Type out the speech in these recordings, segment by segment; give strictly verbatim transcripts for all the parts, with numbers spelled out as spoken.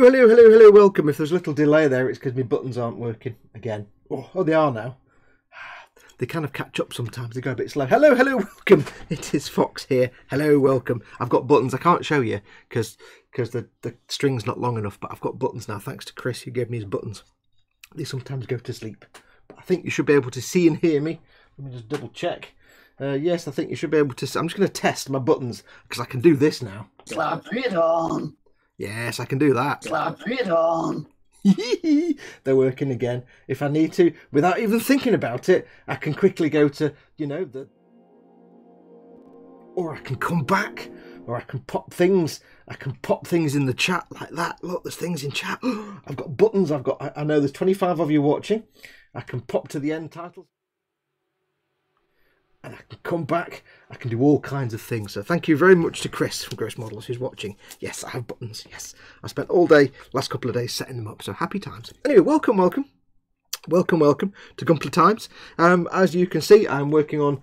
Hello, hello, hello, hello, welcome. If there's a little delay there, it's because my buttons aren't working again. Oh, oh, they are now. They kind of catch up sometimes, they go a bit slow. Hello, hello, welcome. It is Fox here. Hello, welcome. I've got buttons I can't show you because because the, the string's not long enough, but I've got buttons now, thanks to Chris who gave me his buttons. They sometimes go to sleep. But I think you should be able to see and hear me. Let me just double check. Uh, yes, I think you should be able to see. I'm just going to test my buttons because I can do this now. Slap it on. Yes, I can do that. Slap it on. They're working again. If I need to, without even thinking about it, I can quickly go to, you know, the... Or I can come back, or I can pop things. I can pop things in the chat like that. Look, there's things in chat. I've got buttons. I've got, I, I know there's twenty-five of you watching. I can pop to the end titles. And I can come back, I can do all kinds of things. So thank you very much to Chris from Gross Models who's watching. Yes, I have buttons, yes. I spent all day, last couple of days, setting them up, so happy times. Anyway, welcome, welcome, welcome, welcome to Gumpler Times. Um, as you can see, I'm working on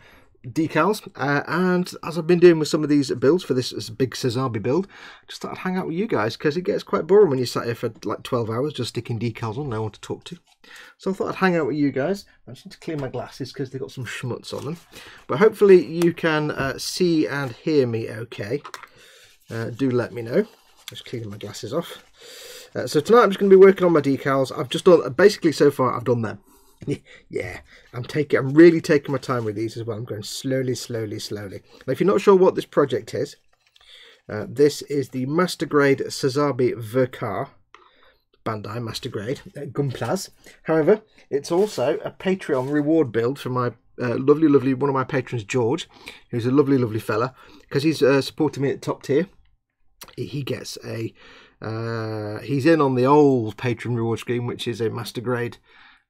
decals, uh, and as I've been doing with some of these builds for this, this big Sazabi build, I just thought I'd hang out with you guys because it gets quite boring when you sat here for like twelve hours just sticking decals on, no one to talk to. So I thought I'd hang out with you guys. I just need to clear my glasses because they've got some schmutz on them, but hopefully you can uh, see and hear me okay. Uh, do let me know. Just cleaning my glasses off. Uh, so tonight I'm just going to be working on my decals. I've just done, basically so far I've done them. Yeah, I'm taking. I'm really taking my time with these as well. I'm going slowly, slowly, slowly. Now, if you're not sure what this project is, uh, this is the Master Grade Sazabi Verkar, Bandai Master Grade uh, Gunplas. However, it's also a Patreon reward build for my uh, lovely, lovely one of my patrons, George, who's a lovely, lovely fella, because he's uh, supporting me at top tier. He gets a. Uh, he's in on the old Patreon reward scheme, which is a Master Grade.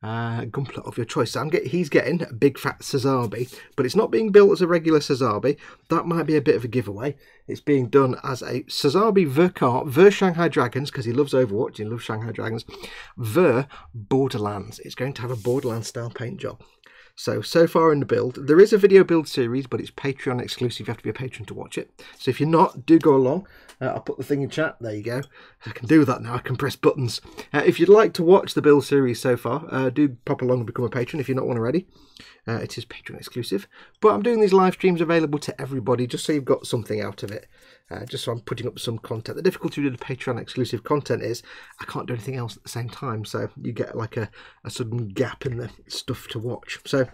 Uh, Gunpla of your choice. So I'm get, he's getting a big fat Sazabi, but it's not being built as a regular Sazabi. That might be a bit of a giveaway. It's being done as a Sazabi Verkar ver Shanghai Dragons, because he loves Overwatch, he loves Shanghai Dragons, ver Borderlands. It's going to have a Borderlands style paint job. So, so far in the build, there is a video build series, but it's Patreon exclusive. You have to be a patron to watch it. So if you're not, do go along. Uh, I'll put the thing in chat. There you go. I can do that now. I can press buttons. Uh, if you'd like to watch the build series so far, uh, do pop along and become a patron if you're not one already. Uh, it is Patreon exclusive. But I'm doing these live streams available to everybody, just so you've got something out of it. Uh, just so I'm putting up some content. The difficulty with the Patreon exclusive content is I can't do anything else at the same time. So you get like a, a sudden gap in the stuff to watch. So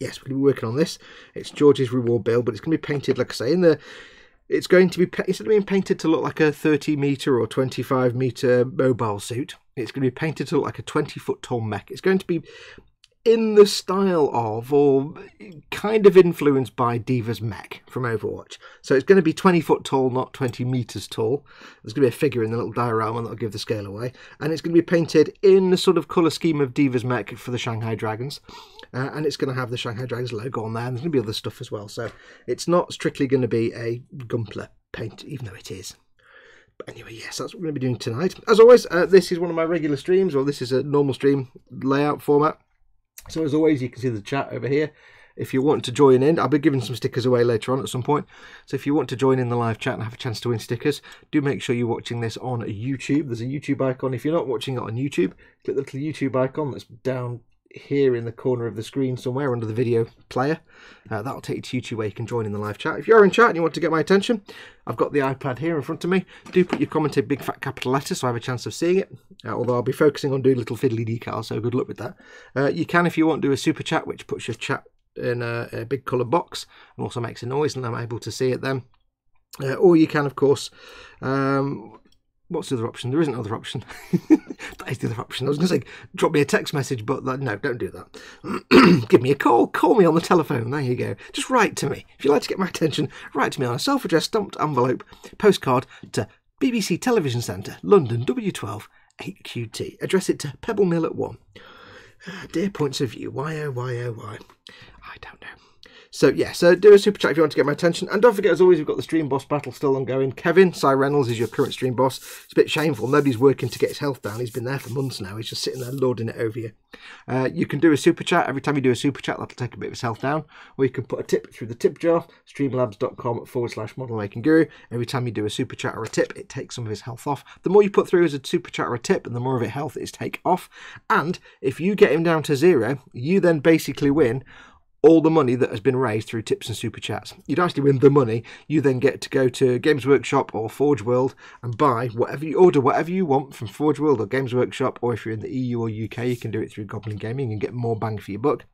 yes, we'll be working on this. It's George's reward build, but it's going to be painted, like I say, in the. It's going to be instead of being painted to look like a thirty meter or twenty-five meter mobile suit, it's going to be painted to look like a twenty foot tall mech. It's going to be in the style of, or kind of influenced by, Diva's mech from Overwatch. So it's going to be twenty foot tall, not twenty meters tall. There's going to be a figure in the little diorama that'll give the scale away, and it's going to be painted in the sort of color scheme of Diva's mech for the Shanghai Dragons. Uh, and it's going to have the Shanghai Dragons logo on there, and there's going to be other stuff as well. So it's not strictly going to be a Gunpla paint, even though it is. But anyway, yes, that's what we're going to be doing tonight. As always, uh, this is one of my regular streams, or this is a normal stream layout format. So as always, you can see the chat over here. If you want to join in, I'll be giving some stickers away later on at some point. So if you want to join in the live chat and have a chance to win stickers, do make sure you're watching this on YouTube. There's a YouTube icon. If you're not watching it on YouTube, click the little YouTube icon that's down here in the corner of the screen somewhere under the video player. Uh, that'll take you to YouTube where you can join in the live chat. If you're in chat and you want to get my attention, I've got the iPad here in front of me. Do put your comment in big fat capital letters so I have a chance of seeing it, uh, although I'll be focusing on doing little fiddly decals, so good luck with that. Uh, you can, if you want, do a super chat, which puts your chat in a, a big colour box and also makes a noise, and I'm able to see it then. Uh, or you can, of course, um, what's the other option? There isn't another option. That is the other option. I was going to say, drop me a text message, but that, no, don't do that. Give me a call. Call me on the telephone. There you go. Just write to me. If you'd like to get my attention, write to me on a self-addressed stamped envelope postcard to B B C Television Centre, London, W twelve eight Q T. Address it to Pebble Mill at one. Uh, dear Points of View, why oh why oh why? I don't know. So yeah, so do a super chat if you want to get my attention. And don't forget, as always, we've got the stream boss battle still ongoing. Kevin, Si Reynolds is your current stream boss. It's a bit shameful. Nobody's working to get his health down. He's been there for months now. He's just sitting there lording it over you. Uh, you can do a super chat. Every time you do a super chat, that'll take a bit of his health down. Or you can put a tip through the tip jar, streamlabs.com forward slash model making guru. Every time you do a super chat or a tip, it takes some of his health off. The more you put through as a super chat or a tip, and the more of it health is take off. And if you get him down to zero, you then basically win all the money that has been raised through tips and super chats. You'd actually win the money. You then get to go to Games Workshop or Forge World and buy whatever you order, whatever you want from Forge World or Games Workshop, or if you're in the E U or U K, you can do it through Goblin Gaming and get more bang for your buck.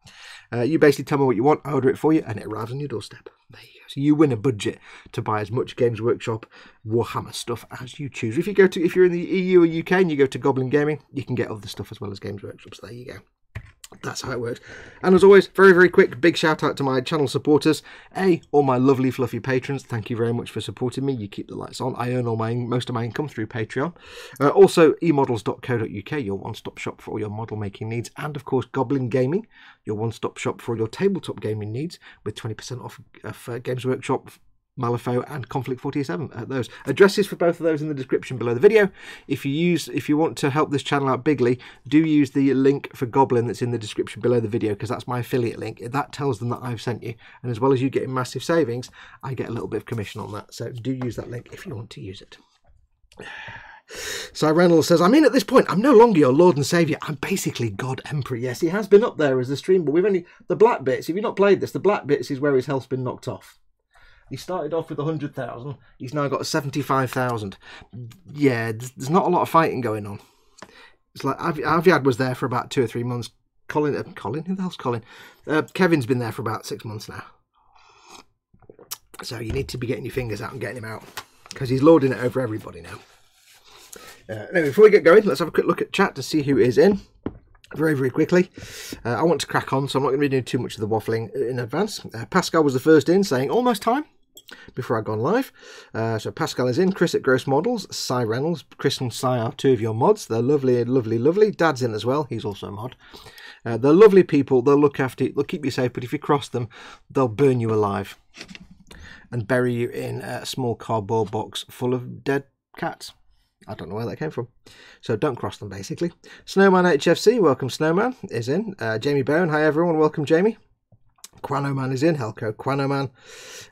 Uh, you basically tell me what you want, I order it for you, and it arrives on your doorstep. There you go. So you win a budget to buy as much Games Workshop Warhammer stuff as you choose. If you go to, if you're in the E U or U K and you go to Goblin Gaming, you can get other stuff as well as Games Workshop. So there you go. That's how it works. And as always, very, very quick, big shout out to my channel supporters. A, all my lovely, fluffy patrons. Thank you very much for supporting me. You keep the lights on. I earn all my most of my income through Patreon. Uh, also, e models dot co dot U K, your one-stop shop for all your model-making needs. And, of course, Goblin Gaming, your one-stop shop for all your tabletop gaming needs, with twenty percent off of uh, Games Workshop, Malifaux and Conflict forty-seven at those. Addresses for both of those in the description below the video. If you use, if you want to help this channel out bigly, do use the link for Goblin that's in the description below the video, because that's my affiliate link. That tells them that I've sent you. And as well as you getting massive savings, I get a little bit of commission on that. So do use that link if you want to use it. So Reynolds says, I mean, at this point, I'm no longer your Lord and Saviour. I'm basically God Emperor. Yes, he has been up there as the stream, but we've only... The black bits, if you've not played this, the black bits is where his health's been knocked off. He started off with one hundred thousand. He's now got seventy-five thousand. Yeah, there's not a lot of fighting going on. It's like Aviad was there for about two or three months. Colin, uh, Colin, who the hell's Colin? Uh, Kevin's been there for about six months now. So you need to be getting your fingers out and getting him out, because he's lording it over everybody now. Uh, anyway, before we get going, let's have a quick look at chat to see who is in. Very, very quickly. Uh, I want to crack on, so I'm not going to be doing too much of the waffling in advance. Uh, Pascal was the first in, saying almost time before I'd gone live. Uh, so Pascal is in, Chris at Gross Models, Si Reynolds. Chris and Si are two of your mods. They're lovely, lovely, lovely. Dad's in as well. He's also a mod. Uh, they're lovely people. They'll look after you. They'll keep you safe, but if you cross them, they'll burn you alive and bury you in a small cardboard box full of dead cats. I don't know where that came from. So don't cross them, basically. Snowman H F C, welcome Snowman, is in. Uh, Jamie Bowen, hi everyone, welcome Jamie. Quanoman is in, Helco Quanoman.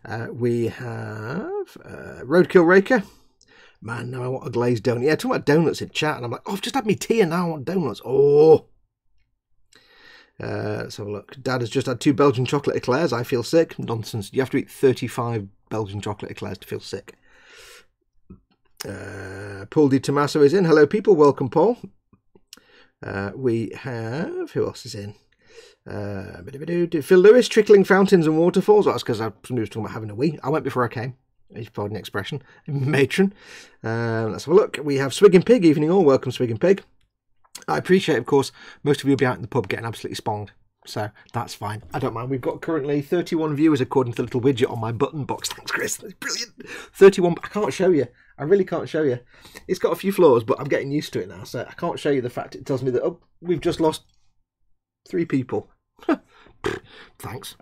Uh, we have uh, Roadkill Raker. Man, now I want a glazed donut. Yeah, talking about donuts in chat, and I'm like, oh, I've just had me tea and now I want donuts. Oh. Uh, let's have a look. Dad has just had two Belgian chocolate eclairs. I feel sick. Nonsense. You have to eat thirty-five Belgian chocolate eclairs to feel sick. Uh, Paul Di Tommaso is in. Hello, people. Welcome, Paul. Uh, we have... Who else is in? Uh, Phil Lewis, trickling fountains and waterfalls. Well, that's because I was talking about having a wee. I went before I came. He's pardon the expression. Matron. Um, let's have a look. We have Swig and Pig. Evening all. Welcome, Swig and Pig. I appreciate, of course, most of you will be out in the pub getting absolutely sponged. So that's fine. I don't mind. We've got currently thirty-one viewers according to the little widget on my button box. Thanks, Chris. That's brilliant. thirty-one. I can't show you. I really can't show you. It's got a few flaws, but I'm getting used to it now. So I can't show you the fact it tells me that, oh, we've just lost three people. Thanks.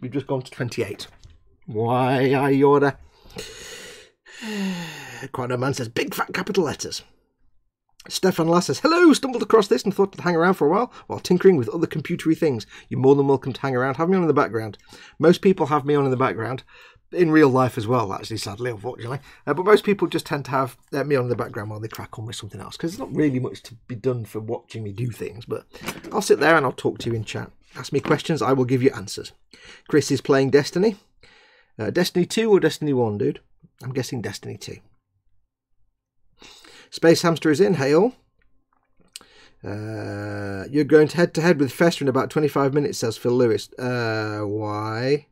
We've just gone to twenty-eight. Why, I order. Quite no man says, big fat capital letters. Stefan Lass says, hello, stumbled across this and thought to hang around for a while while tinkering with other computery things. You're more than welcome to hang around. Have me on in the background. Most people have me on in the background, in real life as well, actually, sadly, unfortunately. Uh, but most people just tend to have uh, me on in the background while they crack on with something else, because there's not really much to be done for watching me do things. But I'll sit there and I'll talk to you in chat. Ask me questions, I will give you answers. Chris is playing Destiny. Uh, Destiny two or Destiny one, dude? I'm guessing Destiny two. Space Hamster is in. Hey all. Uh, you're going head to head with Fester in about twenty-five minutes, says Phil Lewis. Uh, why?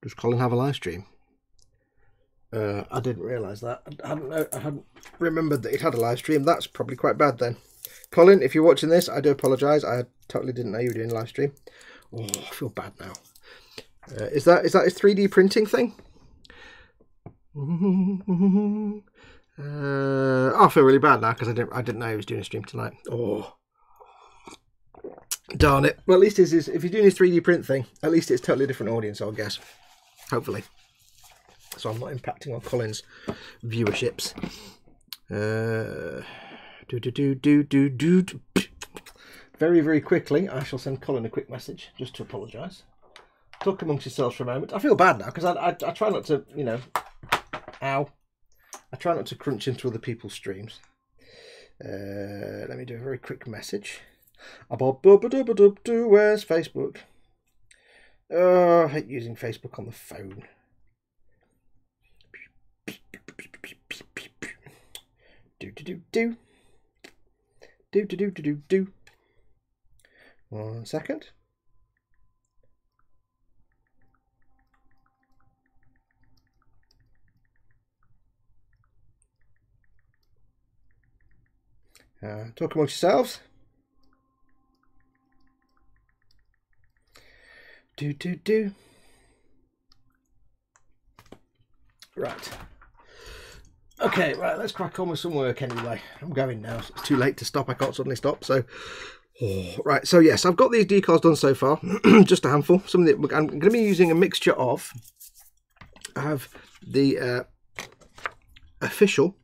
Does Colin have a live stream? Uh, I didn't realise that. I hadn't, I hadn't remembered that he'd had a live stream. That's probably quite bad then. Colin, if you're watching this, I do apologise. I totally didn't know you were doing a live stream. Oh, I feel bad now. Uh, is that is that his three D printing thing? Uh, I feel really bad now because I didn't I didn't know he was doing a stream tonight. Oh, Darn it. Well, at least is if you're doing this three D print thing, at least it's a totally different audience, I guess. Hopefully. So I'm not impacting on Colin's viewerships. Uh, do, do, do, do, do, do, do. Very, very quickly, I shall send Colin a quick message just to apologise. Talk amongst yourselves for a moment. I feel bad now because I, I, I try not to, you know, ow. I try not to crunch into other people's streams. Uh, let me do a very quick message. About where's Facebook? Oh, I hate using Facebook on the phone. Do do do do do do do do do do. One second. Uh, talk amongst yourselves. Do do do. Right. Okay, right, let's crack on with some work anyway. I'm going now. It's too late to stop. I can't suddenly stop. So, oh, right, so yes, I've got these decals done so far. Just a handful. Some that I'm going to be using a mixture of. I have the uh, official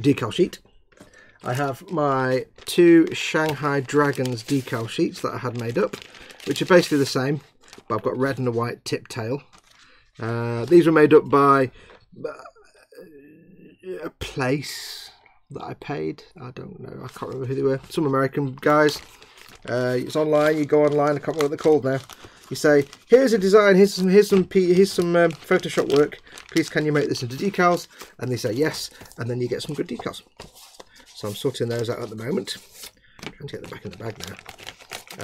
decal sheet. I have my two Shanghai Dragons decal sheets that I had made up, which are basically the same, but I've got red and a white tip tail. Uh, these were made up by... a place that I paid. I don't know. I can't remember who they were. Some American guys. Uh, it's online. You go online. I can't remember what they're called now. You say, here's a design. Here's some. Here's some. Here's some um, Photoshop work. Please, can you make this into decals? And they say yes. And then you get some good decals. So I'm sorting those out at the moment. I'm trying to get them back in the bag now.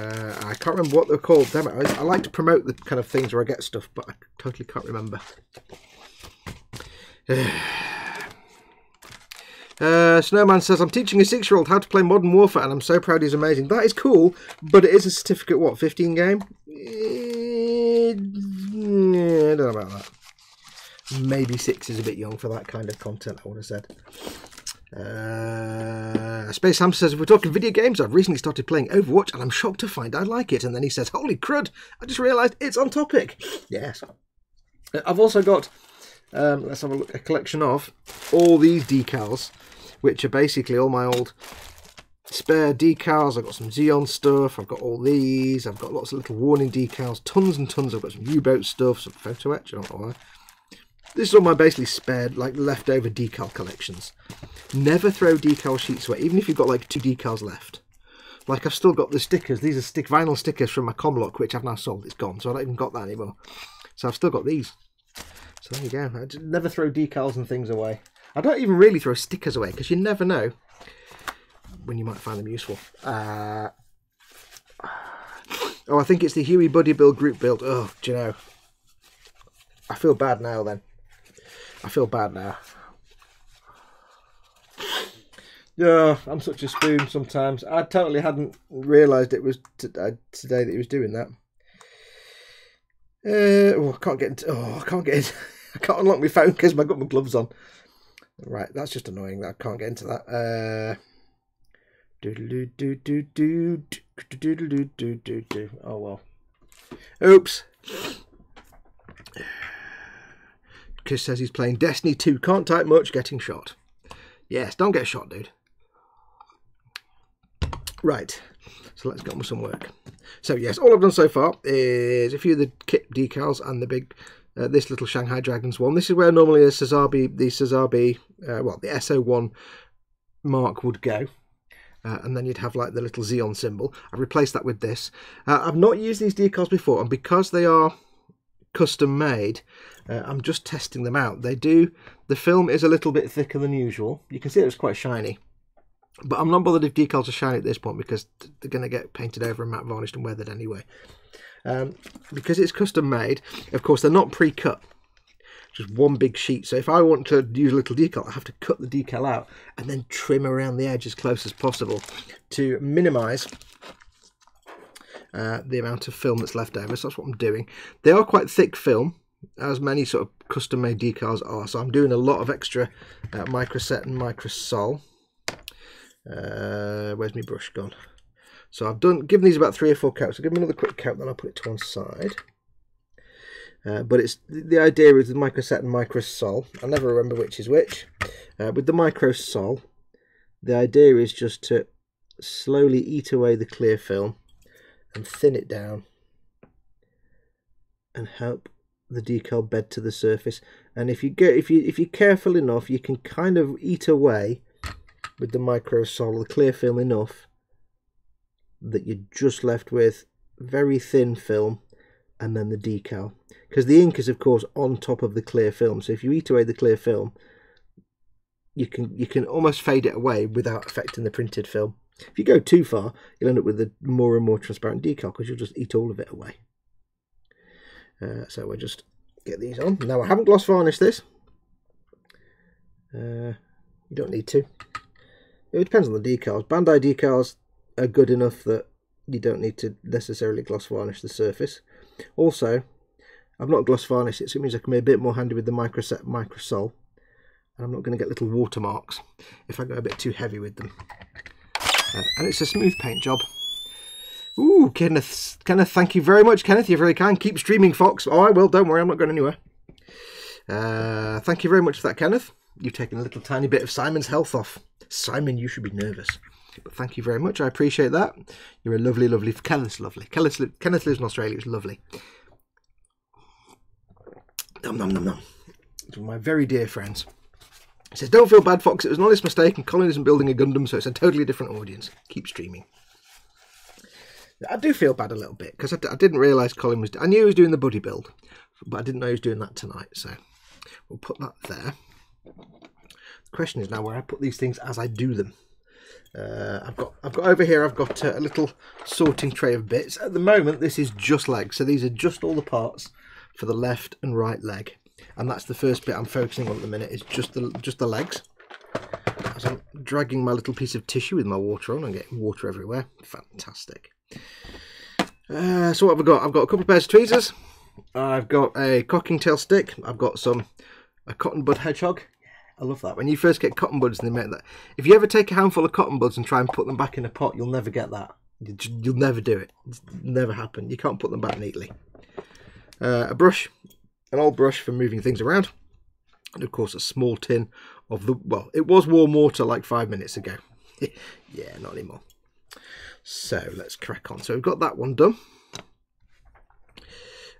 Uh, I can't remember what they're called. Damn it! I, I like to promote the kind of things where I get stuff, but I totally can't remember. Uh, Snowman says, I'm teaching a six-year-old how to play Modern Warfare and I'm so proud he's amazing. That is cool, but it is a certificate, what, fifteen game? I don't know about that. Maybe six is a bit young for that kind of content, I would have said. Uh, Space Ham says, if we're talking video games, I've recently started playing Overwatch and I'm shocked to find I like it. And then he says, holy crud, I just realised it's on topic. Yes. I've also got... Um, let's have a look, a collection of all these decals, which are basically all my old spare decals. I've got some Xeon stuff, I've got all these, I've got lots of little warning decals, tons and tons. I've got some U-boat stuff, some photo etch, I don't know why. This is all my basically spared, like, leftover decal collections. Never throw decal sheets away, even if you've got like two decals left. Like, I've still got the stickers. These are stick vinyl stickers from my Comlock, which I've now sold. It's gone, so I don't even got that anymore. So I've still got these. So there you go. I just never throw decals and things away. I don't even really throw stickers away because you never know when you might find them useful. Uh, oh, I think it's the Huey Buddy Build group build. Oh, do you know? I feel bad now then. I feel bad now. Yeah, I'm such a spoon sometimes. I totally hadn't realised it was today that he was doing that. Uh, oh, I can't get into, oh, I can't get into, I can't unlock my phone because I've got my gloves on. Right, that's just annoying that I can't get into that. Uh, oh, well. Oops. Chris says he's playing Destiny two. Can't type much, getting shot. Yes, don't get shot, dude. Right. So let's get on with some work. So yes, all I've done so far is a few of the kit decals and the big, uh, this little Shanghai Dragons one. This is where normally a Sazabi, the Sazabi, uh, well, the S O one mark would go. Uh, and then you'd have like the little Xeon symbol. I've replaced that with this. Uh, I've not used these decals before, and because they are custom made, uh, I'm just testing them out. They do, the film is a little bit thicker than usual. You can see it's quite shiny. But I'm not bothered if decals are shiny at this point because they're going to get painted over and matte varnished and weathered anyway. Um, because it's custom made, of course, they're not pre-cut. Just one big sheet. So if I want to use a little decal, I have to cut the decal out and then trim around the edge as close as possible to minimise uh, the amount of film that's left over. So that's what I'm doing. They are quite thick film, as many sort of custom-made decals are. So I'm doing a lot of extra uh, MicroSet and MicroSol. Uh, where's my brush gone? So I've done given these about three or four coats. I'll give them another quick coat, then I'll put it to one side. Uh, but it's the idea is the MicroSet and MicroSol. I never remember which is which. Uh, with the MicroSol, the idea is just to slowly eat away the clear film and thin it down and help the decal bed to the surface. And if you go, if you if you're careful enough, you can kind of eat away with the MicroSol the clear film enough that you're just left with very thin film. And then the decal, because the ink is of course on top of the clear film, so if you eat away the clear film you can you can almost fade it away without affecting the printed film. If you go too far you'll end up with a more and more transparent decal because you'll just eat all of it away. Uh, so we'll just get these on. Now I haven't gloss varnished this. Uh, you don't need to. It depends on the decals. Bandai decals are good enough that you don't need to necessarily gloss varnish the surface. Also, I've not gloss varnished it, so it means I can be a bit more handy with the MicroSet MicroSol, and I'm not going to get little watermarks if I go a bit too heavy with them. Uh, and it's a smooth paint job. Ooh, Kenneth, Kenneth, thank you very much, Kenneth. You're very kind. Keep streaming, Fox. Oh, I will. Don't worry, I'm not going anywhere. Uh, thank you very much for that, Kenneth. You've taken a little tiny bit of Simon's health off. Simon, you should be nervous. But thank you very much. I appreciate that. You're a lovely, lovely... Kenneth's lovely. Kenneth, li Kenneth lives in Australia. It's lovely. Nom, nom, nom, nom. It's one of my very dear friends. He says, don't feel bad, Fox. It was an honest mistake, and Colin isn't building a Gundam, so it's a totally different audience. Keep streaming. I do feel bad a little bit, because I, I didn't realise Colin was... I knew he was doing the buddy build, but I didn't know he was doing that tonight, so we'll put that there. The question is now where I put these things as I do them. Uh, I've got, I've got over here. I've got a little sorting tray of bits. At the moment, this is just legs, so these are just all the parts for the left and right leg, and that's the first bit I'm focusing on at the minute. Is just the just the legs. As I'm dragging my little piece of tissue with my water on, I'm getting water everywhere. Fantastic. Uh, so what have I got? I've got a couple of pairs of tweezers. I've got a cocking tail stick. I've got some a cotton bud hedgehog. I love that. When you first get cotton buds and they make that, if you ever take a handful of cotton buds and try and put them back in a pot, you'll never get that. You'll never do it. It's never happen. You can't put them back neatly. Uh, a brush, an old brush for moving things around, and of course a small tin of the, well, it was warm water like five minutes ago. Yeah, not anymore. So let's crack on. So we've got that one done.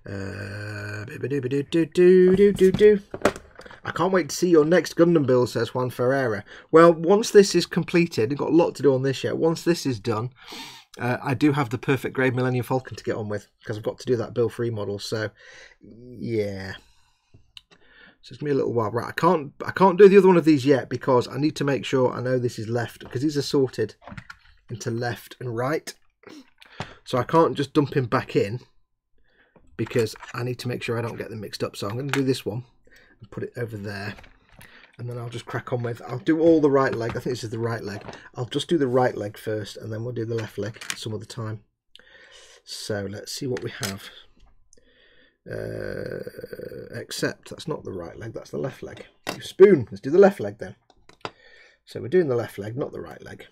Uh, do do do do do do. I can't wait to see your next Gundam build, says Juan Ferreira. Well, once this is completed, I've got a lot to do on this yet. Once this is done, uh, I do have the perfect grade Millennium Falcon to get on with because I've got to do that build for remodel. So, yeah. So it's going to be a little while. Right, I can't, I can't do the other one of these yet because I need to make sure I know this is left because these are sorted into left and right. So I can't just dump him back in because I need to make sure I don't get them mixed up. So I'm going to do this one. And put it over there, and then I'll just crack on with. I'll do all the right leg. I think this is the right leg. I'll just do the right leg first, and then we'll do the left leg some other time. So let's see what we have. Uh, except that's not the right leg. That's the left leg. Spoon. Let's do the left leg then. So we're doing the left leg, not the right leg.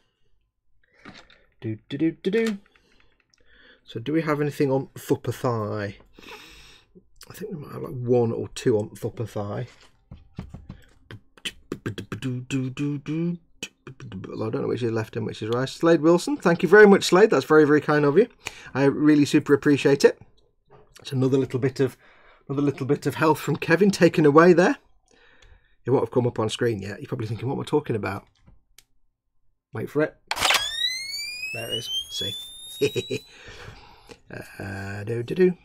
Do do do do do. So do we have anything on upper thigh? I think we might have like one or two on the upper thigh. I don't know which is left and which is right. Slade Wilson, thank you very much, Slade. That's very, very kind of you. I really super appreciate it. It's another little bit of another little bit of health from Kevin taken away there. It won't have come up on screen yet. You're probably thinking, what am I talking about? Wait for it. There it is. See. uh, do do do.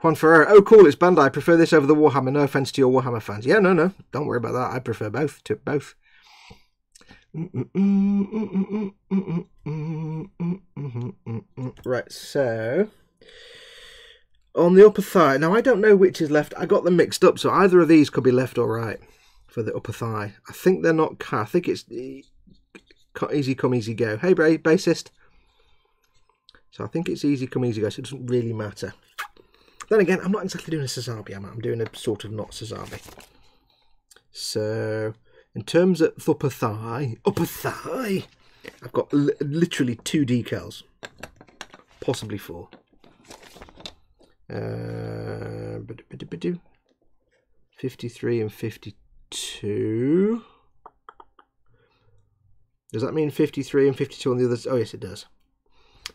Juan Ferreira, oh cool, it's Bandai, I prefer this over the Warhammer, no offence to your Warhammer fans. Yeah, no, no, don't worry about that, I prefer both, to both. Right, so, on the upper thigh, now I don't know which is left, I got them mixed up, so either of these could be left or right for the upper thigh. I think they're not, I think it's easy come, easy go. Hey, bassist. So I think it's easy come, easy go, so it doesn't really matter. Then again, I'm not exactly doing a Sazabi, I'm, I'm doing a sort of not Sazabi. So, in terms of upper thigh, upper thigh, I've got l literally two decals, possibly four. Uh, fifty-three and fifty-two. Does that mean fifty-three and fifty-two on the others? Oh, yes, it does.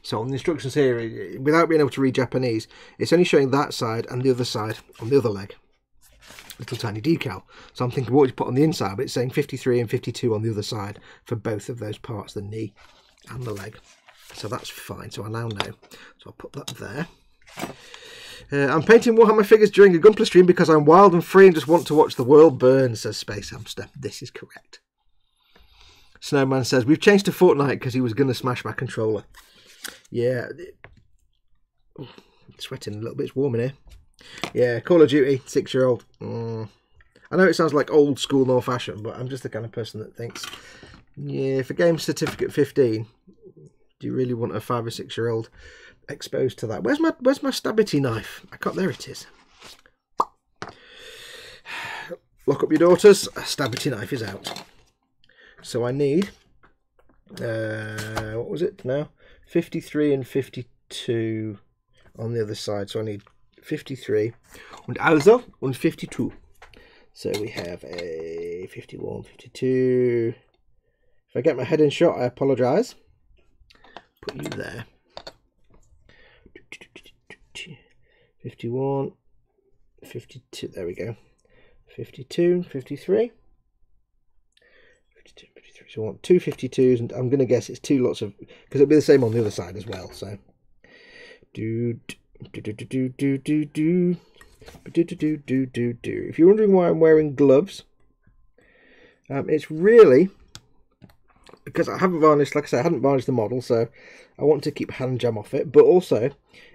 So on the instructions here, without being able to read Japanese, it's only showing that side and the other side on the other leg. Little tiny decal. So I'm thinking what to put on the inside, but it's saying fifty-three and fifty-two on the other side for both of those parts, the knee and the leg. So that's fine. So I now know. So I'll put that there. Uh, I'm painting Warhammer figures during a Gunpla stream because I'm wild and free and just want to watch the world burn, says Space Hamster. This is correct. Snowman says, we've changed to Fortnite because he was going to smash my controller. Yeah. Oh, I'm sweating a little bit. It's warm in here. Yeah, Call of Duty, six-year-old. Mm. I know it sounds like old school and old-fashioned, but I'm just the kind of person that thinks, yeah, if a game's certificate fifteen, do you really want a five or six-year-old exposed to that? Where's my where's my stabbity knife? I can't. There it is. Lock up your daughters. A stabbity knife is out. So I need uh, what was it now? fifty-three and fifty-two on the other side. So I need fifty-three and also and fifty-two. So we have a fifty-one, fifty-two. If I get my head in shot, I apologise. Put you there. fifty-one, fifty-two, there we go. fifty-two, fifty-three. fifty-two, fifty-three. So I want two fifty-twos, and I'm going to guess it's two lots of, because it'll be the same on the other side as well. So, do, do, do, do, do, do, do, do, do, do, do, do. If you're wondering why I'm wearing gloves, um, it's really because I haven't varnished, like I said, I hadn't varnished the model, so I want to keep hand jam off it, but also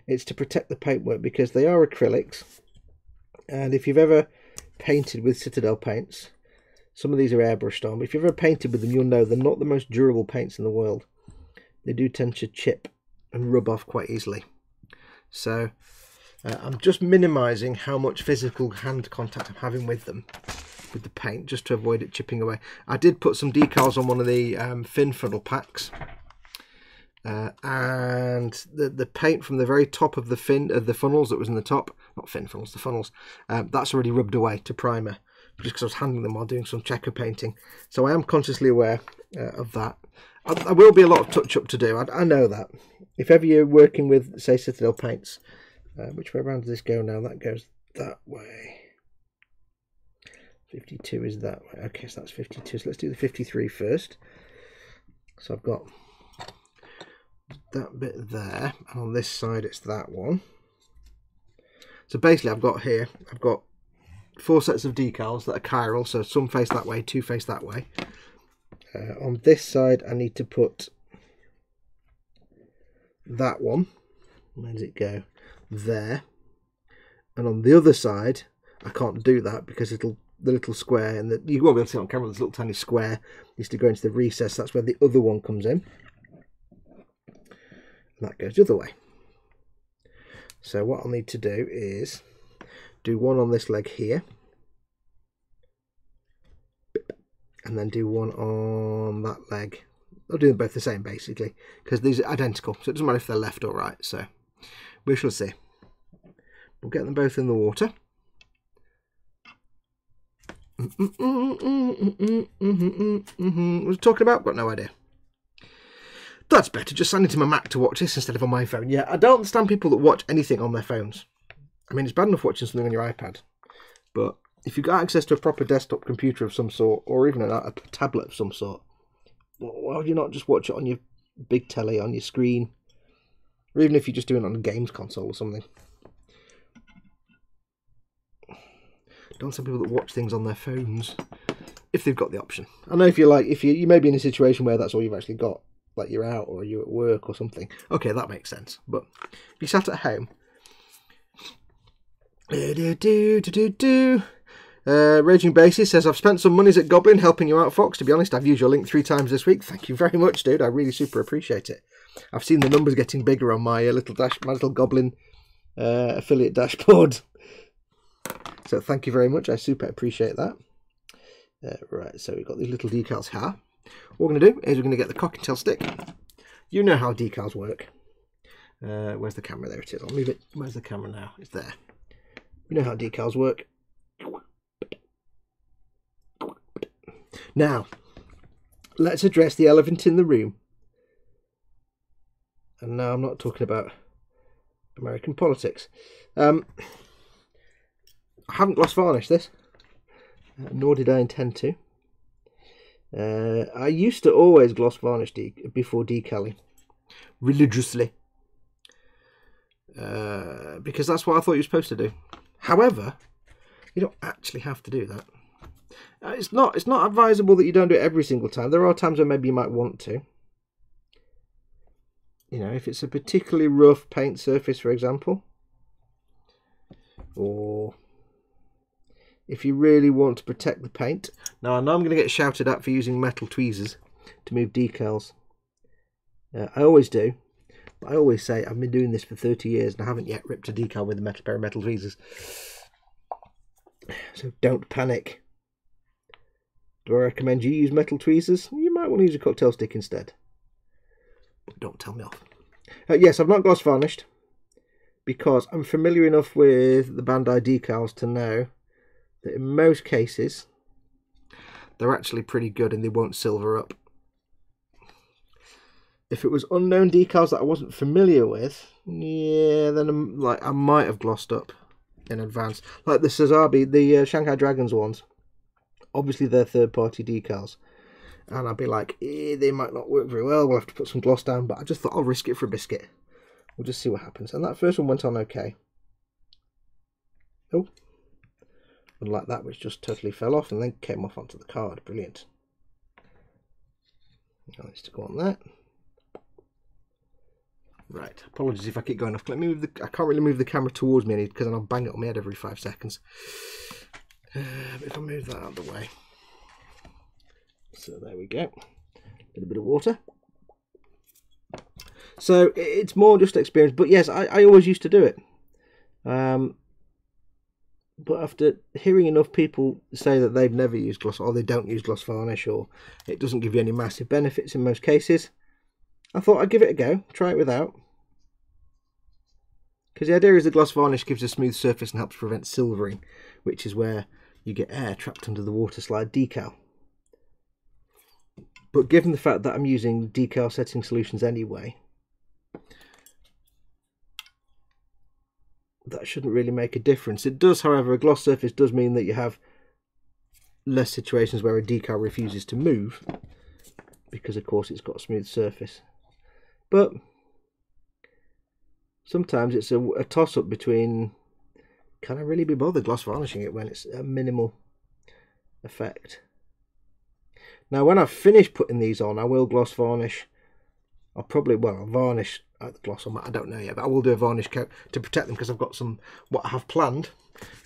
it's to protect the paintwork because they are acrylics, and if you've ever painted with Citadel paints, some of these are airbrushed on, but if you've ever painted with them, you'll know they're not the most durable paints in the world. They do tend to chip and rub off quite easily. So uh, I'm just minimising how much physical hand contact I'm having with them, with the paint, just to avoid it chipping away. I did put some decals on one of the um, fin funnel packs, uh, and the the paint from the very top of the fin of the funnels that was in the top, not fin funnels, the funnels, um, that's already rubbed away to primer, just because I was handling them while doing some checker painting. So I am consciously aware uh, of that. I, I will be a lot of touch up to do. I, I know that. If ever you're working with, say, Citadel paints, uh, which way around does this go now? That goes that way. fifty-two is that way. Okay, so that's fifty-two. So let's do the fifty-three first. So I've got that bit there, and on this side it's that one. So basically I've got here, I've got four sets of decals that are chiral, so some face that way, two face that way. Uh, on this side I need to put that one. Where does it go? There. And on the other side I can't do that because it'll, the little square, and the, you won't be able to see it on camera, this little tiny square needs to go into the recess. That's where the other one comes in, and that goes the other way. So what I'll need to do is do one on this leg here, and then do one on that leg. I'll do them both the same basically, because these are identical, so it doesn't matter if they're left or right. So we shall see. We'll get them both in the water. Mm, mm, mm, mm, mm, mm, mm, mm, mm. What was I talking about? Got no idea. That's better. Just sign into my Mac to watch this instead of on my phone. Yeah, I don't understand people that watch anything on their phones. I mean, it's bad enough watching something on your iPad, but if you've got access to a proper desktop computer of some sort, or even a, a tablet of some sort, why would you not just watch it on your big telly, on your screen, or even if you're just doing it on a games console or something? Don't some people that watch things on their phones if they've got the option. I know if you're like, if you, you may be in a situation where that's all you've actually got, like you're out or you're at work or something. Okay, that makes sense. But if you sat at home, do do do do do. Uh, Raging Bassy says, I've spent some monies at Goblin helping you out, Fox. To be honest, I've used your link three times this week. Thank you very much, dude. I really super appreciate it. I've seen the numbers getting bigger on my uh, little dash, my little Goblin uh, affiliate dashboard. So thank you very much. I super appreciate that. Uh, right, so we've got these little decals here. What we're going to do is we're going to get the cock and tail stick. You know how decals work. Uh, where's the camera? There it is. I'll move it. Where's the camera now? It's there. You know how decals work. Now, let's address the elephant in the room. And now I'm not talking about American politics. Um, I haven't gloss varnished this, uh, nor did I intend to. Uh, I used to always gloss varnish de before decaling, religiously, uh, because that's what I thought you were supposed to do. However, you don't actually have to do that. Uh, it's not it's not advisable that you don't do it every single time. There are times when maybe you might want to. You know, if it's a particularly rough paint surface, for example, or if you really want to protect the paint. Now, I know I'm going to get shouted at for using metal tweezers to move decals. Uh, I always do. But I always say I've been doing this for thirty years and I haven't yet ripped a decal with a metal, pair of metal tweezers. So don't panic. Do I recommend you use metal tweezers? You might want to use a cocktail stick instead. But don't tell me off. Uh, yes, I've not gloss varnished because I'm familiar enough with the Bandai decals to know that in most cases they're actually pretty good and they won't silver up. If it was unknown decals that I wasn't familiar with, yeah, then I'm, like I might have glossed up in advance. Like the Sazabi, the uh, Shanghai Dragons ones, obviously they're third-party decals, and I'd be like, eh, they might not work very well. We'll have to put some gloss down, but I just thought I'll risk it for a biscuit. We'll just see what happens. And that first one went on okay. Oh. Like that, which just totally fell off and then came off onto the card. Brilliant. Now let's go on that. Right. Apologies if I keep going off. Let me move the. I can't really move the camera towards me because then I'll bang it on my head every five seconds. Um, if I move that out of the way. So there we go. A little bit of water. So it's more just experience, but yes, I, I always used to do it. Um. But after hearing enough people say that they've never used gloss, or they don't use gloss varnish, or it doesn't give you any massive benefits in most cases, I thought I'd give it a go, try it without. Because the idea is the gloss varnish gives a smooth surface and helps prevent silvering, which is where you get air trapped under the water slide decal. But given the fact that I'm using decal setting solutions anyway, that shouldn't really make a difference. It does, however, a gloss surface does mean that you have less situations where a decal refuses to move because, of course, it's got a smooth surface. But sometimes it's a, a toss-up between, can I really be bothered gloss varnishing it when it's a minimal effect? Now, when I've finished putting these on, I will gloss varnish. I'll probably, well, I'll varnish the gloss on that. I don't know yet, but I will do a varnish coat to protect them because I've got some, what I have planned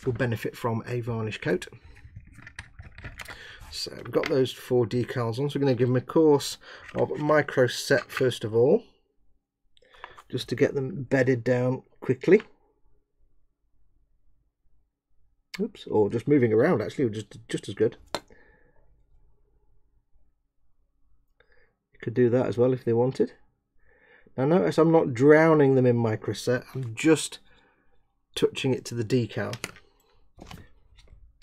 will benefit from a varnish coat. So we've got those four decals on, so we're going to give them a course of MicroSet first of all, just to get them bedded down quickly. Oops, or just moving around actually, just, just as good. Could do that as well if they wanted. Now notice I'm not drowning them in MicroSet, I'm just touching it to the decal.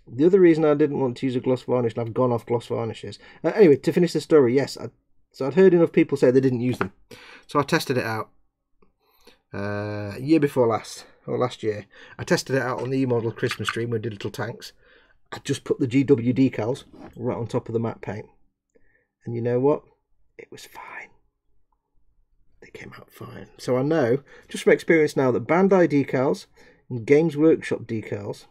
The other reason I didn't want to use a gloss varnish, and I've gone off gloss varnishes. Uh, anyway, to finish the story, yes, I, so I'd heard enough people say they didn't use them. So I tested it out uh, year before last, or last year. I tested it out on the E-Model Christmas stream with little tanks. I just put the G W decals right on top of the matte paint. And you know what? It was fine. They came out fine. So I know, just from experience now, that Bandai decals and Games Workshop decals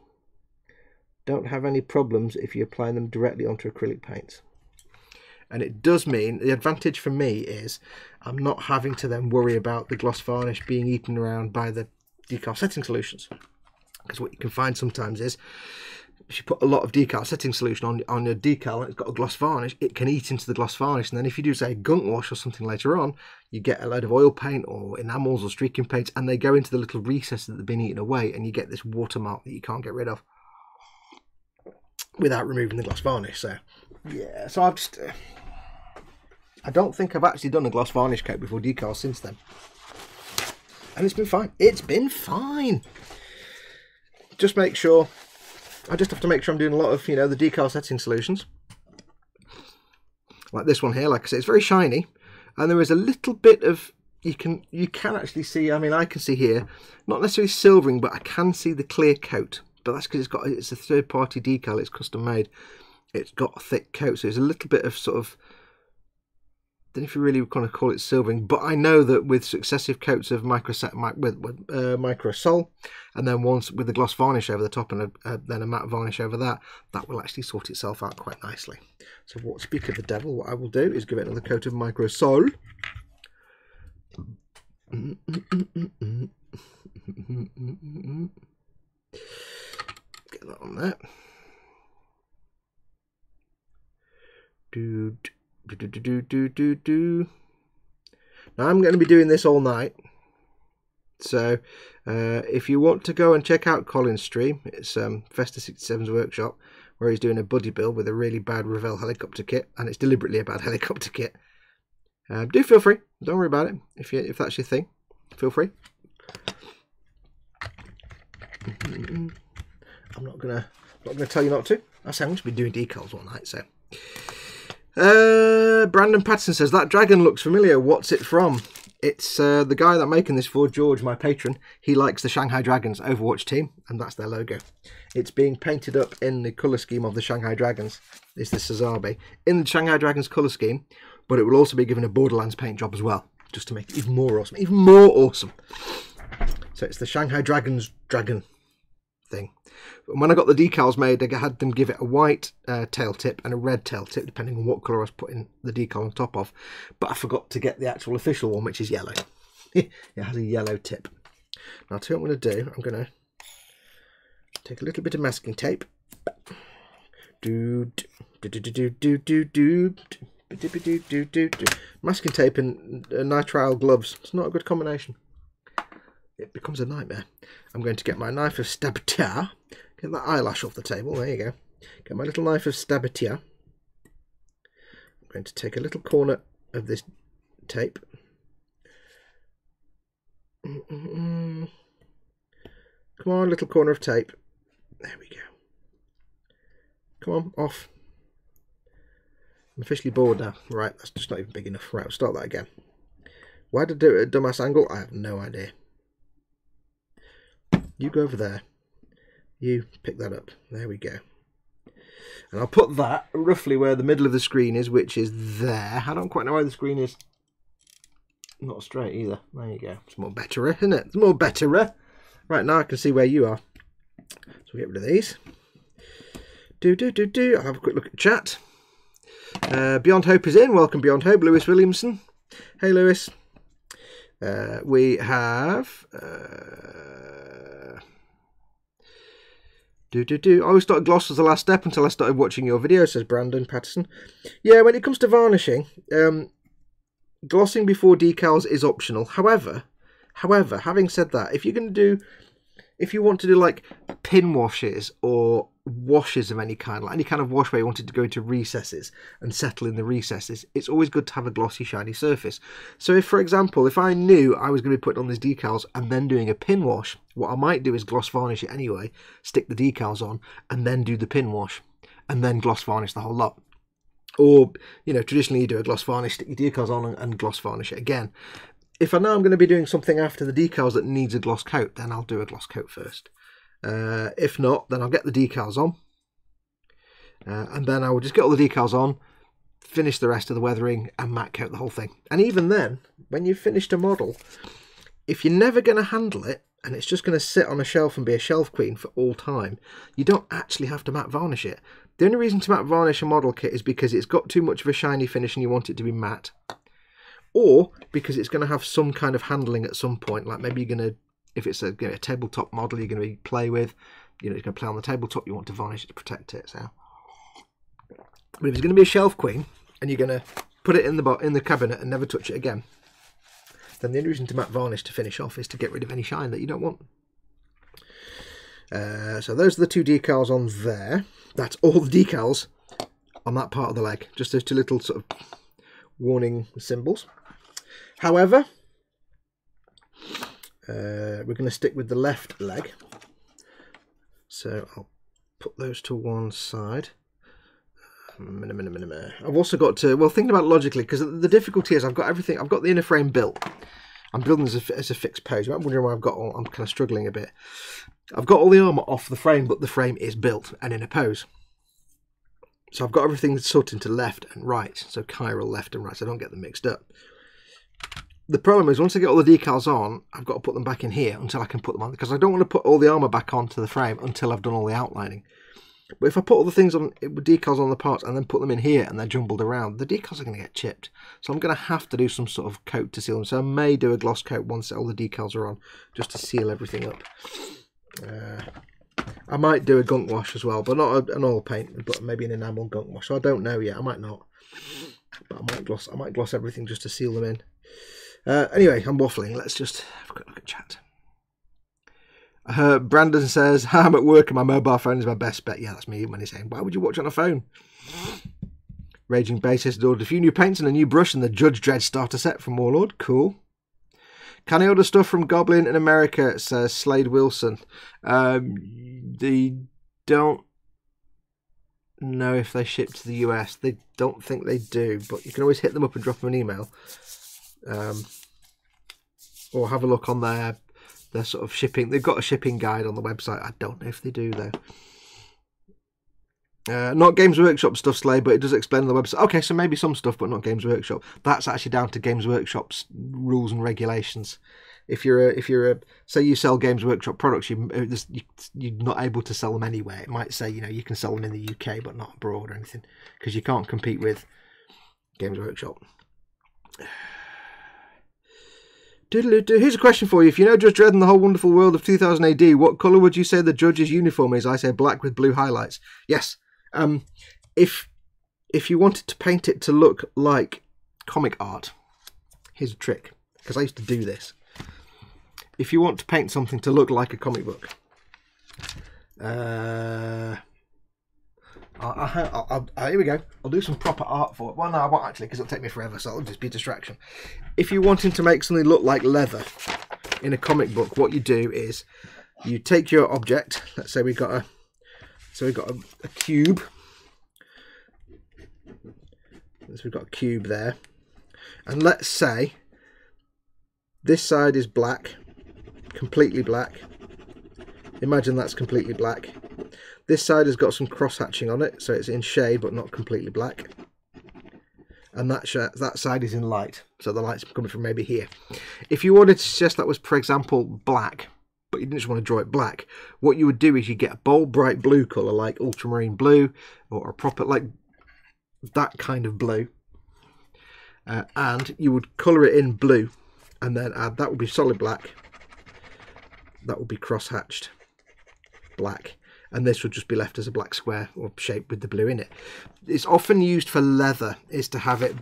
don't have any problems if you apply them directly onto acrylic paints. And it does mean, the advantage for me is, I'm not having to then worry about the gloss varnish being eaten around by the decal setting solutions. Because what you can find sometimes is, if you put a lot of decal setting solution on, on your decal and it's got a gloss varnish, it can eat into the gloss varnish. And then if you do, say, a gunk wash or something later on, you get a load of oil paint or enamels or streaking paints, and they go into the little recesses that they've been eaten away, and you get this watermark that you can't get rid of without removing the gloss varnish. So, yeah, so I've just... Uh, I don't think I've actually done a gloss varnish coat before decal since then. And it's been fine. It's been fine. Just make sure, I just have to make sure I'm doing a lot of, you know, the decal setting solutions. Like this one here, like I said, it's very shiny. And there is a little bit of, you can you can actually see, I mean, I can see here, not necessarily silvering, but I can see the clear coat. But that's because it's got, it's a third-party decal, it's custom made. It's got a thick coat, so there's a little bit of sort of, I don't know if you really kind of call it silvering, but I know that with successive coats of MicroSet, with, with uh, MicroSol, and then once with the gloss varnish over the top and a, uh, then a matte varnish over that, that will actually sort itself out quite nicely. So what, speak of the devil, what I will do is give it another coat of MicroSol. Get that on there. Dude. Do, do, do, do, do, do. Now I'm going to be doing this all night, so uh, if you want to go and check out Colin's stream, it's um, Festa sixty-seven's workshop, where he's doing a buddy build with a really bad Revell helicopter kit, and it's deliberately a bad helicopter kit. Uh, do feel free, don't worry about it, if, you, if that's your thing, feel free. I'm not going to not gonna tell you not to. I say I'm going to be doing decals all night, so... Uh, Brandon Patterson says, that dragon looks familiar, what's it from? It's uh, the guy that I'm making this for, George, my patron. He likes the Shanghai Dragons Overwatch team, and that's their logo. It's being painted up in the colour scheme of the Shanghai Dragons. It's the Sazabi in the Shanghai Dragons colour scheme, but it will also be given a Borderlands paint job as well, just to make it even more awesome, even more awesome. So it's the Shanghai Dragons dragon thing. And when I got the decals made, I had them give it a white uh, tail tip and a red tail tip, depending on what colour I was putting the decal on top of. But I forgot to get the actual official one, which is yellow. It has a yellow tip. Now, to what I'm going to do, I'm going to take a little bit of masking tape. Do do do do do do do do do do. Masking tape and uh, nitrile gloves. It's not a good combination. It becomes a nightmare. I'm going to get my knife of stabatier. Get that eyelash off the table. There you go. Get my little knife of stabatier. I'm going to take a little corner of this tape. Mm-mm-mm. Come on, little corner of tape. There we go. Come on, off. I'm officially bored now. Right, that's just not even big enough. Right, we'll start that again. Why did I do it at a dumbass angle? I have no idea. You go over there. You pick that up. There we go. And I'll put that roughly where the middle of the screen is, which is there. I don't quite know where the screen is. Not straight either. There you go. It's more betterer, isn't it? It's more betterer. Right, now I can see where you are. So we'll get rid of these. Do, do, do, do. I'll have a quick look at chat. Uh, Beyond Hope is in. Welcome, Beyond Hope. Lewis Williamson. Hey, Lewis. Uh, we have... Uh, do do do. I always thought gloss was the last step until I started watching your video, says Brandon Patterson. Yeah, when it comes to varnishing, um, glossing before decals is optional. However, however, having said that, if you're going to do, if you want to do like pin washes or washes of any kind, like any kind of wash where you wanted to go into recesses and settle in the recesses, it's always good to have a glossy shiny surface. So if, for example, if I knew I was going to be putting on these decals and then doing a pin wash, what I might do is gloss varnish it anyway, stick the decals on and then do the pin wash and then gloss varnish the whole lot. Or, you know, traditionally you do a gloss varnish, stick your decals on and, and gloss varnish it again. If I know I'm going to be doing something after the decals that needs a gloss coat, then I'll do a gloss coat first. Uh, if not, then I'll get the decals on, uh, and then I will just get all the decals on, finish the rest of the weathering, and matte coat the whole thing. And even then, when you've finished a model, if you're never going to handle it, and it's just going to sit on a shelf and be a shelf queen for all time, you don't actually have to matte varnish it. The only reason to matte varnish a model kit is because it's got too much of a shiny finish and you want it to be matte, or because it's going to have some kind of handling at some point, like maybe you're going to, if it's a, you know, a tabletop model you're going to play with, you know, it's going to play on the tabletop, you want to varnish it to protect it. So, but if it's going to be a shelf queen and you're going to put it in the in the cabinet and never touch it again, then the only reason to matte varnish to finish off is to get rid of any shine that you don't want. Uh, so those are the two decals on there. That's all the decals on that part of the leg. Just those two little sort of warning symbols. However, uh, we're going to stick with the left leg. So I'll put those to one side. I've also got to, well, thinking about logically, because the difficulty is I've got everything, I've got the inner frame built. I'm building this as a, as a fixed pose. You might be wondering why I've got all, I'm kind of struggling a bit. I've got all the armour off the frame, but the frame is built and in a pose. So I've got everything sorted into left and right, so chiral left and right, so I don't get them mixed up. The problem is once I get all the decals on, I've got to put them back in here until I can put them on, because I don't want to put all the armour back onto the frame until I've done all the outlining. But if I put all the things on, decals on the parts, and then put them in here and they're jumbled around, the decals are going to get chipped. So I'm going to have to do some sort of coat to seal them. So I may do a gloss coat once all the decals are on, just to seal everything up. Uh, I might do a gunk wash as well, but not a, an oil paint, but maybe an enamel gunk wash. So I don't know yet. I might not, but I might gloss. I might gloss everything just to seal them in. Uh, anyway, I'm waffling. Let's just have a quick look at chat. Uh, Brandon says, I'm at work and my mobile phone is my best bet. Yeah, that's me when he's saying, why would you watch on a phone? Raging Bassist ordered a few new paints and a new brush and the Judge Dredd starter set from Warlord. Cool. Can I order stuff from Goblin in America, says Slade Wilson. Um, they don't know if they ship to the U S. They don't think they do, but you can always hit them up and drop them an email. Um, or have a look on their... They're sort of shipping. They've got a shipping guide on the website. I don't know if they do though. Uh, not Games Workshop stuff, Slay, but it does explain on the website. Okay, so maybe some stuff, but not Games Workshop. That's actually down to Games Workshop's rules and regulations. If you're a, if you're a, say you sell Games Workshop products, you, you're not able to sell them anywhere. It might say, you know, you can sell them in the U K, but not abroad or anything, because you can't compete with Games Workshop. Here's a question for you. If you know Judge Dredd and the whole wonderful world of two thousand A D, what colour would you say the Judge's uniform is? I say black with blue highlights. Yes. Um, if if you wanted to paint it to look like comic art, here's a trick, because I used to do this. If you want to paint something to look like a comic book, uh, I'll, I'll, I'll, here we go. I'll do some proper art for it. Well, no, I won't actually, because it'll take me forever, so it'll just be a distraction. If you're wanting to make something look like leather in a comic book, what you do is you take your object. Let's say we've got a, so we've got a, a cube. So we've got a cube there, and let's say this side is black, completely black. Imagine that's completely black. This side has got some cross-hatching on it, so it's in shade but not completely black. And that, sh that side is in light, so the light's coming from maybe here. If you wanted to suggest that was, for example, black, but you didn't just want to draw it black, what you would do is you get a bold, bright blue colour, like ultramarine blue, or a proper, like that kind of blue. Uh, and you would colour it in blue, and then add, that would be solid black. That would be cross-hatched black. And this would just be left as a black square or shape with the blue in it. It's often used for leather, is to have it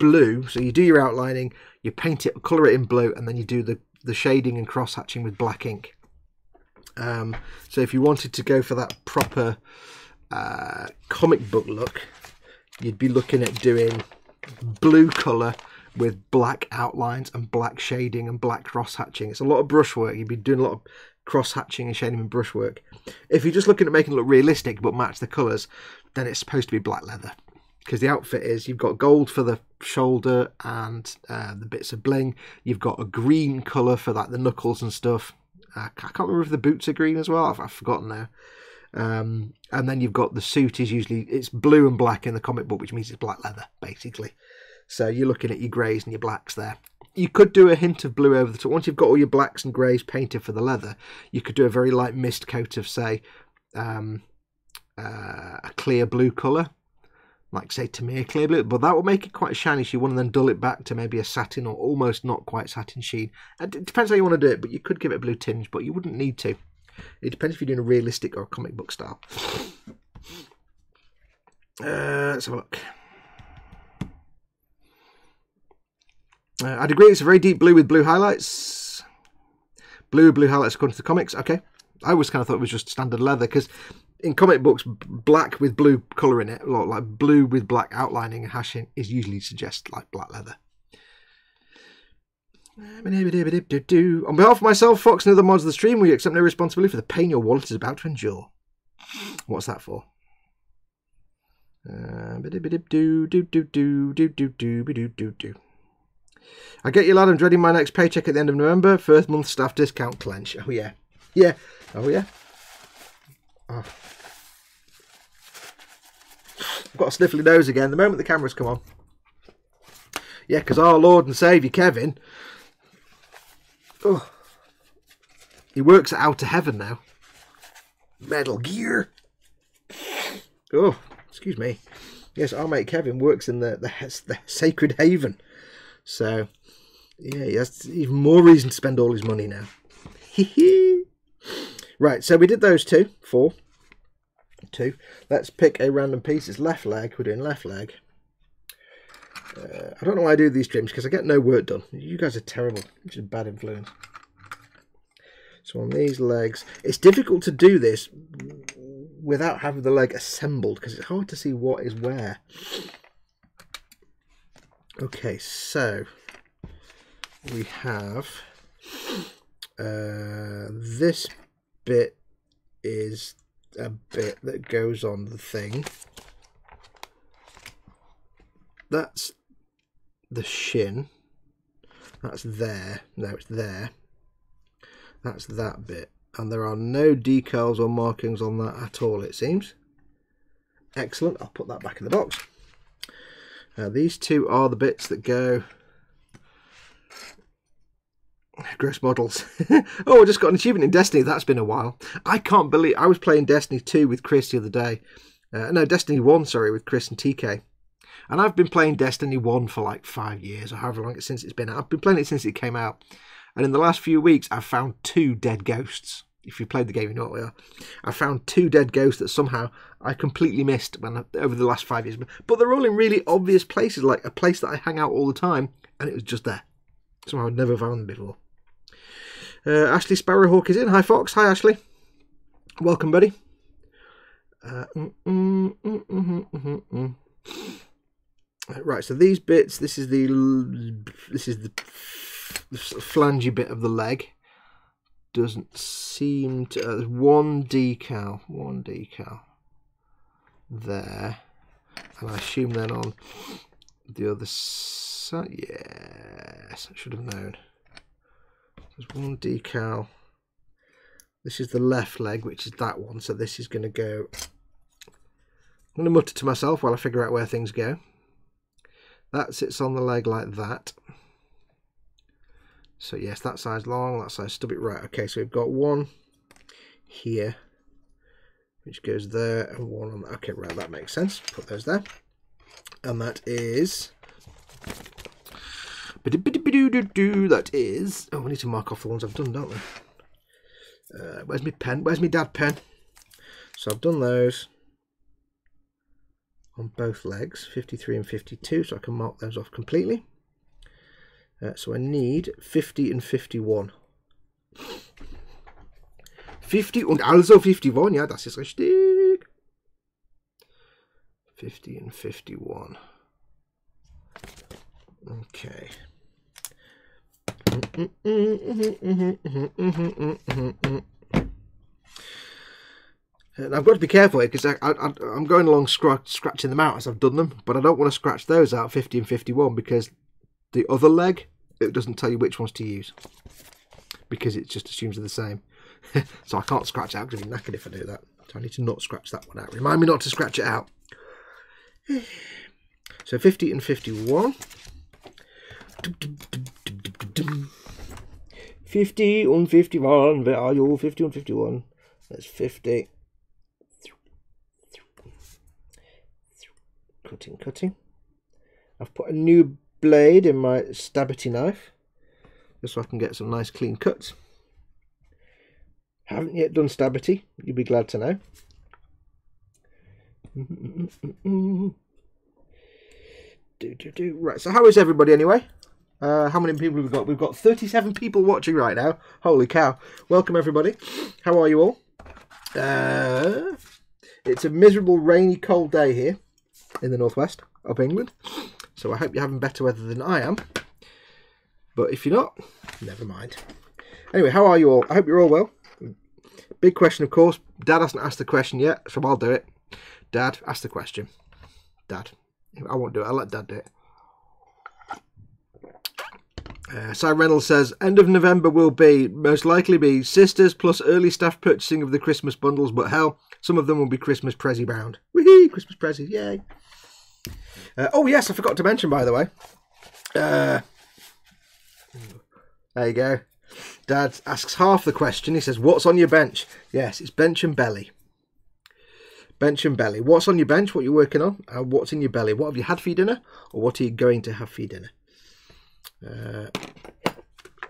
blue. So you do your outlining, you paint it, colour it in blue, and then you do the, the shading and cross-hatching with black ink. Um, so if you wanted to go for that proper uh, comic book look, you'd be looking at doing blue colour with black outlines and black shading and black cross-hatching. It's a lot of brushwork. You'd be doing a lot of cross-hatching and shading and brushwork. If you're just looking at making it look realistic but match the colours, then it's supposed to be black leather, because the outfit is, you've got gold for the shoulder and uh, the bits of bling. You've got a green colour for like the knuckles and stuff. I can't remember if the boots are green as well. I've, I've forgotten now. Um, and then you've got the suit is usually, it's blue and black in the comic book, which means it's black leather basically. So you're looking at your greys and your blacks there. You could do a hint of blue over the top. Once you've got all your blacks and greys painted for the leather, you could do a very light mist coat of, say, um, uh, a clear blue colour. Like, say, Tamir clear blue. But that will make it quite shiny, so you want to then dull it back to maybe a satin or almost not quite satin sheen. It depends how you want to do it, but you could give it a blue tinge, but you wouldn't need to. It depends if you're doing a realistic or a comic book style. Uh, let's have a look. Uh, I'd agree it's a very deep blue with blue highlights. Blue with blue highlights according to the comics. Okay. I always kind of thought it was just standard leather, because in comic books, black with blue colour in it, like blue with black outlining and hashing, is usually suggests like black leather. On behalf of myself, Fox, and other mods of the stream, we accept no responsibility for the pain your wallet is about to endure. What's that for? I get you, lad. I'm dreading my next paycheck at the end of November. First month staff discount clench. Oh, yeah. Yeah. Oh, yeah. Oh. I've got a sniffly nose again the moment the cameras come on. Yeah, because our Lord and Saviour, Kevin, oh, he works at Outer Heaven now. Metal Gear. Oh, excuse me. Yes, our mate Kevin works in the, the, the Sacred Haven. So, yeah, he has even more reason to spend all his money now. Right, so we did those two. Four. Two. Let's pick a random piece. It's left leg. We're doing left leg. Uh, I don't know why I do these streams, because I get no work done. You guys are terrible. It's a bad influence. So on these legs, it's difficult to do this without having the leg assembled, because it's hard to see what is where. Okay, so we have uh, this bit is a bit that goes on the thing. That's the shin. That's there. No, it's there. That's that bit. And there are no decals or markings on that at all, it seems. Excellent. I'll put that back in the box. Now, these two are the bits that go... Gross models. Oh, I just got an achievement in Destiny. That's been a while. I can't believe... I was playing Destiny two with Chris the other day. Uh, no, Destiny one, sorry, with Chris and T K. And I've been playing Destiny one for like five years or however long it's since it's been out. I've been playing it since it came out. And in the last few weeks, I've found two dead ghosts. If you played the game, you know what we are. I found two dead ghosts that somehow I completely missed when I, over the last five years. But they're all in really obvious places, like a place that I hang out all the time. And it was just there. Somehow I'd never found them before. Uh, Ashley Sparrowhawk is in. Hi, Fox. Hi, Ashley. Welcome, buddy. Uh, mm, mm, mm, mm, mm, mm, mm. Right, so these bits, this is the this is the, the flangey bit of the leg. Doesn't seem to... Uh, there's one decal, one decal there. And I assume then on the other side... Yes, I should have known. There's one decal. This is the left leg, which is that one. So this is going to go... I'm going to mutter to myself while I figure out where things go. That sits on the leg like that. So yes, that side's long, that side's stubby. Right, okay, so we've got one here, which goes there, and one on that. Okay, right, that makes sense. Put those there. And that is... That is... Oh, we need to mark off the ones I've done, don't we? Uh, where's my pen? Where's my dad pen? So I've done those. On both legs, fifty-three and fifty-two, so I can mark those off completely. Uh, so I need fifty and fifty-one. fifty and also fifty-one, yeah, das ist richtig. fifty and fifty-one. Okay. And I've got to be careful here because I, I, I'm going along scratch, scratching them out as I've done them, but I don't want to scratch those out, fifty and fifty-one, because the other leg, it doesn't tell you which ones to use because it just assumes they're the same. So I can't scratch out because I'm knackered if I do that. So I need to not scratch that one out. Remind me not to scratch it out. So fifty and fifty-one. fifty and fifty-one. Where are you? fifty and fifty-one. That's fifty. Cutting, cutting. I've put a new blade in my stabbity knife, just so I can get some nice clean cuts. Haven't yet done stabbity, you'll be glad to know. Do, do, do. Right, so how is everybody anyway? Uh, how many people have we got? We've got thirty-seven people watching right now. Holy cow. Welcome everybody. How are you all? Uh, It's a miserable, rainy, cold day here in the northwest of England. So I hope you're having better weather than I am. But if you're not, never mind. Anyway, how are you all? I hope you're all well. Big question, of course. Dad hasn't asked the question yet, so I'll do it. Dad, ask the question. Dad. I won't do it. I'll let Dad do it. Uh, Simon Reynolds says, end of November will be, most likely be, sisters plus early staff purchasing of the Christmas bundles, but hell, some of them will be Christmas Prezi bound. Woohoo! Christmas Prezi, yay! Uh, oh yes, I forgot to mention, by the way. Uh, there you go. Dad asks half the question. He says, what's on your bench? Yes, it's bench and belly. Bench and belly. What's on your bench? What you're working on? And what's in your belly? What have you had for your dinner? Or what are you going to have for your dinner? Uh,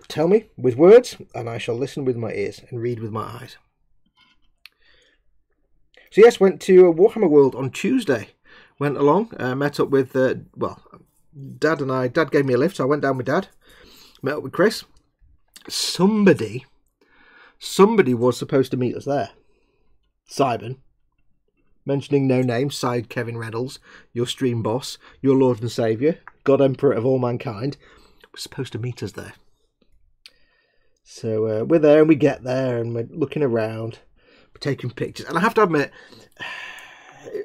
tell me with words, and I shall listen with my ears and read with my eyes. So yes, went to uh, Warhammer World on Tuesday. Went along, uh, met up with uh, well, Dad and I. Dad gave me a lift, so I went down with Dad. Met up with Chris. Somebody, somebody was supposed to meet us there. Simon, mentioning no name, side Kevin Reynolds, your stream boss, your Lord and Saviour, God Emperor of all mankind. Supposed to meet us there. So uh, we're there, and we get there, and we're looking around, we're taking pictures, and I have to admit,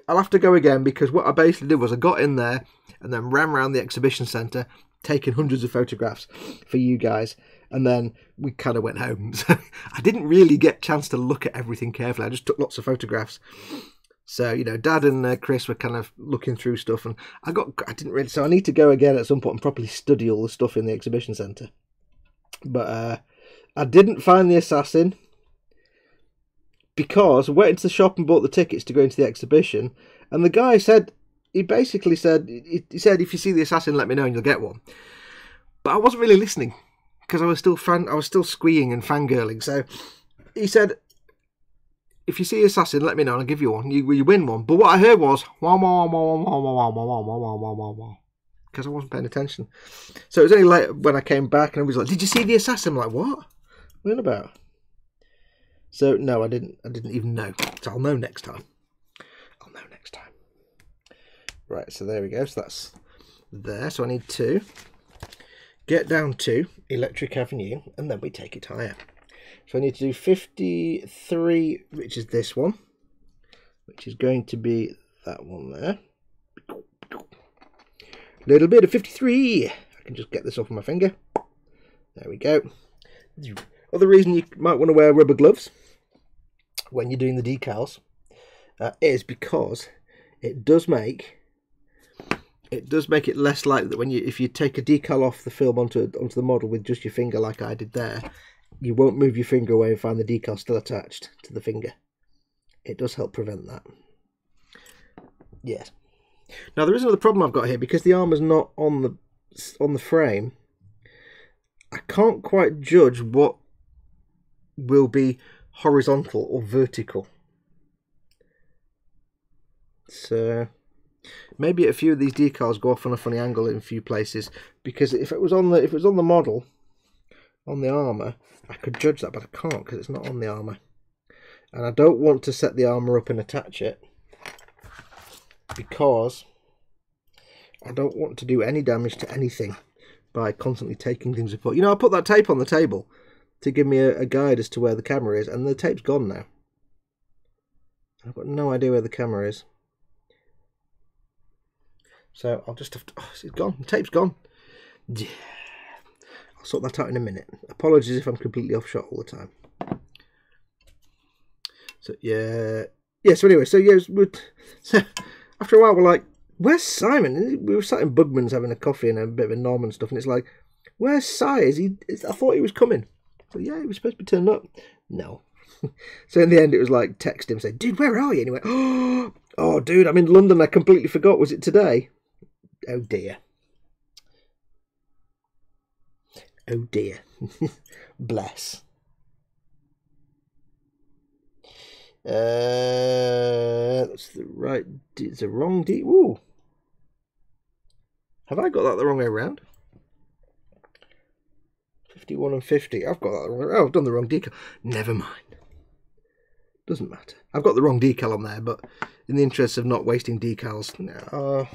I'll have to go again, because what I basically did was I got in there and then ran around the exhibition centre taking hundreds of photographs for you guys, and then we kind of went home. So I didn't really get a chance to look at everything carefully. I just took lots of photographs. So, you know, Dad and uh, Chris were kind of looking through stuff, and I got, I didn't really, so I need to go again at some point and properly study all the stuff in the exhibition centre. But uh, I didn't find the assassin, because I went into the shop and bought the tickets to go into the exhibition, and the guy said, he basically said, he, he said, if you see the assassin, let me know and you'll get one. But I wasn't really listening, because I was still fan, I was still squeeing and fangirling. So he said, if you see an assassin, let me know and I'll give you one. You, you win one. But what I heard was, wah, wah, wah, wah, wah, wah, wah, wah, wah, wah, wah, because I wasn't paying attention. So it was only later when I came back and I was like, did you see the assassin? I'm like, what? What are you about? So, no, I didn't. I didn't even know. So I'll know next time. I'll know next time. Right, so there we go. So that's there. So I need to get down to Electric Avenue and then we take it higher. So I need to do fifty-three, which is this one, which is going to be that one there. Little bit of fifty-three. I can just get this off of my finger. There we go. Other reason you might want to wear rubber gloves when you're doing the decals uh, is because it does make it does make it less likely that when you if you take a decal off the film onto onto the model with just your finger like I did there. You won't move your finger away and find the decal still attached to the finger. It does help prevent that. Yes. Now there is another problem I've got here because the armor's not on the on the frame. I can't quite judge what will be horizontal or vertical. So maybe a few of these decals go off on a funny angle in a few places because if it was on the if it was on the model. On the armour, I could judge that, but I can't because it's not on the armour. And I don't want to set the armour up and attach it because I don't want to do any damage to anything by constantly taking things apart. You know, I put that tape on the table to give me a, a guide as to where the camera is, and the tape's gone now. I've got no idea where the camera is. So I'll just have to... Oh, it's gone. The tape's gone. Yeah. Sort that out in a minute. Apologies if I'm completely off shot all the time. So yeah, yeah. So anyway, so yeah, we so after a while we're like, "Where's Simon?" We were sat in Bugman's having a coffee and a bit of a nom and stuff, and it's like, "Where's Si? Is he?" I thought he was coming. So yeah, he was supposed to be turning up. No. So in the end, it was like text him, say, "Dude, where are you?" And he went, "Oh, oh, dude, I'm in London. I completely forgot. Was it today? Oh dear." Oh dear. Bless. Uh, that's the right... It's the wrong D. Ooh. Have I got that the wrong way around? fifty-one and fifty. I've got that the wrong way around. Oh, I've done the wrong decal. Never mind. Doesn't matter. I've got the wrong decal on there, but in the interest of not wasting decals, no.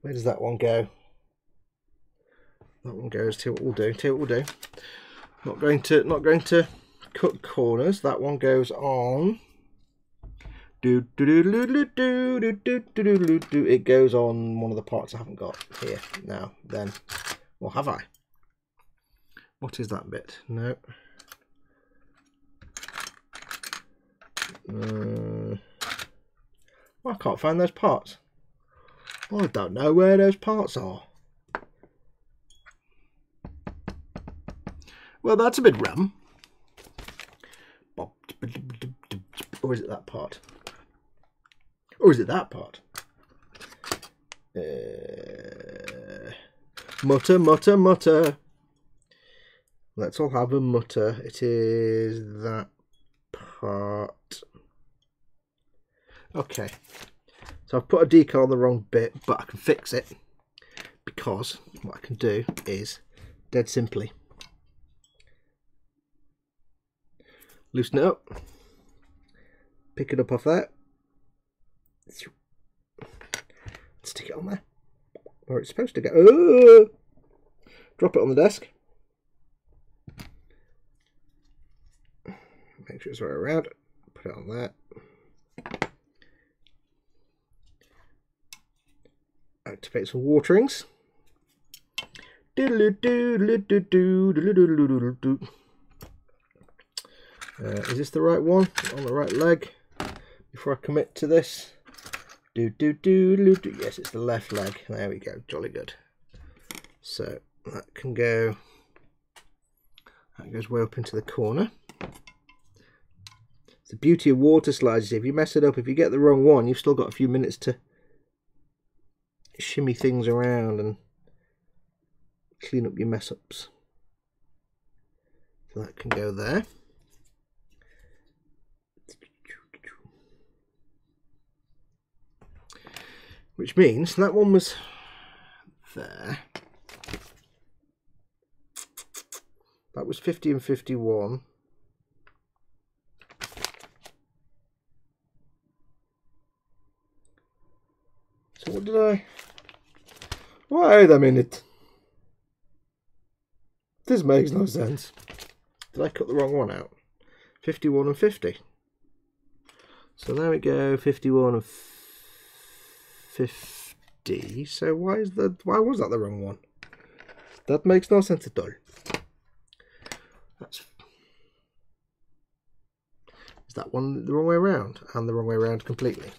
Where does that one go? That one goes. Tell you what we'll do. Tell you what we'll do. Not going to. Not going to cut corners. That one goes on. Do do do do do do do do do do do. It goes on one of the parts I haven't got here now. Then, well, have I? What is that bit? No. Uh, well, I can't find those parts. I don't know where those parts are. Well, that's a bit rum. Or is it that part? Or is it that part? Uh, mutter, mutter, mutter. Let's all have a mutter. It is that part. Okay. So I've put a decal on the wrong bit, but I can fix it because what I can do is dead simply loosen it up, pick it up off there, stick it on there where it's supposed to go. Oh! Drop it on the desk. Make sure it's right around. Put it on there. Activate some waterings. Uh, is this the right one? On the right leg? Before I commit to this. Do, do, do, do, do. Yes, it's the left leg. There we go. Jolly good. So that can go. That goes way up into the corner. It's the beauty of water slides is if you mess it up, if you get the wrong one, you've still got a few minutes to shimmy things around and clean up your mess ups. So that can go there. Which means that one was there. That was fifty and fifty-one. So what did I... Wait a minute. This makes no sense. Did I cut the wrong one out? fifty-one and fifty. So there we go, fifty-one and fifty. So why is that? Why was that the wrong one? That makes no sense at all. That's, is that one the wrong way around and the wrong way around completely?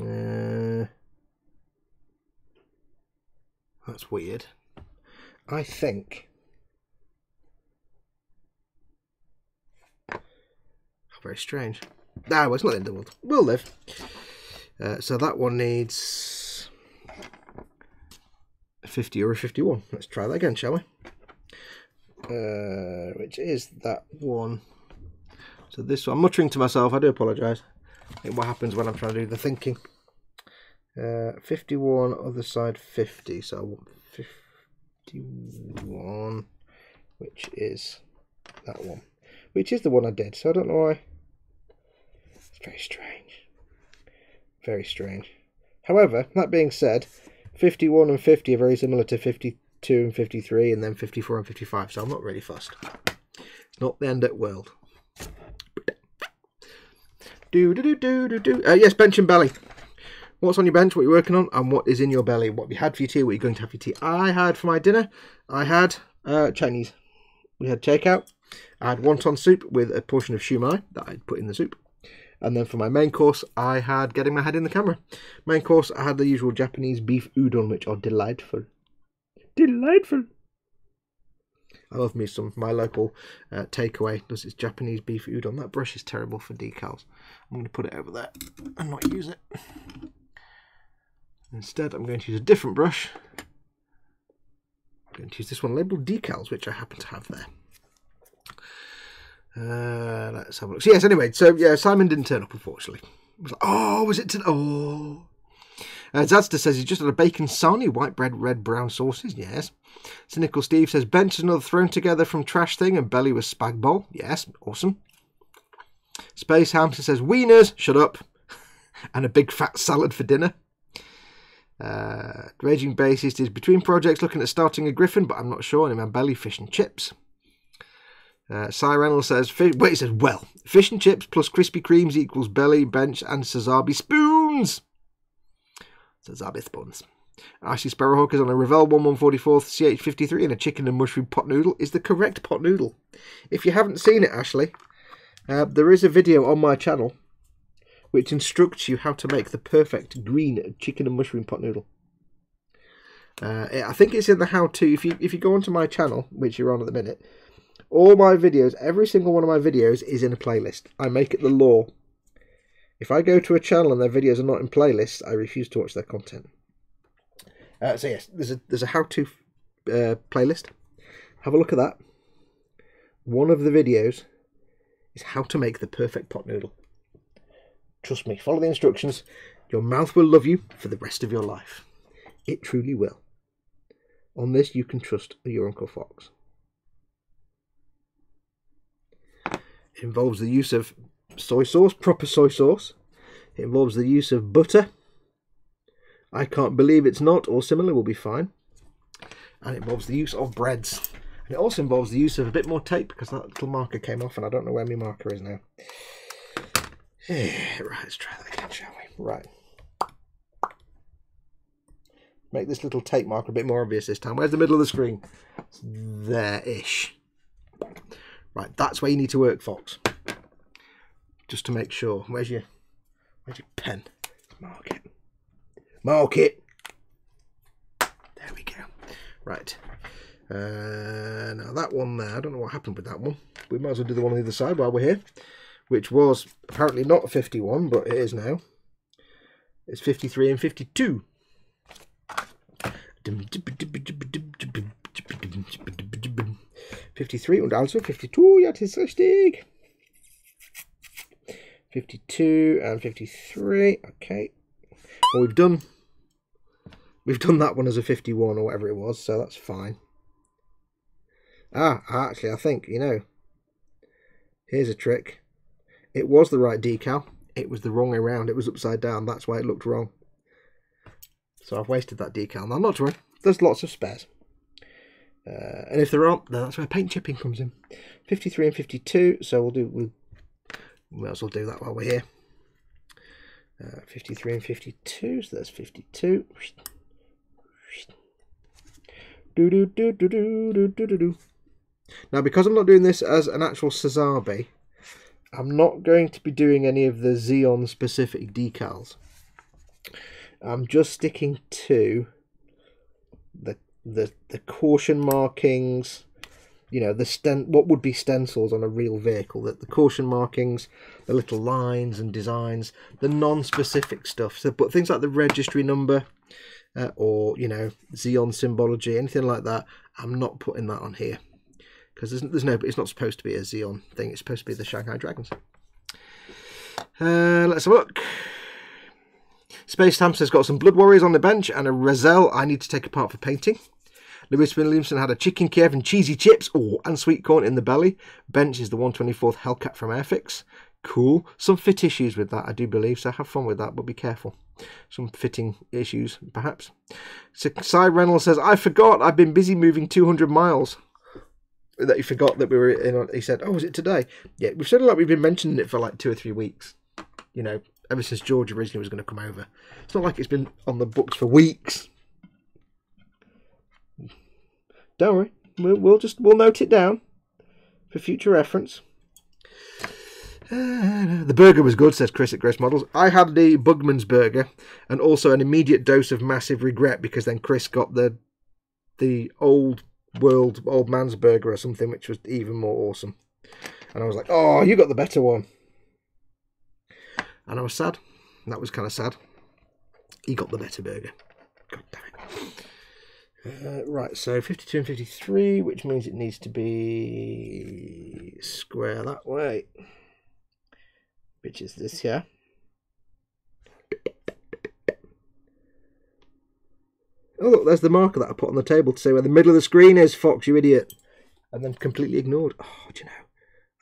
Uh, that's weird. I think. Very strange. Ah, well, it's not in the world. We'll live. Uh, so that one needs a fifty or a fifty-one. Let's try that again, shall we? Uh, which is that one. So this one. I'm muttering to myself. I do apologise. I think what happens when I'm trying to do the thinking. Uh, fifty-one, other side fifty. So I want fifty-one, which is that one. Which is the one I did. So I don't know why. Very strange. Very strange. However, that being said, fifty-one and fifty are very similar to fifty-two and fifty-three and then fifty-four and fifty-five. So I'm not really fussed. It's not the end of the world. Do, do, do, do, do, do. Uh, yes, bench and belly. What's on your bench? What you're working on? And what is in your belly? What have you had for your tea? What are you going to have for your tea? I had for my dinner. I had uh, Chinese. We had takeout. I had wonton soup with a portion of shumai that I'd put in the soup. And then for my main course, I had, getting my head in the camera, main course, I had the usual Japanese beef udon, which are delightful. Delightful. I love me some. My local uh, takeaway does its Japanese beef udon. That brush is terrible for decals. I'm going to put it over there and not use it. Instead, I'm going to use a different brush. I'm going to use this one labeled decals, which I happen to have there. Uh, let's have a look. So yes, anyway, so yeah, Simon didn't turn up, unfortunately. It was like, oh, was it today? Oh, Uh, Zadster says he's just had a bacon sarnie, white bread, red, brown sauces. Yes. Cynical Steve says Bent is another thrown together from trash thing and Belly was spag bowl. Yes. Awesome. Space Hamster says wieners. Shut up. And a big fat salad for dinner. Uh, Raging Bassist is between projects looking at starting a griffin, but I'm not sure. And I'm Belly fish and chips. Uh, Cy Reynolds says, fish, wait, he says, well, fish and chips plus Krispy Kremes equals Belly, Bench, and Sazabi spoons. Sazabi spoons. Icy Sparrowhawk is on a Revell one one forty-fourth C H fifty-three and a chicken and mushroom pot noodle is the correct pot noodle. If you haven't seen it, Ashley, uh, there is a video on my channel which instructs you how to make the perfect green chicken and mushroom pot noodle. Uh, I think it's in the how-to. If you, if you go onto my channel, which you're on at the minute, all my videos, every single one of my videos is in a playlist. I make it the law. If I go to a channel and their videos are not in playlists, I refuse to watch their content. Uh, so yes, there's a there's a how-to uh, playlist. Have a look at that. One of the videos is how to make the perfect pot noodle. Trust me, follow the instructions. Your mouth will love you for the rest of your life. It truly will. On this, you can trust your Uncle Fox. It involves the use of soy sauce, proper soy sauce. It involves the use of butter. I can't believe it's not, or similar will be fine. And it involves the use of breads. And it also involves the use of a bit more tape, because that little marker came off and I don't know where my marker is now. Yeah, right, let's try that again, shall we? Right. Make this little tape marker a bit more obvious this time. Where's the middle of the screen? There-ish. Right, that's where you need to work, Fox. Just to make sure. Where's your, where's your pen? Mark it. Mark it. There we go. Right. Uh, now that one there, I don't know what happened with that one. We might as well do the one on the other side while we're here, which was apparently not fifty-one, but it is now. It's fifty-three and fifty-two. fifty-three and also fifty-two, ja, das ist richtig. fifty-two and fifty-three, okay. Well, we've done, we've done that one as a fifty-one or whatever it was, so that's fine. Ah, actually, I think, you know, here's a trick. It was the right decal, it was the wrong way around, it was upside down, that's why it looked wrong. So I've wasted that decal. Now, not to worry, there's lots of spares. Uh, and if there aren't, then that's where paint chipping comes in. fifty-three and fifty-two, so we'll do, we'll, we might as well do that while we're here. Uh, fifty-three and fifty-two, so there's fifty-two. Do, do, do, do, do, do, do, do. Now, because I'm not doing this as an actual Sazabi, I'm not going to be doing any of the Xeon specific decals. I'm just sticking to the the the caution markings, you know, the sten what would be stencils on a real vehicle, that the caution markings, the little lines and designs, the non-specific stuff. So, but things like the registry number uh, or you know Xeon symbology, anything like that, I'm not putting that on here. Because there's, there's no, it's not supposed to be a Xeon thing. It's supposed to be the Shanghai Dragons. Uh, let's have a look. Space Hamster's got some Blood Warriors on the bench and a Razel I need to take apart for painting. Lewis Williamson had a Chicken Kiev and Cheesy Chips oh, and Sweet Corn in the belly. Bench is the one twenty-fourth Hellcat from Airfix. Cool. Some fit issues with that, I do believe, so have fun with that, but be careful. Some fitting issues, perhaps. Cy Reynolds says, I forgot, I've been busy moving two hundred miles. That he forgot that we were in. He said, oh, was it today? Yeah, we've said, like, we've been mentioning it for like two or three weeks, you know, ever since George originally was going to come over. It's not like it's been on the books for weeks. Don't worry, we'll, we'll just we'll note it down for future reference. Uh, the burger was good, says Chris at Chris Models. I had the Bugman's burger and also an immediate dose of massive regret, because then Chris got the the old world old man's burger or something, which was even more awesome, and I was like, oh, you got the better one, and I was sad. That was kind of sad. He got the better burger, god damn it. Uh, right, so fifty-two and fifty-three, which means it needs to be square that way, which is this here. Oh, look, there's the marker that I put on the table to say where the middle of the screen is, Fox, you idiot. And then completely ignored. Oh, do you know,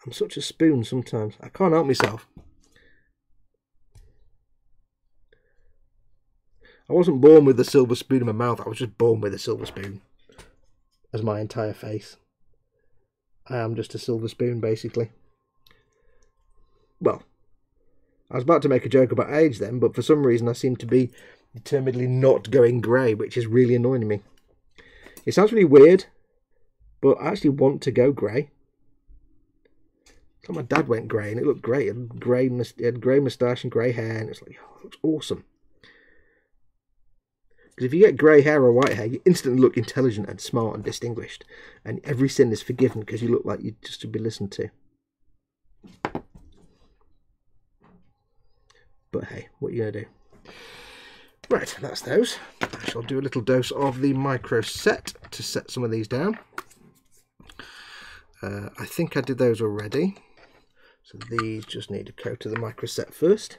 I'm such a spoon sometimes. I can't help myself. I wasn't born with a silver spoon in my mouth. I was just born with a silver spoon as my entire face. I am just a silver spoon, basically. Well, I was about to make a joke about age then, but for some reason I seem to be determinedly not going grey, which is really annoying me. It sounds really weird, but I actually want to go grey. My dad went grey and it looked great. He had grey moustache and grey hair, and it's like, oh, it looks awesome. Because if you get grey hair or white hair, you instantly look intelligent and smart and distinguished, and every sin is forgiven because you look like you just should be listened to. But hey, what are you going to do? Right, that's those. I shall do a little dose of the MicroSet to set some of these down. Uh, I think I did those already. So these just need to go to the MicroSet first.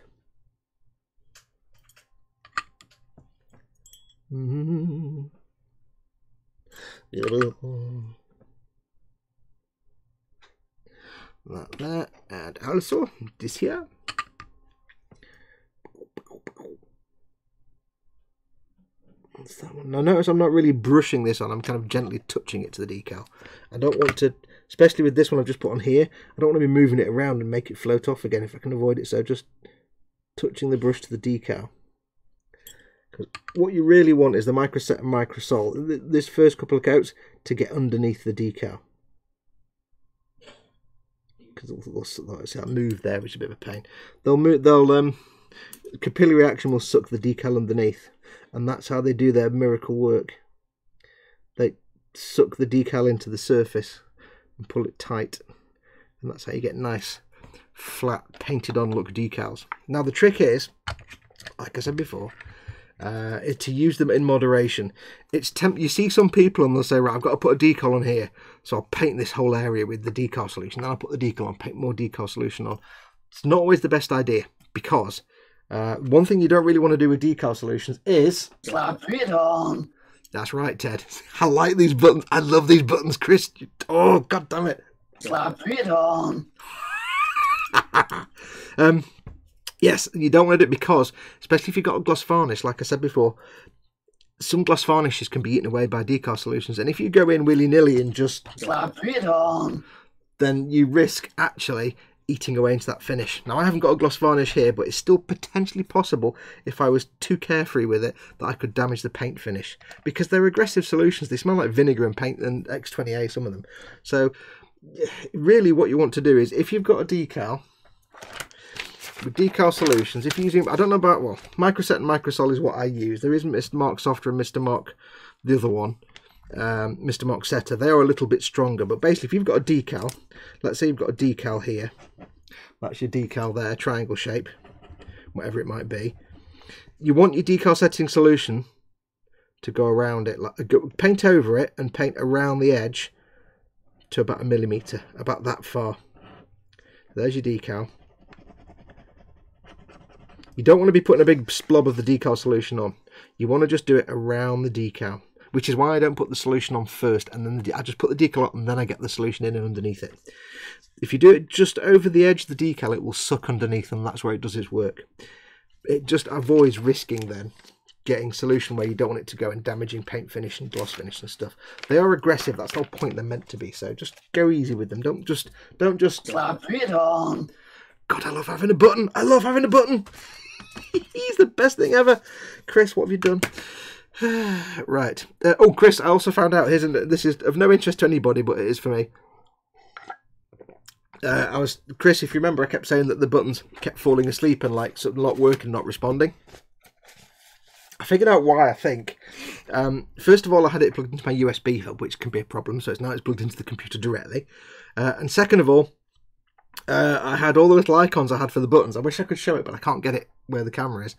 Mm-hmm. Like that, and also this here. What's that one? Now notice I'm not really brushing this on, I'm kind of gently touching it to the decal. I don't want to, especially with this one I've just put on here, I don't want to be moving it around and make it float off again if I can avoid it, so just touching the brush to the decal. Because what you really want is the MicroSet and MicroSol, this first couple of coats, to get underneath the decal. Because they'll, they'll move there, which is a bit of a pain. They'll move, they'll, um, capillary action will suck the decal underneath, and that's how they do their miracle work. They suck the decal into the surface and pull it tight, and that's how you get nice, flat, painted on look decals. Now the trick is, like I said before, Uh, is to use them in moderation. It's temp you see some people and they'll say, right, I've got to put a decal on here, so I'll paint this whole area with the decal solution, then I'll put the decal on, paint more decal solution on. It's not always the best idea, because uh, one thing you don't really want to do with decal solutions is slap it on. That's right, Ted. I like these buttons. I love these buttons, Chris. Oh, god damn it. Slap it on. um Yes, you don't want to do it because, especially if you've got a gloss varnish, like I said before, some gloss varnishes can be eaten away by decal solutions. And if you go in willy-nilly and just slap it on, then you risk actually eating away into that finish. Now, I haven't got a gloss varnish here, but it's still potentially possible, if I was too carefree with it, that I could damage the paint finish. Because they're aggressive solutions. They smell like vinegar and paint and X twenty A, some of them. So, really what you want to do is, if you've got a decal with decal solutions, if you're using, I don't know about, well, MicroSet and MicroSol is what I use. There is Mister Mark Softer and Mister Mark, the other one, um, Mister Mark Setter. They are a little bit stronger, but basically if you've got a decal, let's say you've got a decal here, that's your decal there, triangle shape, whatever it might be. You want your decal setting solution to go around it, like paint over it and paint around the edge to about a millimetre, about that far. There's your decal. You don't want to be putting a big blob of the decal solution on. You want to just do it around the decal, which is why I don't put the solution on first, and then the I just put the decal on and then I get the solution in and underneath it. If you do it just over the edge of the decal, it will suck underneath, and that's where it does its work. It just avoids risking then getting solution where you don't want it to go and damaging paint finish and gloss finish and stuff. They are aggressive. That's the whole point they're meant to be. So just go easy with them. Don't just don't just slap it on. God, I love having a button. I love having a button. He's the best thing ever. Chris, what have you done? Right. Uh, oh, Chris, I also found out, here's an, this is of no interest to anybody, but it is for me. Uh, I was Chris, if you remember, I kept saying that the buttons kept falling asleep and like sort of not working, not responding. I figured out why, I think. Um, first of all, I had it plugged into my U S B hub, which can be a problem, so it's now it's plugged into the computer directly. Uh, and second of all, Uh, I had all the little icons I had for the buttons. I wish I could show it, but I can't get it where the camera is.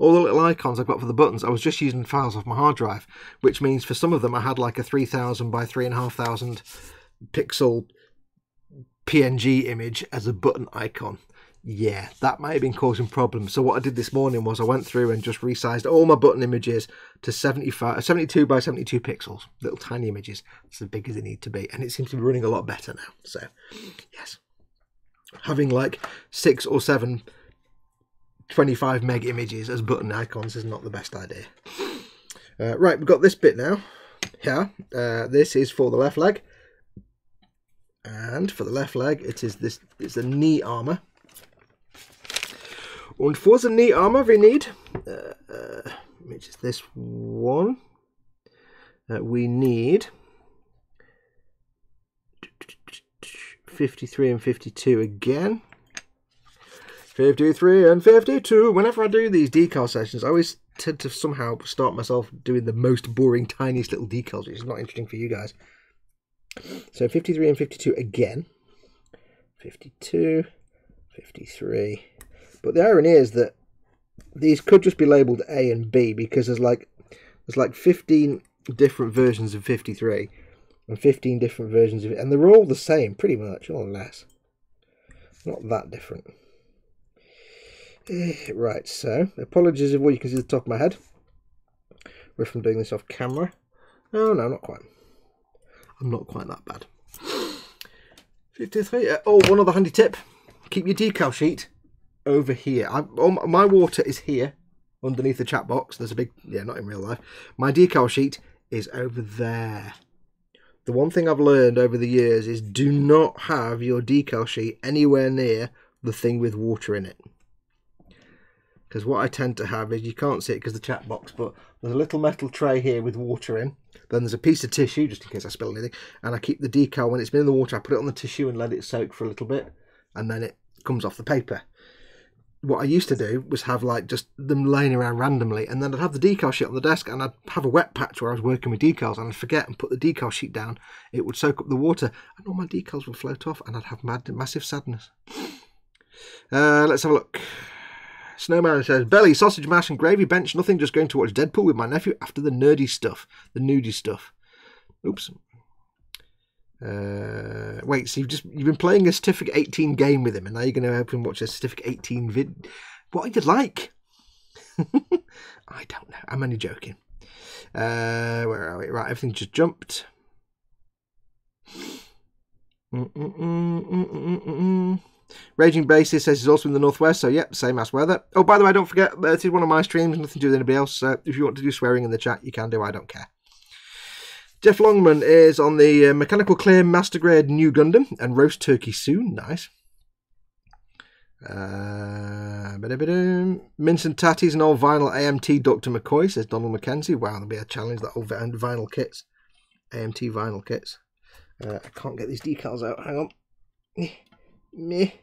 All the little icons I've got for the buttons, I was just using files off my hard drive, which means for some of them I had like a three thousand by three thousand five hundred pixel P N G image as a button icon. yeah, that might have been causing problems. So what I did this morning was I went through and just resized all my button images to seventy-five, seventy-two by seventy-two pixels, little tiny images. It's as big as they need to be, and it seems to be running a lot better now. So yes, having like six or seven twenty-five meg images as button icons is not the best idea. Uh, right, we've got this bit now. Yeah, uh, this is for the left leg, and for the left leg, it is this. It's the knee armor. And for the knee armor, we need, uh, uh, which is this one. Uh, we need fifty-three and fifty-two again. fifty-three and fifty-two. Whenever I do these decal sessions, I always tend to somehow start myself doing the most boring, tiniest little decals, which is not interesting for you guys. So fifty-three and fifty-two again. fifty-two, fifty-three. But the irony is that these could just be labelled A and B, because there's like there's like fifteen different versions of fifty-three and fifteen different versions of it, and they're all the same pretty much, or less. Not that different. Right, so apologies if all you can see the top of my head. We're from doing this off camera. Oh no, not quite. I'm not quite that bad. fifty-three. Uh, oh, one other handy tip: keep your decal sheet over here. I, oh, my water is here, underneath the chat box. There's a big, yeah, not in real life. My decal sheet is over there. The one thing I've learned over the years is do not have your decal sheet anywhere near the thing with water in it. Because what I tend to have is, you can't see it because the chat box, but there's a little metal tray here with water in. Then there's a piece of tissue, just in case I spill anything. And I keep the decal, when it's been in the water, I put it on the tissue and let it soak for a little bit. And then it comes off the paper. What I used to do was have like just them laying around randomly. And then I'd have the decal sheet on the desk, and I'd have a wet patch where I was working with decals. And I'd forget and put the decal sheet down. It would soak up the water. And all my decals would float off, and I'd have mad, massive sadness. Uh, let's have a look. Snowman says, belly, sausage, mash and gravy, bench, nothing, just going to watch Deadpool with my nephew after the nerdy stuff, the nudie stuff. Oops. Uh, wait, so you've just, you've been playing a Certificate eighteen game with him, and now you're going to help him watch a Certificate eighteen vid. What are you like? I don't know. I'm only joking. Uh, where are we? Right, everything just jumped. Mm-mm-mm-mm-mm-mm-mm. Raging Basis says he's also in the northwest, so yep, same ass weather. Oh, by the way, don't forget, this is one of my streams, nothing to do with anybody else, so if you want to do swearing in the chat, you can do, I don't care. Jeff Longman is on the uh, Mechanical Clear Master Grade New Gundam and roast turkey soon, nice. Uh, Mince and Tatties and old vinyl A M T Doctor McCoy, says Donald McKenzie. Wow, that'll be a challenge, that old vinyl kits. A M T vinyl kits. Uh, I can't get these decals out, hang on. Me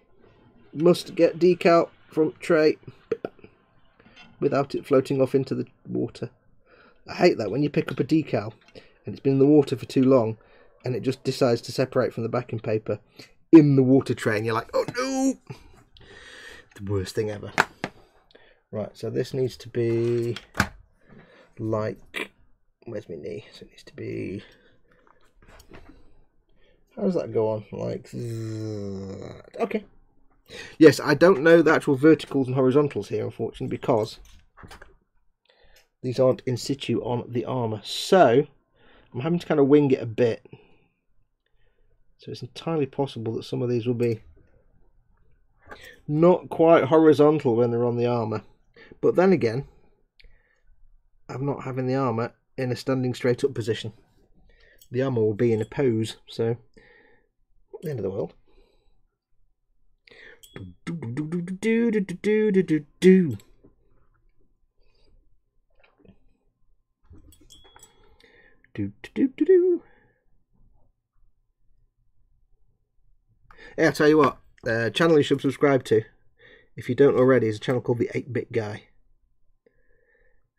must get decal from tray without it floating off into the water. I hate that when you pick up a decal and it's been in the water for too long and it just decides to separate from the backing paper in the water tray, and you're like, oh no, the worst thing ever. Right, so this needs to be like, where's my knee? So it needs to be, how does that go on? Like that. Okay. Yes, I don't know the actual verticals and horizontals here, unfortunately, because these aren't in situ on the armour. So I'm having to kind of wing it a bit. So it's entirely possible that some of these will be not quite horizontal when they're on the armour. But then again, I'm not having the armour in a standing straight up position. The armour will be in a pose, so the end of the world. Yeah, I'll tell you what, uh, channel you should subscribe to, if you don't already, is a channel called The eight bit Guy.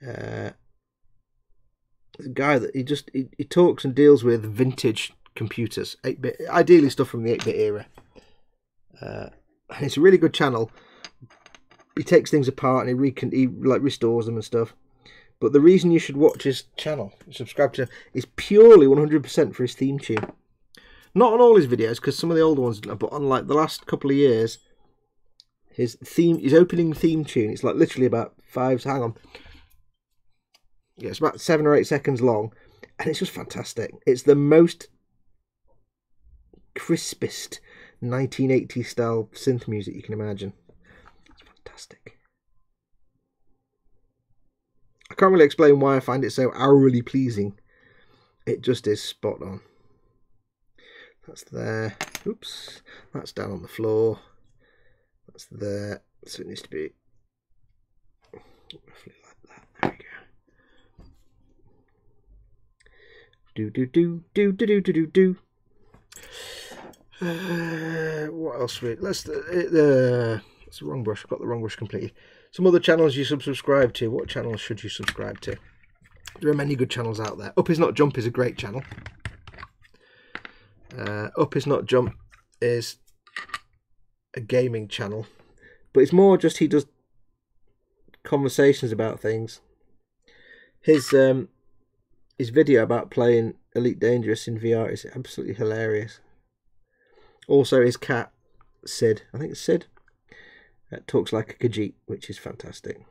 Uh, the guy that he just he, he talks and deals with vintage computers, eight bit, ideally stuff from the eight bit era. Uh, and it's a really good channel. He takes things apart and he recon he like restores them and stuff. But the reason you should watch his channel, subscribe to him, is purely one hundred percent for his theme tune. Not on all his videos, because some of the older ones, but on like the last couple of years, his theme, his opening theme tune. It's like literally about five, hang on. Yeah, it's about seven or eight seconds long, and it's just fantastic. It's the most crispest nineteen eighties style synth music you can imagine. It's fantastic. I can't really explain why I find it so hourly pleasing. It just is spot on. That's there. Oops. That's down on the floor. That's there. So it needs to be roughly like that. There we go. Do do do do do do do do. Uh, what else? We let's the uh, it's the wrong brush. I've got the wrong brush completely. Some other channels you should subscribe to. What channels should you subscribe to? There are many good channels out there. Up Is Not Jump is a great channel. Uh, Up Is Not Jump is a gaming channel, but it's more just he does conversations about things. His um. His video about playing Elite Dangerous in V R is absolutely hilarious. Also, his cat, Sid, I think it's Sid, uh, talks like a Khajiit, which is fantastic.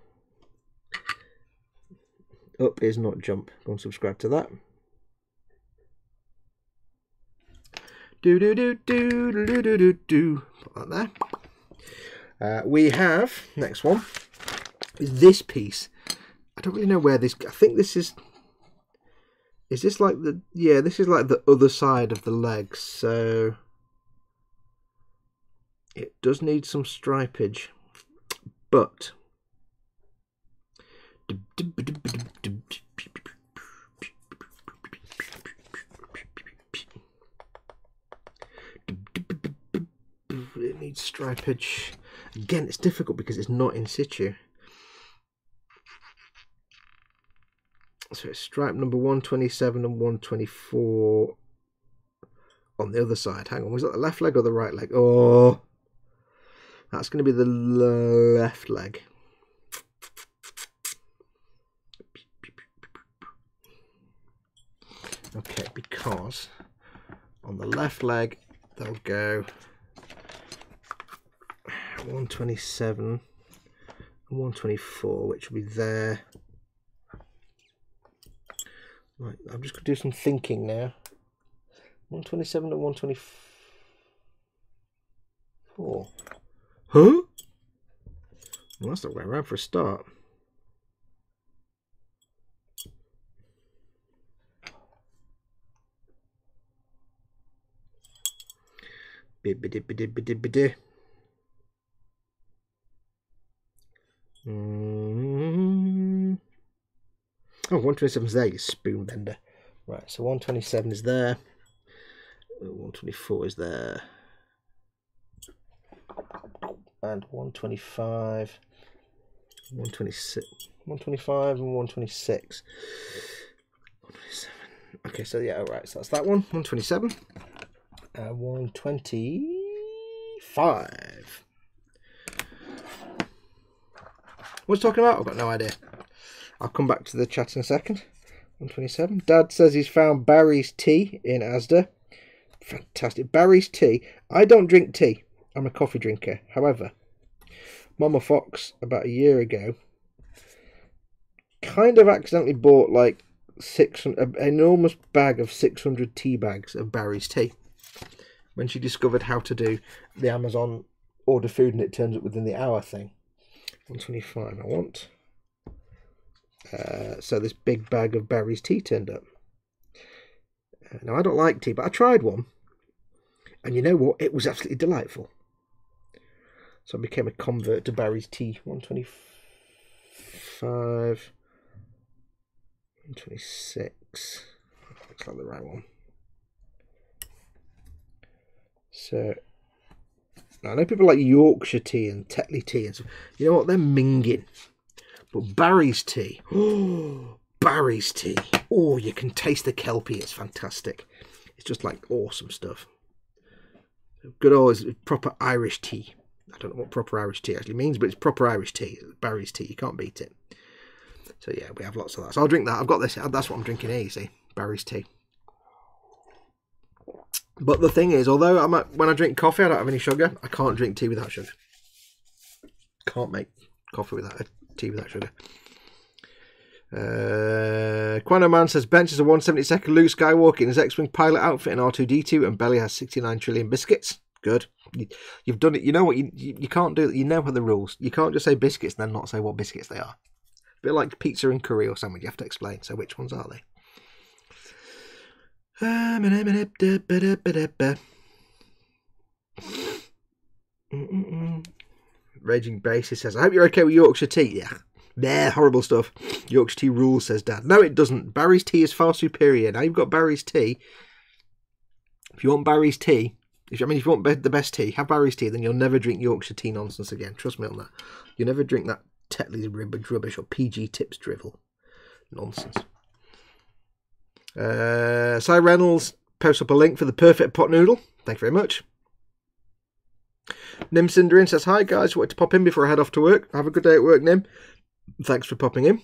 Up Is Not Jump. Go and subscribe to that. Do do do do do do do do. Put that there. Uh, we have next one is this piece. I don't really know where this. I think this is. Is this like the, yeah, this is like the other side of the legs, so it does need some stripage, but it needs stripage. Again, it's difficult because it's not in situ. So it's stripe number one twenty-seven and one twenty-four on the other side. Hang on, was that the left leg or the right leg? Oh, that's going to be the left leg. Okay, because on the left leg, they'll go one twenty-seven and one twenty-four, which will be there. Right, I'm just going to do some thinking now. one twenty-seven to one twenty-four. Huh? Well, that's the way around for a start. Biddy. Oh, one twenty-seven is there, you spoon bender. Right, so one twenty-seven is there. one twenty-four is there. And one twenty-five. one twenty-six. one twenty-five and one twenty-six. one twenty-seven. Okay, so yeah, alright, so that's that one. one twenty-seven. Uh, one twenty-five. What's talking about? I've got no idea. I'll come back to the chat in a second. one twenty-seven. Dad says he's found Barry's Tea in Asda. Fantastic. Barry's Tea. I don't drink tea. I'm a coffee drinker. However, Mama Fox, about a year ago, kind of accidentally bought like six, an enormous bag of six hundred tea bags of Barry's Tea when she discovered how to do the Amazon order food and it turns up within the hour thing. one twenty-five I want. Uh, so this big bag of Barry's Tea turned up. Uh, now, I don't like tea, but I tried one. And you know what? It was absolutely delightful. So I became a convert to Barry's Tea. one twenty-five. one twenty-six. Looks like the right one. So, now I know people like Yorkshire tea and Tetley tea and stuff. You know what? They're minging. But Barry's Tea, oh, Barry's Tea, oh, you can taste the Kelpie, it's fantastic. It's just like awesome stuff. Good old proper Irish tea. I don't know what proper Irish tea actually means, but it's proper Irish tea, Barry's Tea, you can't beat it. So yeah, we have lots of that. So I'll drink that, I've got this, that's what I'm drinking here, you see, Barry's Tea. But the thing is, although I'm at, when I drink coffee I don't have any sugar, I can't drink tea without sugar. Can't make coffee without a tea without sugar. Uh, Quanoman says Bench is a one seventy-second Luke Skywalker in his X-Wing pilot outfit and R two D two, and Belly has sixty-nine trillion biscuits. Good. You, you've done it. You know what? You, you, you can't do it. You know how the rules. You can't just say biscuits and then not say what biscuits they are. A bit like pizza and curry or sandwich. You have to explain. So which ones are they? Raging Basis says, I hope you're okay with Yorkshire tea. Yeah. Nah, horrible stuff. Yorkshire tea rules, says Dad. No, it doesn't. Barry's tea is far superior. Now you've got Barry's tea. If you want Barry's tea, if you, I mean, if you want the best tea, have Barry's tea, then you'll never drink Yorkshire tea nonsense again. Trust me on that. You'll never drink that Tetley's rubbish or P G Tips drivel. Nonsense. Uh, Si Reynolds posts up a link for the perfect pot noodle. Thank you very much. Nim Cinderin says, hi guys, wanted to pop in before I head off to work. Have a good day at work, Nim. Thanks for popping in.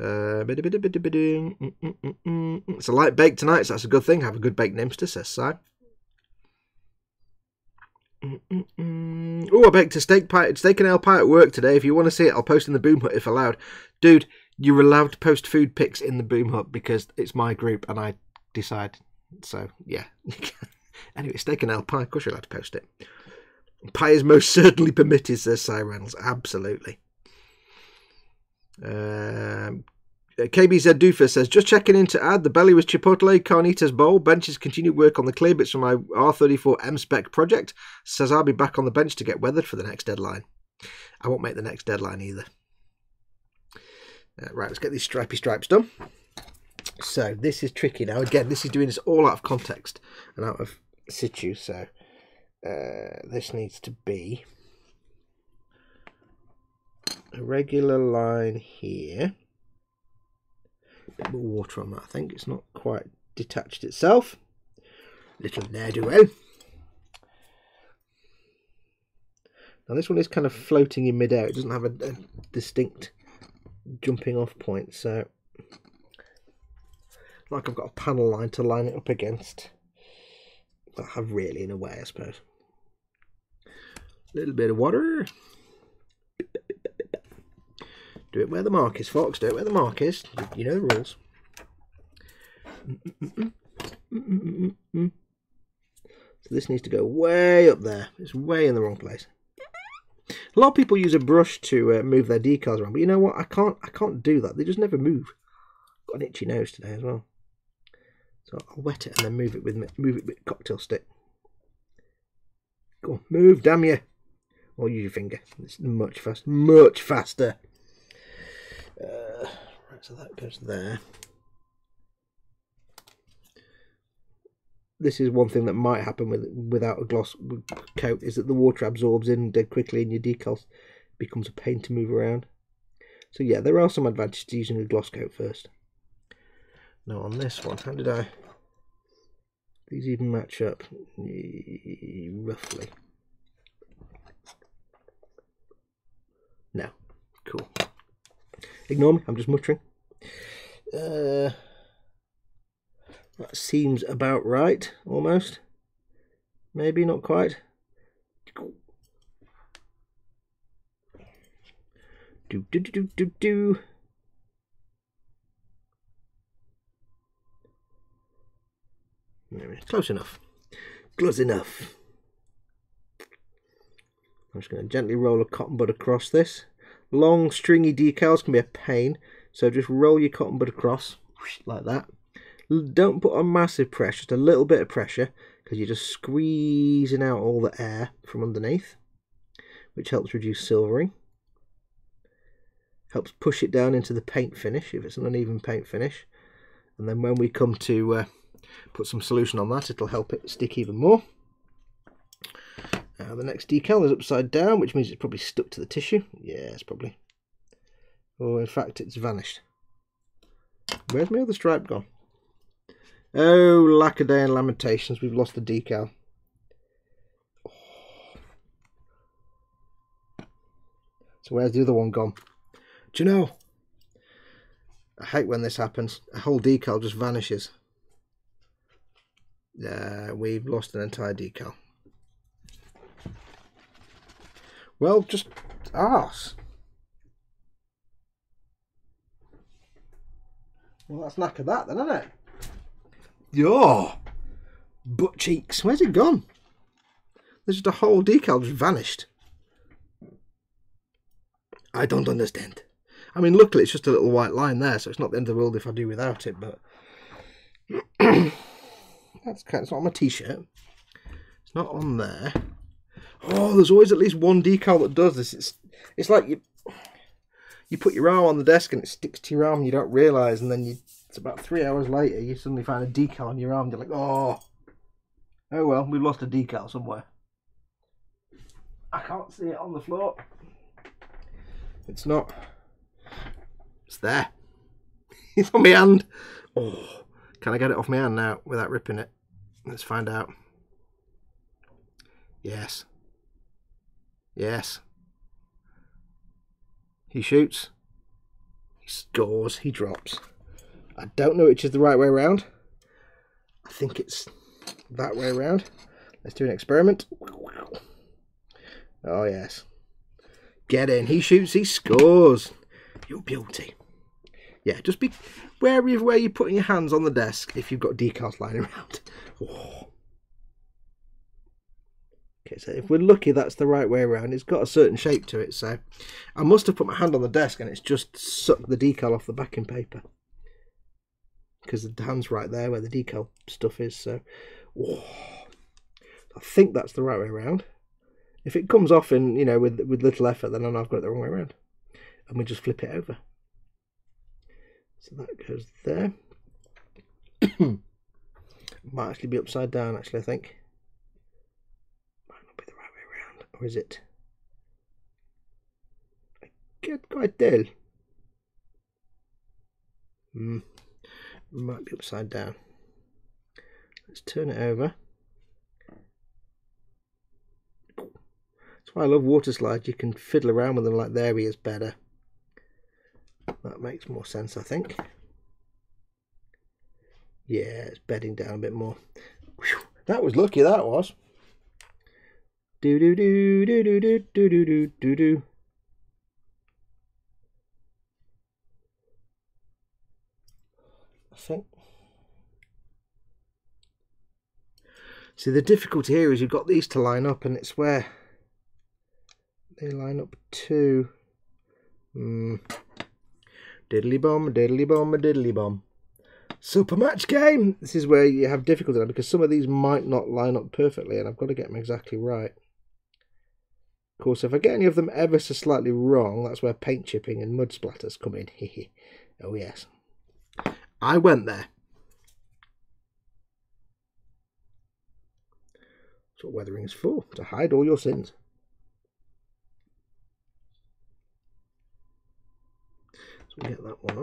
Uh, it's a light bake tonight, so that's a good thing. Have a good bake, Nimster, says Si. Oh, I baked a steak pie, steak and ale pie at work today. If you want to see it, I'll post in the Boom Hut if allowed. Dude, you're allowed to post food pics in the Boom Hut because it's my group and I decide. So, yeah. Anyway, steak and ale pie, of course you're allowed to post it. Pie is most certainly permitted, says Si Reynolds. Absolutely. Um, K B Z Doofus says, just checking in to add, the belly was Chipotle Carnitas Bowl. Benches continued work on the clear bits for my R thirty-four M spec project. Says I'll be back on the bench to get weathered for the next deadline. I won't make the next deadline either. Uh, right, let's get these stripy stripes done. So this is tricky now. Again, this is doing this all out of context and out of situ. So uh, this needs to be a regular line here. A bit more water on that, I think. It's not quite detached itself. Little ne'er-do-well. Now this one is kind of floating in midair. It doesn't have a, a distinct jumping off point, so like I've got a panel line to line it up against. I have really, in a way, I suppose. A little bit of water. Do it where the mark is, Fox. Do it where the mark is. You know the rules. Mm-mm-mm. Mm-mm-mm-mm. So this needs to go way up there. It's way in the wrong place. A lot of people use a brush to uh, move their decals around, but you know what? I can't. I can't do that. They just never move. I've got an itchy nose today as well. So I'll wet it and then move it with move it with a cocktail stick. Go on, move, damn you! Or use your finger. It's much faster, much faster. Uh, right, so that goes there. This is one thing that might happen with without a gloss coat is that the water absorbs in dead quickly and your decals becomes a pain to move around. So yeah, there are some advantages to using a gloss coat first. Now on this one, how did I, these even match up, roughly? No, cool. Ignore me, I'm just muttering. Uh, that seems about right, almost. Maybe, not quite. Do, do, do, do, do, do. Close enough. Close enough. I'm just going to gently roll a cotton bud across this. Long stringy decals can be a pain, so just roll your cotton bud across like that. Don't put on massive pressure, just a little bit of pressure, because you're just squeezing out all the air from underneath, which helps reduce silvering. Helps push it down into the paint finish if it's an uneven paint finish. And then when we come to uh, put some solution on that, it'll help it stick even more. Now the next decal is upside down, which means it's probably stuck to the tissue. Yeah, it's probably. Or in fact, it's vanished. Where's my other stripe gone? Oh, lack-a-day and lamentations. We've lost the decal. So where's the other one gone? Do you know? I hate when this happens. A whole decal just vanishes. Uh, we've lost an entire decal. Well, just arse. Well, that's knack of that then, isn't it? Yo! Butt cheeks. Where's it gone? There's just a whole decal just vanished. I don't understand. I mean, luckily it's just a little white line there, so it's not the end of the world if I do without it, but... that's kind of, it's not on my t-shirt. It's not on there. Oh, there's always at least one decal that does this. It's it's like you you put your arm on the desk and it sticks to your arm and you don't realise, and then you, it's about three hours later you suddenly find a decal on your arm and you're like, oh, oh well, we've lost a decal somewhere. I can't see it on the floor. It's not. It's there. It's on my hand. Oh, can I get it off my hand now without ripping it? Let's find out. Yes. Yes. He shoots. He scores. He drops. I don't know which is the right way around. I think it's that way around. Let's do an experiment. Oh, yes. Get in. He shoots. He scores. You're beauty. Yeah, just be wary of where you're putting your hands on the desk if you've got decals lying around. Oh. Okay, so if we're lucky, that's the right way around. It's got a certain shape to it, so I must have put my hand on the desk and it's just sucked the decal off the backing paper because the hand's right there where the decal stuff is. So oh, I think that's the right way around. If it comes off in, you know, with with little effort, then I know I've got it the wrong way around, and we just flip it over. So that goes there. Might actually be upside down. Actually, I think. Or is it? I can't quite tell. Hmm. Might be upside down. Let's turn it over. That's why I love water slides. You can fiddle around with them like there he is better. That makes more sense, I think. Yeah, it's bedding down a bit more. Whew, that was lucky, that was. Do do do do do do do do do do do. I think. See, the difficulty here is you've got these to line up, and it's where they line up to. Mm. Diddly bomb, diddly bomb, diddly bomb. Super match game. This is where you have difficulty now because some of these might not line up perfectly, and I've got to get them exactly right. Of course, if I get any of them ever so slightly wrong, that's where paint chipping and mud splatters come in. Oh, yes. I went there. That's what weathering's for, to hide all your sins. So we get that one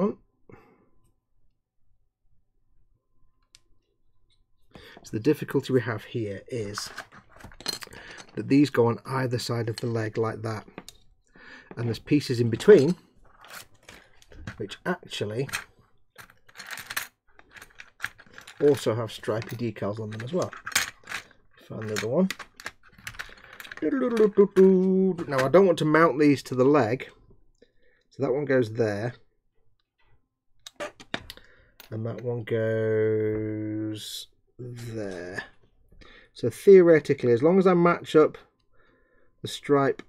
on. So the difficulty we have here is that these go on either side of the leg like that, and there's pieces in between which actually also have stripy decals on them as well. Find the other one. Now I don't want to mount these to the leg, so that one goes there and that one goes there. So theoretically, as long as I match up the stripe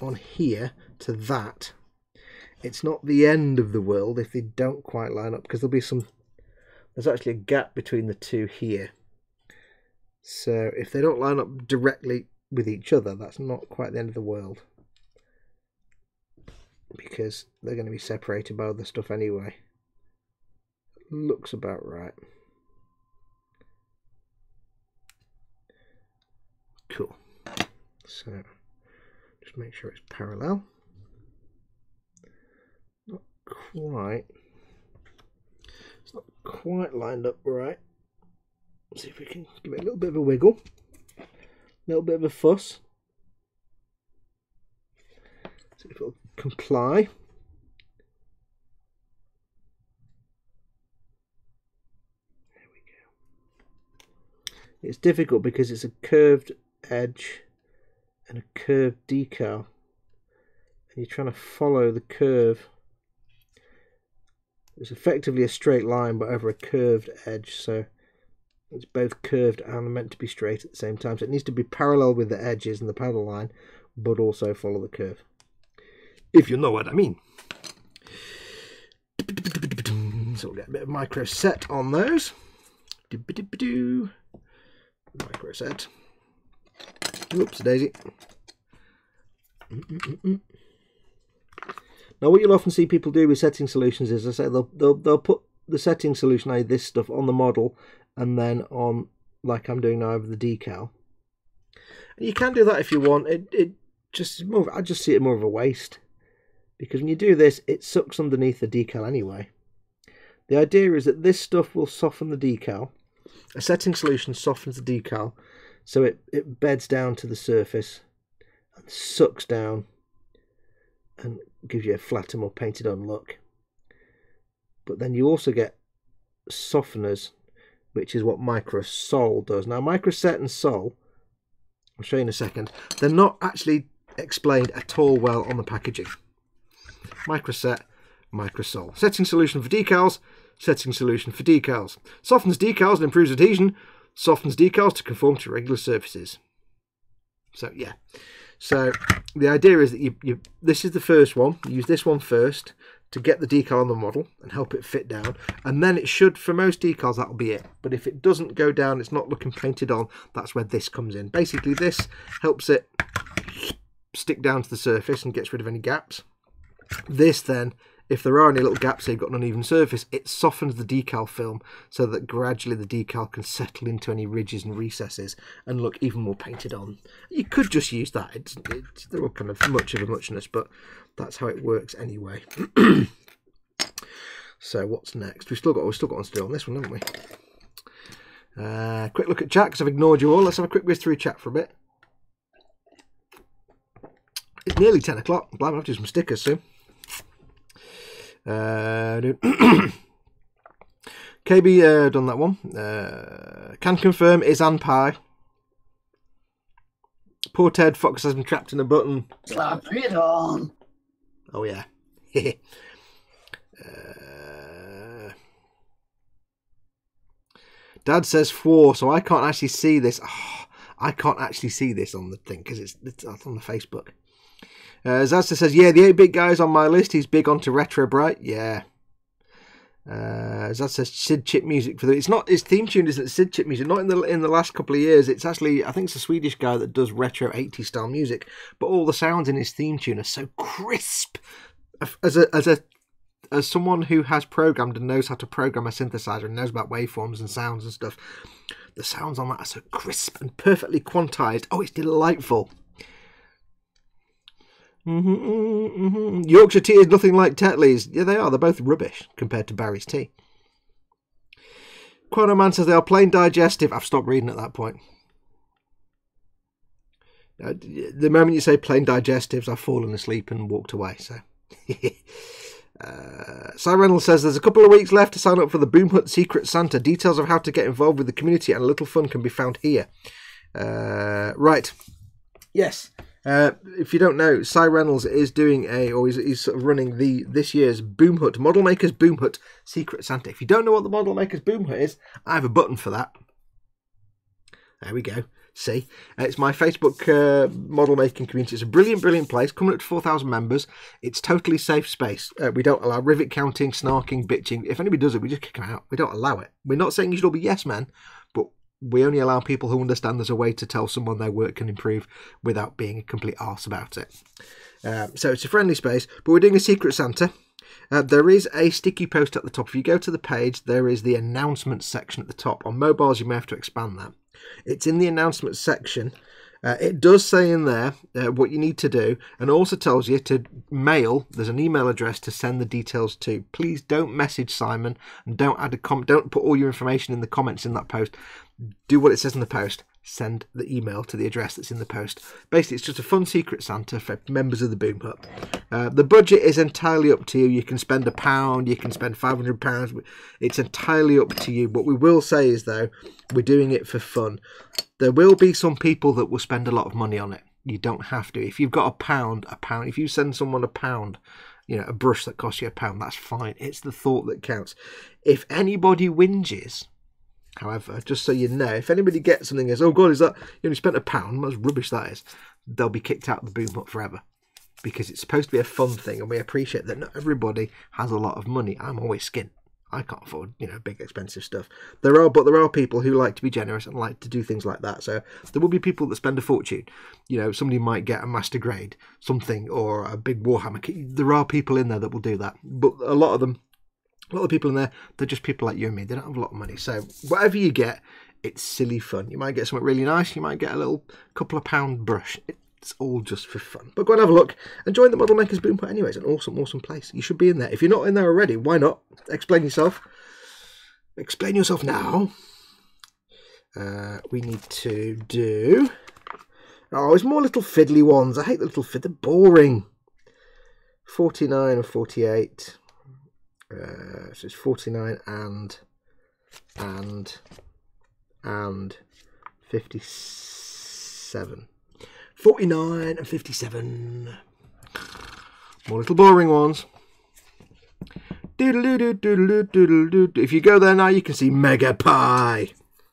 on here to that, it's not the end of the world if they don't quite line up, because there'll be some, there's actually a gap between the two here. So if they don't line up directly with each other, that's not quite the end of the world, because they're going to be separated by other stuff anyway. Looks about right. Cool. So just make sure it's parallel. Not quite. It's not quite lined up right. Let's see if we can give it a little bit of a wiggle, a little bit of a fuss. See if it'll comply. There we go. It's difficult because it's a curved edge and a curved decal, You're trying to follow the curve. It's effectively a straight line, but over a curved edge. So it's both curved and meant to be straight at the same time. So it needs to be parallel with the edges and the paddle line, but also follow the curve. If you know what I mean. So we'll get a bit of MicroSet on those. MicroSet. Oops, daisy. Mm-mm-mm-mm. Now, what you'll often see people do with setting solutions is, as I say, they'll, they'll, they'll put the setting solution, that is this stuff, on the model, and then on, like I'm doing now, over the decal. And you can do that if you want. It, it just more. I just see it more of a waste, because when you do this, it sucks underneath the decal anyway. The idea is that this stuff will soften the decal. A setting solution softens the decal, so it, it beds down to the surface and sucks down and gives you a flatter, more painted on look. But then you also get softeners, which is what MicroSol does. Now, MicroSet and Sol, I'll show you in a second, they're not actually explained at all well on the packaging. MicroSet, MicroSol. Setting solution for decals, setting solution for decals. Softens decals and improves adhesion. Softens decals to conform to regular surfaces. So, yeah. So the idea is that you, you this is the first one. You use this one first to get the decal on the model and help it fit down, and then it should, for most decals, that'll be it. But if it doesn't go down, it's not looking painted on, that's where this comes in. Basically, this helps it stick down to the surface and gets rid of any gaps. This then, if there are any little gaps here, you've got an uneven surface, it softens the decal film so that gradually the decal can settle into any ridges and recesses and look even more painted on. You could just use that. It's, it's, they're all kind of much of a muchness, but that's how it works anyway. So what's next? We've still got we've still got ones to do on this one, haven't we? Uh, quick look at chat, because I've ignored you all. Let's have a quick whiz through chat for a bit. It's nearly ten o'clock. I'm glad I'll have to do some stickers soon. Uh, K B uh, done that one. Uh, can confirm is Anpi. Poor Ted Fox has been trapped in a button. Slap it on. Oh yeah. uh, Dad says four, so I can't actually see this. Oh, I can't actually see this on the thing because it's, it's on the Facebook. Uh, Zazda says, yeah, the eight bit guy is on my list. He's big onto retro bright. Yeah. Uh, Zazda says, Sid Chip music for the. It's not his theme tune, isn't it? Sid Chip music. Not in the in the last couple of years. It's actually, I think it's a Swedish guy that does retro eighties style music. But all the sounds in his theme tune are so crisp. As a as a as someone who has programmed and knows how to program a synthesizer and knows about waveforms and sounds and stuff, the sounds on that are so crisp and perfectly quantized. Oh, it's delightful. Mm-hmm, mm-hmm, mm-hmm. Yorkshire tea is nothing like Tetley's. Yeah, they are. They're both rubbish compared to Barry's tea. Quanoman says they are plain digestive. I've stopped reading at that point. Uh, the moment you say plain digestives, I've fallen asleep and walked away. So, uh, Simon Reynolds says there's a couple of weeks left to sign up for the Boom Hut Secret Santa. Details of how to get involved with the community and a little fun can be found here. Uh, right. Yes. Uh, if you don't know, Cy Reynolds is doing a, or he's, he's sort of running the this year's Boom Hut, Model Makers Boom Hut Secret Santa. If you don't know what the Model Makers Boom Hut is, I have a button for that. There we go. See? It's my Facebook uh, model making community. It's a brilliant, brilliant place. Coming up to four thousand members. It's totally safe space. Uh, we don't allow rivet counting, snarking, bitching. If anybody does it, we just kick them out. We don't allow it. We're not saying you should all be yes men, but we only allow people who understand there's a way to tell someone their work can improve without being a complete arse about it. Uh, so it's a friendly space, but we're doing a Secret Santa. Uh, there is a sticky post at the top. If you go to the page, there is the announcements section at the top. On mobiles, you may have to expand that. It's in the announcements section. Uh, it does say in there uh, what you need to do, and also tells you to mail. There's an email address to send the details to. Please don't message Simon, and don't add a comment. Don't put all your information in the comments in that post. Do what it says in the post. Send the email to the address that's in the post. Basically, it's just a fun Secret Santa for members of the Boom Hut. Uh, the budget is entirely up to you. You can spend a pound, you can spend five hundred pounds. It's entirely up to you. What we will say is, though, we're doing it for fun. There will be some people that will spend a lot of money on it. you don't have to. If you've got a pound, a pound, if you send someone a pound, you know, a brush that costs you a pound, that's fine. It's the thought that counts. If anybody whinges, however, just so you know, if anybody gets something as, oh God, is that, you only spent a pound, that's rubbish that is, they'll be kicked out of the Boom Hut forever. Because it's supposed to be a fun thing, and we appreciate that not everybody has a lot of money. I'm always skint. I can't afford, you know, big expensive stuff. There are, but there are people who like to be generous and like to do things like that. So there will be people that spend a fortune. You know, somebody might get a master grade, something, or a big Warhammer kit. There are people in there that will do that. But a lot of them, a lot of people in there, they're just people like you and me. They don't have a lot of money. So whatever you get, it's silly fun. You might get something really nice. You might get a little couple of pound brush. It, It's all just for fun. But go and have a look and join the Model Makers Boom Hut anyway. It's an awesome, awesome place. You should be in there. If you're not in there already, why not? Explain yourself. Explain yourself now. Uh, we need to do... Oh, it's more little fiddly ones. I hate the little fiddly. They're boring. forty-nine and forty-eight. Uh, so it's forty-nine and... And... And... fifty-seven. forty-nine and fifty-seven. More little boring ones. If you go there now, you can see Mega Pie.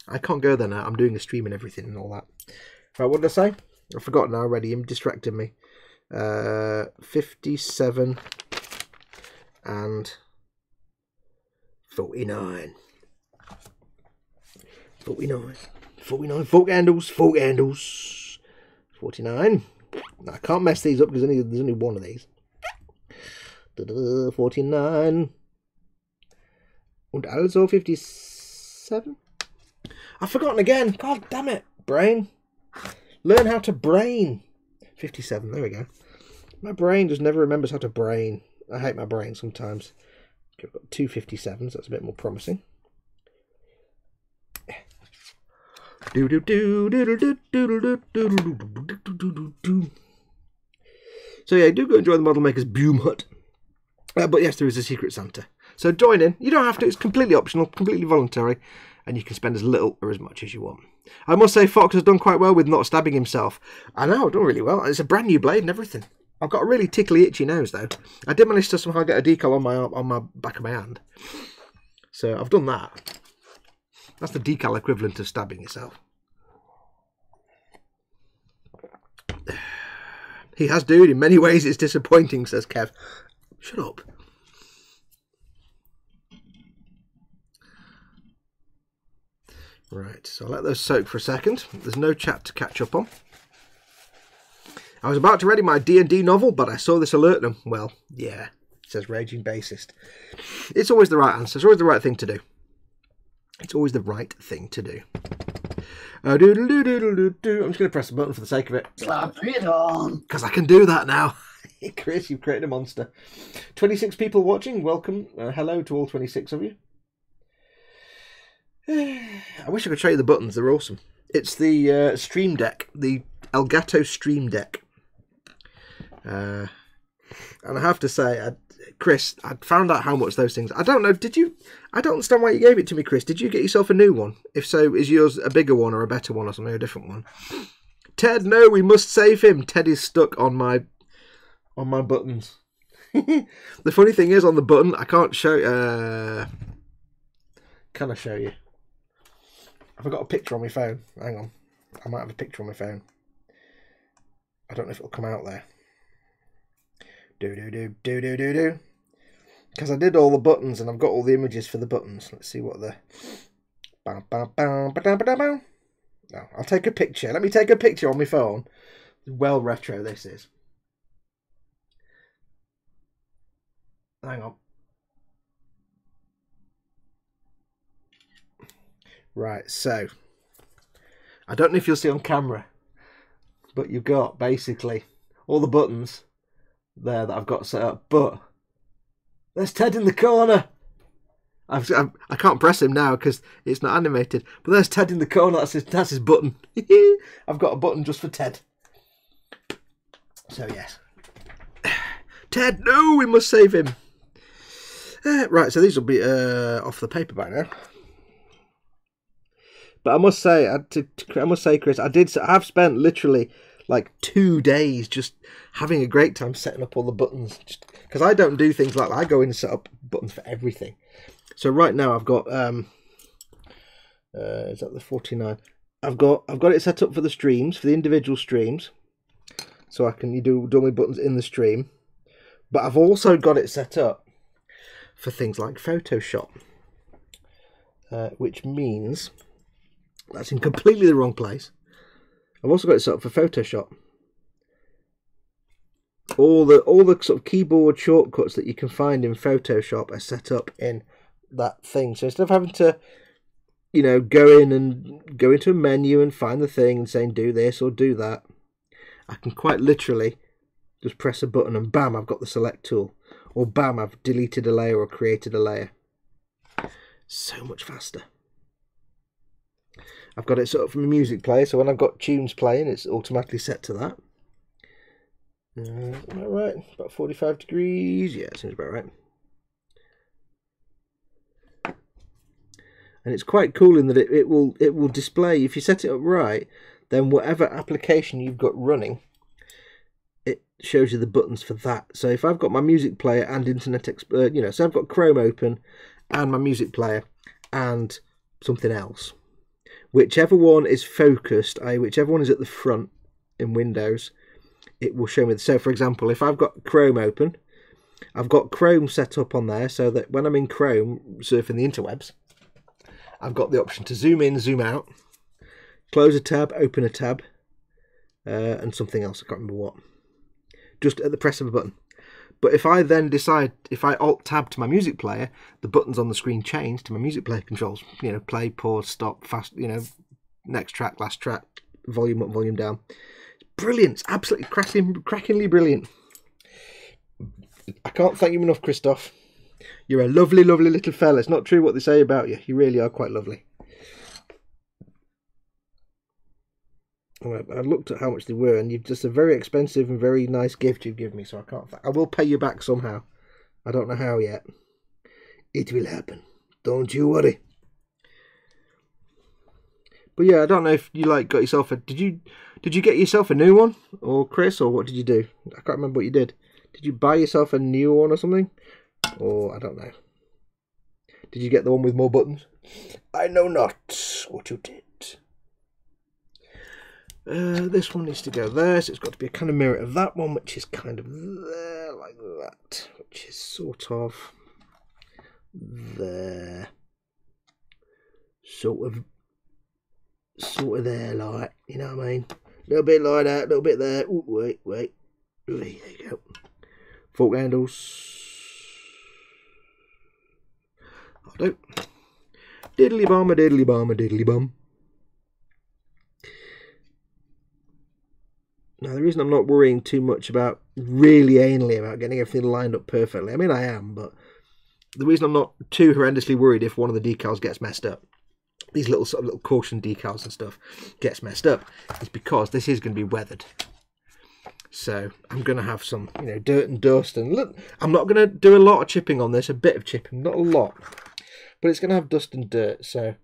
I can't go there now. I'm doing a stream and everything and all that. Right, what did I say? I've forgotten already. You're distracting me. Uh, fifty-seven and forty-nine. forty-nine. forty-nine. Fork handles. Fork handles. forty-nine. I can't mess these up because there's only, there's only one of these. forty-nine. And also fifty-seven. I've forgotten again. God damn it. Brain. Learn how to brain. fifty-seven. There we go. My brain just never remembers how to brain. I hate my brain sometimes. I've got two fifty-sevens. That's a bit more promising. Do do do do do do do do do. So yeah, do go and join the Model Makers Boom Hut. Uh, but yes, there is a Secret Santa. So join in. You don't have to. It's completely optional, completely voluntary, and you can spend as little or as much as you want. I must say, Fox has done quite well with not stabbing himself. I know, I've done really well. It's a brand new blade and everything. I've got a really tickly, itchy nose though. I did manage to somehow get a decal on my on my back of my hand. So I've done that. That's the decal equivalent of stabbing yourself. He has, dude. In many ways, it's disappointing, says Kev. Shut up. Right, so I'll let those soak for a second. There's no chat to catch up on. I was about to ready my D and D novel, but I saw this alert and, well, yeah, says Raging Bassist. It's always the right answer. It's always the right thing to do. It's always the right thing to do. Uh, doo -doo -doo -doo -doo -doo -doo. I'm just going to press the button for the sake of it. Slap it on! Because I can do that now. Chris, you've created a monster. twenty-six people watching. Welcome. Uh, hello to all twenty-six of you. I wish I could show you the buttons. They're awesome. It's the uh, stream deck. The Elgato stream deck. Uh, and I have to say... I, Chris, I found out how much those things... I don't know, did you... I don't understand why you gave it to me, Chris. Did you get yourself a new one? If so, is yours a bigger one or a better one or something, or a different one? Ted, no, we must save him. Ted is stuck on my... on my buttons. The funny thing is, on the button, I can't show... Uh, can I show you? Have I got a picture on my phone? Hang on. I might have a picture on my phone. I don't know if it'll come out there. Do do do do do do do, because I did all the buttons and I've got all the images for the buttons. Let's see what the. Bow, bow, bow, ba, da, ba, da, bow. No, I'll take a picture. Let me take a picture on my phone. Well, retro this is. Hang on. Right, so I don't know if you'll see on camera, but you've got basically all the buttons there that I've got set up, but there's Ted in the corner. I've, I've, I can't press him now because it's not animated, but there's Ted in the corner. That's his, that's his button. I've got a button just for Ted. So yes, Ted, no, we must save him. Uh, right, so these will be uh, off the paper by now. But I must say, I, to, to, I must say, Chris, I did. I have spent literally like two days just having a great time setting up all the buttons. Because I don't do things like that. I go in and set up buttons for everything. So right now I've got, um, uh, is that the forty-nine? I've got I've got it set up for the streams, for the individual streams. So I can you do, do all my buttons in the stream. But I've also got it set up for things like Photoshop. Uh, which means that's in completely the wrong place. I've also got it set up for Photoshop. All the all the sort of keyboard shortcuts that you can find in Photoshop are set up in that thing. So instead of having to, you know, go in and go into a menu and find the thing and saying do this or do that, I can quite literally just press a button and bam, I've got the select tool, or bam, I've deleted a layer or created a layer. So much faster. I've got it set up from a music player, so when I've got tunes playing, it's automatically set to that. Uh, is that right? About forty-five degrees. Yeah, it seems about right. And it's quite cool in that it, it will it will display, if you set it up right, then whatever application you've got running, it shows you the buttons for that. So if I've got my music player and Internet Explorer, uh, you know, so I've got Chrome open, and my music player, and something else. Whichever one is focused, that is whichever one is at the front in Windows, it will show me. So for example, if I've got Chrome open, I've got Chrome set up on there so that when I'm in Chrome, surfing the interwebs, I've got the option to zoom in, zoom out, close a tab, open a tab, uh, and something else, I can't remember what. Just at the press of a button. But if I then decide, if I alt-tab to my music player, the buttons on the screen change to my music player controls. You know, play, pause, stop, fast, you know, next track, last track, volume up, volume down. It's brilliant. It's absolutely cracking, crackingly brilliant. I can't thank you enough, Christoph. You're a lovely, lovely little fella. It's not true what they say about you. You really are quite lovely. I looked at how much they were, and you've just a very expensive and very nice gift you've given me, so I can't. I will pay you back somehow. I don't know how yet. It will happen. Don't you worry. But yeah, I don't know if you like got yourself a. Did you? Did you get yourself a new one, or Chris, or what did you do? I can't remember what you did. Did you buy yourself a new one or something? Or I don't know. Did you get the one with more buttons? I know not what you did. Uh, this one needs to go there, so it's got to be a kind of mirror of that one, which is kind of there, like that, which is sort of there, sort of, sort of there, like, you know what I mean, a little bit like that, a little bit there, ooh, wait, wait, ooh, there you go, fork handles, I'll do, diddly bum, a diddly bum, a diddly bum. Now, the reason I'm not worrying too much about, really anally, about getting everything lined up perfectly, I mean, I am, but the reason I'm not too horrendously worried if one of the decals gets messed up, these little sort of little caution decals and stuff gets messed up, is because this is going to be weathered. So I'm going to have some, you know, dirt and dust, and look, I'm not going to do a lot of chipping on this, a bit of chipping, not a lot, but it's going to have dust and dirt, so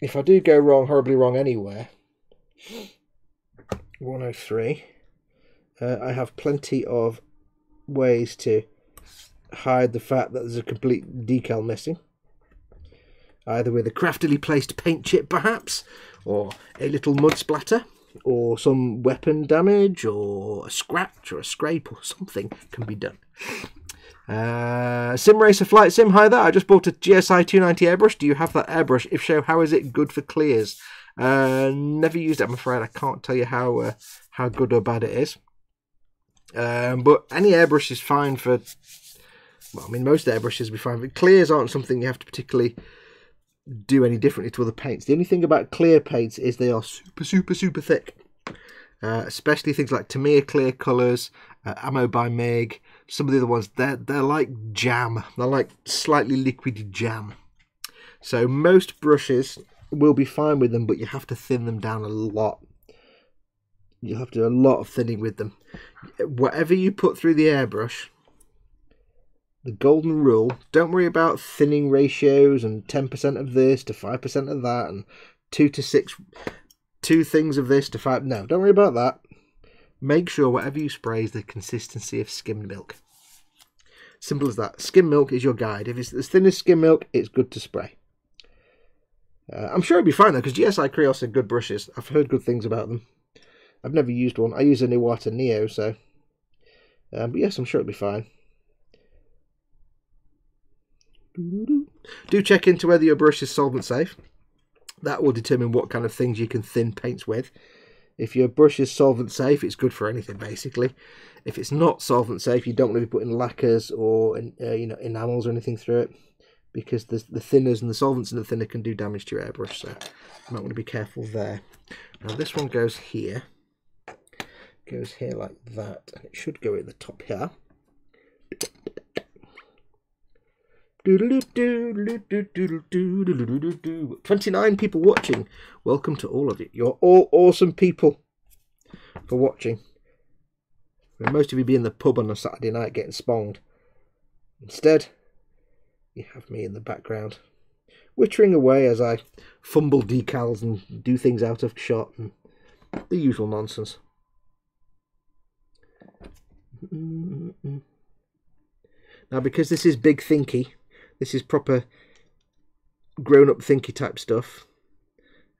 if I do go wrong, horribly wrong anywhere, one oh three. Uh, I have plenty of ways to hide the fact that there's a complete decal missing. Either with a craftily placed paint chip, perhaps, or a little mud splatter, or some weapon damage, or a scratch, or a scrape, or something can be done. Uh, Sim Racer Flight Sim, hi there. I just bought a G S I two ninety airbrush. Do you have that airbrush? If so, how is it good for clears? Uh, never used it, I'm afraid. I can't tell you how uh, how good or bad it is. Um, but any airbrush is fine for. Well, I mean, most airbrushes will be fine. But clears aren't something you have to particularly do any differently to other paints. The only thing about clear paints is they are super, super, super thick. Uh, especially things like Tamiya Clear Colours, uh, Ammo by Mig, some of the other ones. They're they're like jam. They're like slightly liquidy jam. So most brushes will be fine with them, but you have to thin them down a lot. You'll have to do a lot of thinning with them. Whatever you put through the airbrush, the golden rule, don't worry about thinning ratios and ten percent of this to five percent of that and two to six. two things of this to five. No, don't worry about that. Make sure whatever you spray is the consistency of skimmed milk. Simple as that. Skim milk is your guide. If it's as thin as skim milk, it's good to spray. Uh, I'm sure it'd be fine though, because G S I Krios are good brushes. I've heard good things about them. I've never used one. I use a Niwata Neo, so. Um, but yes, I'm sure it'll be fine. Do check into whether your brush is solvent safe. That will determine what kind of things you can thin paints with. If your brush is solvent safe, it's good for anything basically. If it's not solvent safe, you don't want to be putting lacquers or uh, you know, enamels or anything through it, because the, the thinners and the solvents in the thinner can do damage to your airbrush, so you might want to be careful there. Now this one goes here, goes here like that, and it should go at the top here. twenty-nine people watching. Welcome to all of you. You're all awesome people for watching. Most of you be in the pub on a Saturday night getting sponged. Instead, you have me in the background, wittering away as I fumble decals and do things out of shot and the usual nonsense. Now, because this is big thinky, this is proper grown-up thinky type stuff.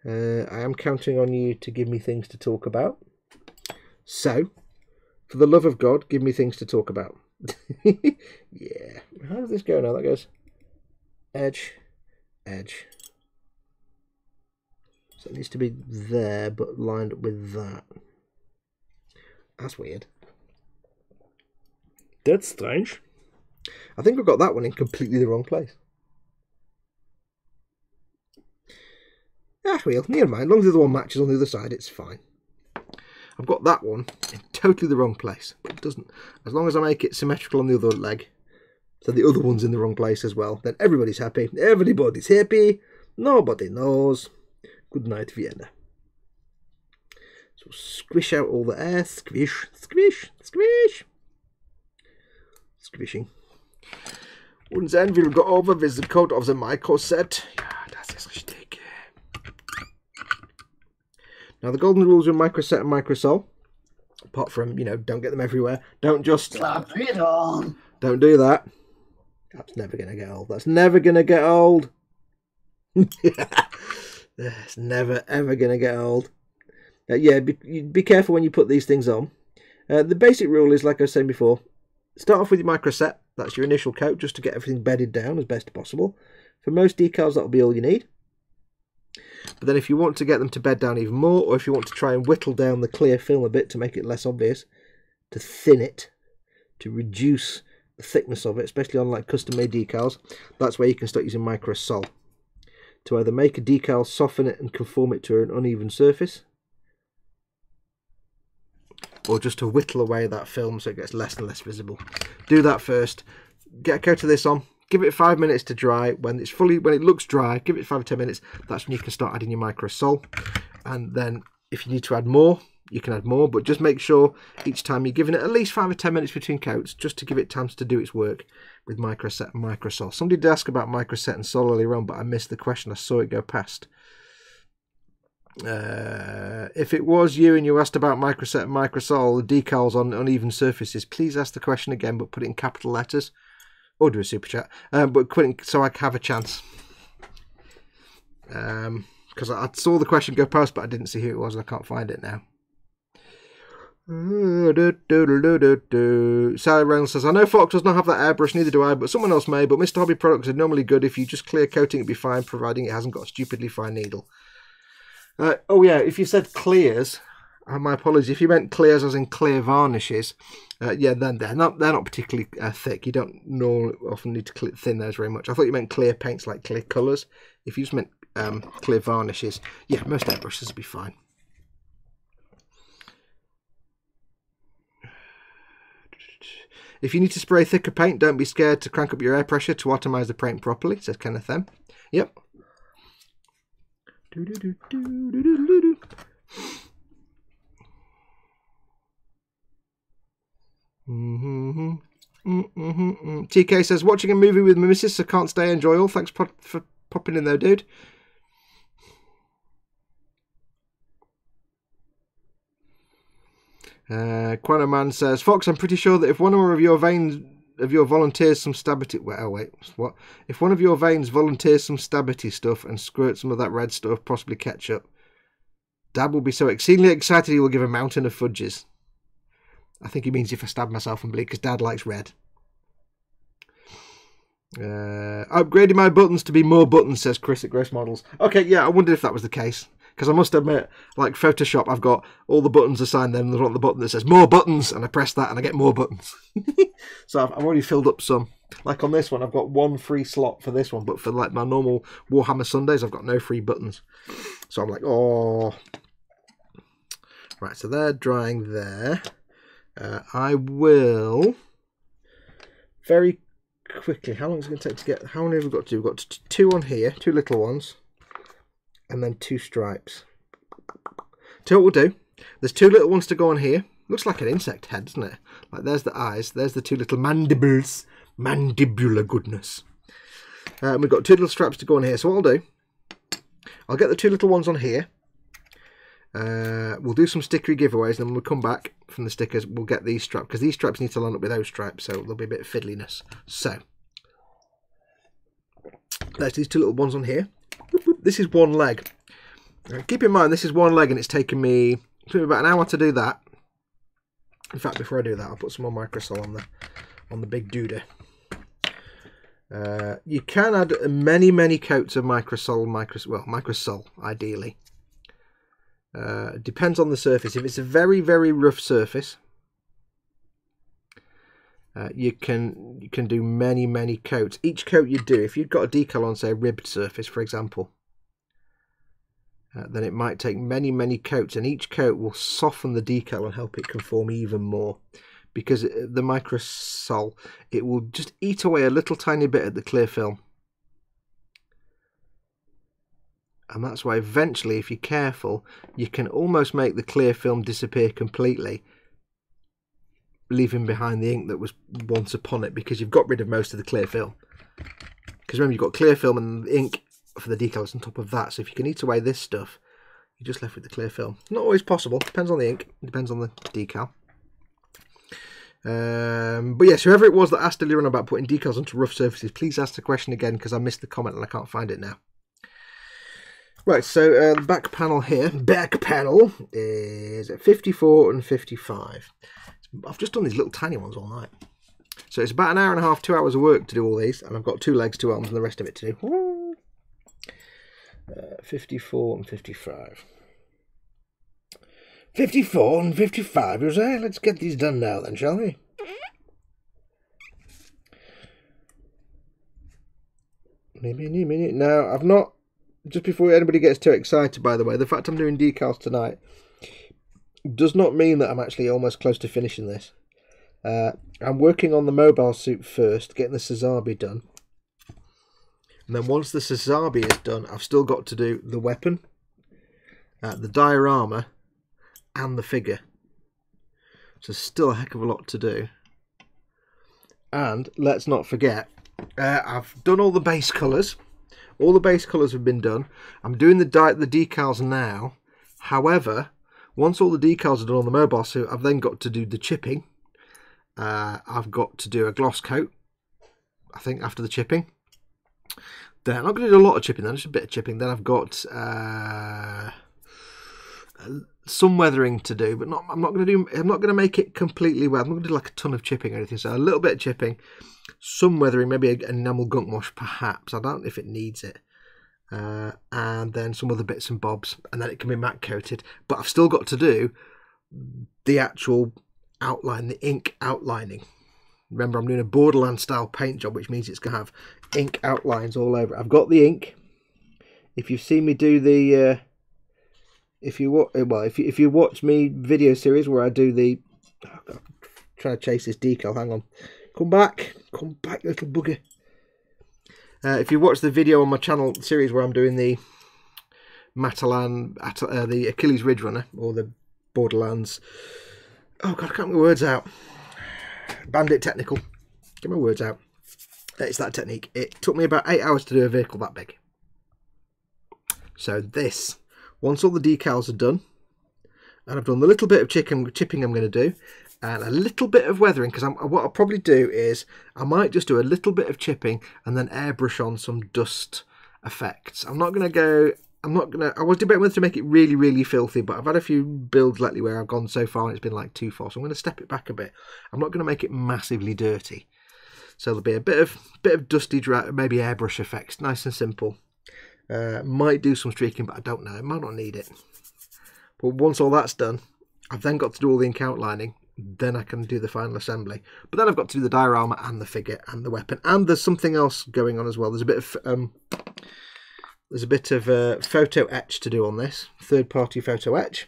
Uh, I am counting on you to give me things to talk about. So, for the love of God, give me things to talk about. Yeah. How does this go now? That goes edge, edge. So it needs to be there, but lined up with that. That's weird. That's strange. I think I've got that one in completely the wrong place. Ah, well, never mind. As long as the other one matches on the other side, it's fine. I've got that one in totally the wrong place. But it doesn't. As long as I make it symmetrical on the other leg, so the other one's in the wrong place as well, then everybody's happy. Everybody's happy. Nobody knows. Good night, Vienna. So squish out all the air. Squish, squish, squish. Squishing. Und then we'll go over with the code of the MicroSet. Yeah, das ist richtig. Now the golden rules with MicroSet and MicroSol, apart from, you know, don't get them everywhere. Don't just slap it on. Don't do that. That's never gonna get old. That's never gonna get old. That's never ever gonna get old. Uh, yeah, be, be careful when you put these things on. Uh, the basic rule is, like I was saying before, start off with your MicroSet. That's your initial coat, just to get everything bedded down as best possible. For most decals, that'll be all you need. But then if you want to get them to bed down even more, or if you want to try and whittle down the clear film a bit to make it less obvious, to thin it, to reduce the thickness of it, especially on like custom-made decals, that's where you can start using MicroSol. To either make a decal, soften it and conform it to an uneven surface, or just to whittle away that film so it gets less and less visible. Do that first. Get a coat of this on. Give it five minutes to dry. When it's fully, when it looks dry, give it five or ten minutes. That's when you can start adding your MicroSol. And then if you need to add more, you can add more. But just make sure each time you're giving it at least five or ten minutes between coats, just to give it time to do its work with MicroSet and MicroSol. Somebody did ask about MicroSet and Sol earlier on, but I missed the question. I saw it go past. Uh, if it was you and you asked about MicroSet and MicroSol, the decals on uneven surfaces, please ask the question again, but put it in capital letters, or do a super chat, um, but put it in, so I have a chance. Um, because I, I saw the question go past, but I didn't see who it was, and I can't find it now. Sally Reynolds says, I know Fox does not have that airbrush, neither do I, but someone else may, but Mister Hobby products are normally good. If you just clear coating, it'd be fine, providing it hasn't got a stupidly fine needle. Uh, oh yeah, if you said clears, uh, my apologies. If you meant clears as in clear varnishes, uh, yeah, then they're not they're not particularly uh, thick. You don't normally often need to thin those very much. I thought you meant clear paints like clear colours. If you just meant um, clear varnishes, yeah, most airbrushes would be fine. If you need to spray thicker paint, don't be scared to crank up your air pressure to atomize the paint properly. Says Kenneth M. Yep. Do, do, do, do, do, do, do. Mm-hmm. Mm-hmm, mm-hmm. T K says, watching a movie with my missus, so can't stay and enjoy all. Thanks for popping in though, dude. Uh, Quanaman says, Fox, I'm pretty sure that if one or more of your veins of your volunteers some stabity... Well, wait, what? If one of your veins volunteers some stabity stuff and squirt some of that red stuff, possibly ketchup, Dab will be so exceedingly excited he will give a mountain of fudges. I think he means if I stab myself and bleed, because Dad likes red. Uh, upgraded my buttons to be more buttons, says Chris at Grace Models. Okay, yeah, I wondered if that was the case. Because I must admit, like Photoshop, I've got all the buttons assigned, then there's the button that says more buttons, and I press that and I get more buttons. So I've, I've already filled up some. Like on this one, I've got one free slot for this one, but for like my normal Warhammer Sundays, I've got no free buttons. So I'm like, oh. Right, so they're drying there. Uh, I will very quickly, how long is it going to take to get, how many have we got to do? We've got t two on here, two little ones, and then two stripes. Tell you what we'll do, there's two little ones to go on here. Looks like an insect head, doesn't it? Like there's the eyes, there's the two little mandibles, mandibular goodness. Uh, and we've got two little straps to go on here, so what I'll do, I'll get the two little ones on here. Uh, we'll do some stickery giveaways, and then when we come back from the stickers, we'll get these straps, because these straps need to line up with those straps, so there'll be a bit of fiddliness. So, there's these two little ones on here. This is one leg. Now, keep in mind, this is one leg, and it's taken me, it took me about an hour to do that. In fact, before I do that, I'll put some more MicroSol on the, on the big doodah. Uh, you can add many, many coats of MicroSol, micro, well, MicroSol, ideally. Uh, depends on the surface. If it's a very very rough surface, uh, you can you can do many many coats. Each coat you do, if you've got a decal on, say, a ribbed surface, for example, uh, then it might take many many coats, and each coat will soften the decal and help it conform even more, because the MicroSol, it will just eat away a little tiny bit at the clear film, and that's why eventually, if you're careful, you can almost make the clear film disappear completely, leaving behind the ink that was once upon it, because you've got rid of most of the clear film. Because remember, you've got clear film and the ink for the decals on top of that, so if you can eat away this stuff, you're just left with the clear film. Not always possible, depends on the ink, depends on the decal. Um, but yes, whoever it was that asked earlier on about putting decals onto rough surfaces, please ask the question again, because I missed the comment and I can't find it now. Right, so uh, the back panel here, back panel, is at fifty-four and fifty-five. I've just done these little tiny ones all night. So it's about an hour and a half, two hours of work to do all these, and I've got two legs, two arms, and the rest of it to do. Uh, fifty-four and fifty-five. fifty-four and fifty-five, you say? Let's get these done now then, shall we? Now, I've not... Just before anybody gets too excited, by the way, the fact I'm doing decals tonight does not mean that I'm actually almost close to finishing this. Uh, I'm working on the mobile suit first, getting the Sazabi done. And then once the Sazabi is done, I've still got to do the weapon, uh, the diorama, and the figure. So still a heck of a lot to do. And let's not forget, uh, I've done all the base colours. All the base colours have been done. I'm doing the, the decals now. However, once all the decals are done on the mobile suit, I've then got to do the chipping. Uh, I've got to do a gloss coat, I think, after the chipping. Then I'm not going to do a lot of chipping, then just a bit of chipping. Then I've got uh, some weathering to do, but not, I'm not going to do. I'm not going to make it completely wet. I'm not going to do like a ton of chipping or anything. So a little bit of chipping. Some weathering, maybe an enamel gunk wash, perhaps. I don't know if it needs it. Uh, and then some other bits and bobs. And then it can be matte coated. But I've still got to do the actual outline, the ink outlining. Remember, I'm doing a Borderlands style paint job, which means it's going to have ink outlines all over it. I've got the ink. If you've seen me do the... Uh, if you watch, well, if you, if you watch me video series where I do the... Oh God, I'm trying to chase this decal, hang on. Come back, come back, little bugger. Uh, if you watch the video on my channel series where I'm doing the Matalan, uh, the Achilles Ridge Runner, or the Borderlands, oh God, I can't get my words out. Bandit Technical, get my words out. It's that technique. It took me about eight hours to do a vehicle that big. So this, once all the decals are done, and I've done the little bit of chicken chipping I'm going to do, and a little bit of weathering, because what I'll probably do is I might just do a little bit of chipping and then airbrush on some dust effects. I'm not going to go, I'm not going to, I was debating whether to make it really, really filthy, but I've had a few builds lately where I've gone so far and it's been like too far, so I'm going to step it back a bit. I'm not going to make it massively dirty. So there'll be a bit of bit of dusty, dry, maybe airbrush effects, nice and simple. Uh, might do some streaking, but I don't know. I might not need it. But once all that's done, I've then got to do all the ink outlining. Then I can do the final assembly. But then I've got to do the diorama and the figure and the weapon. And there's something else going on as well. There's a bit of um, there's a bit of uh, photo etch to do on this, third-party photo etch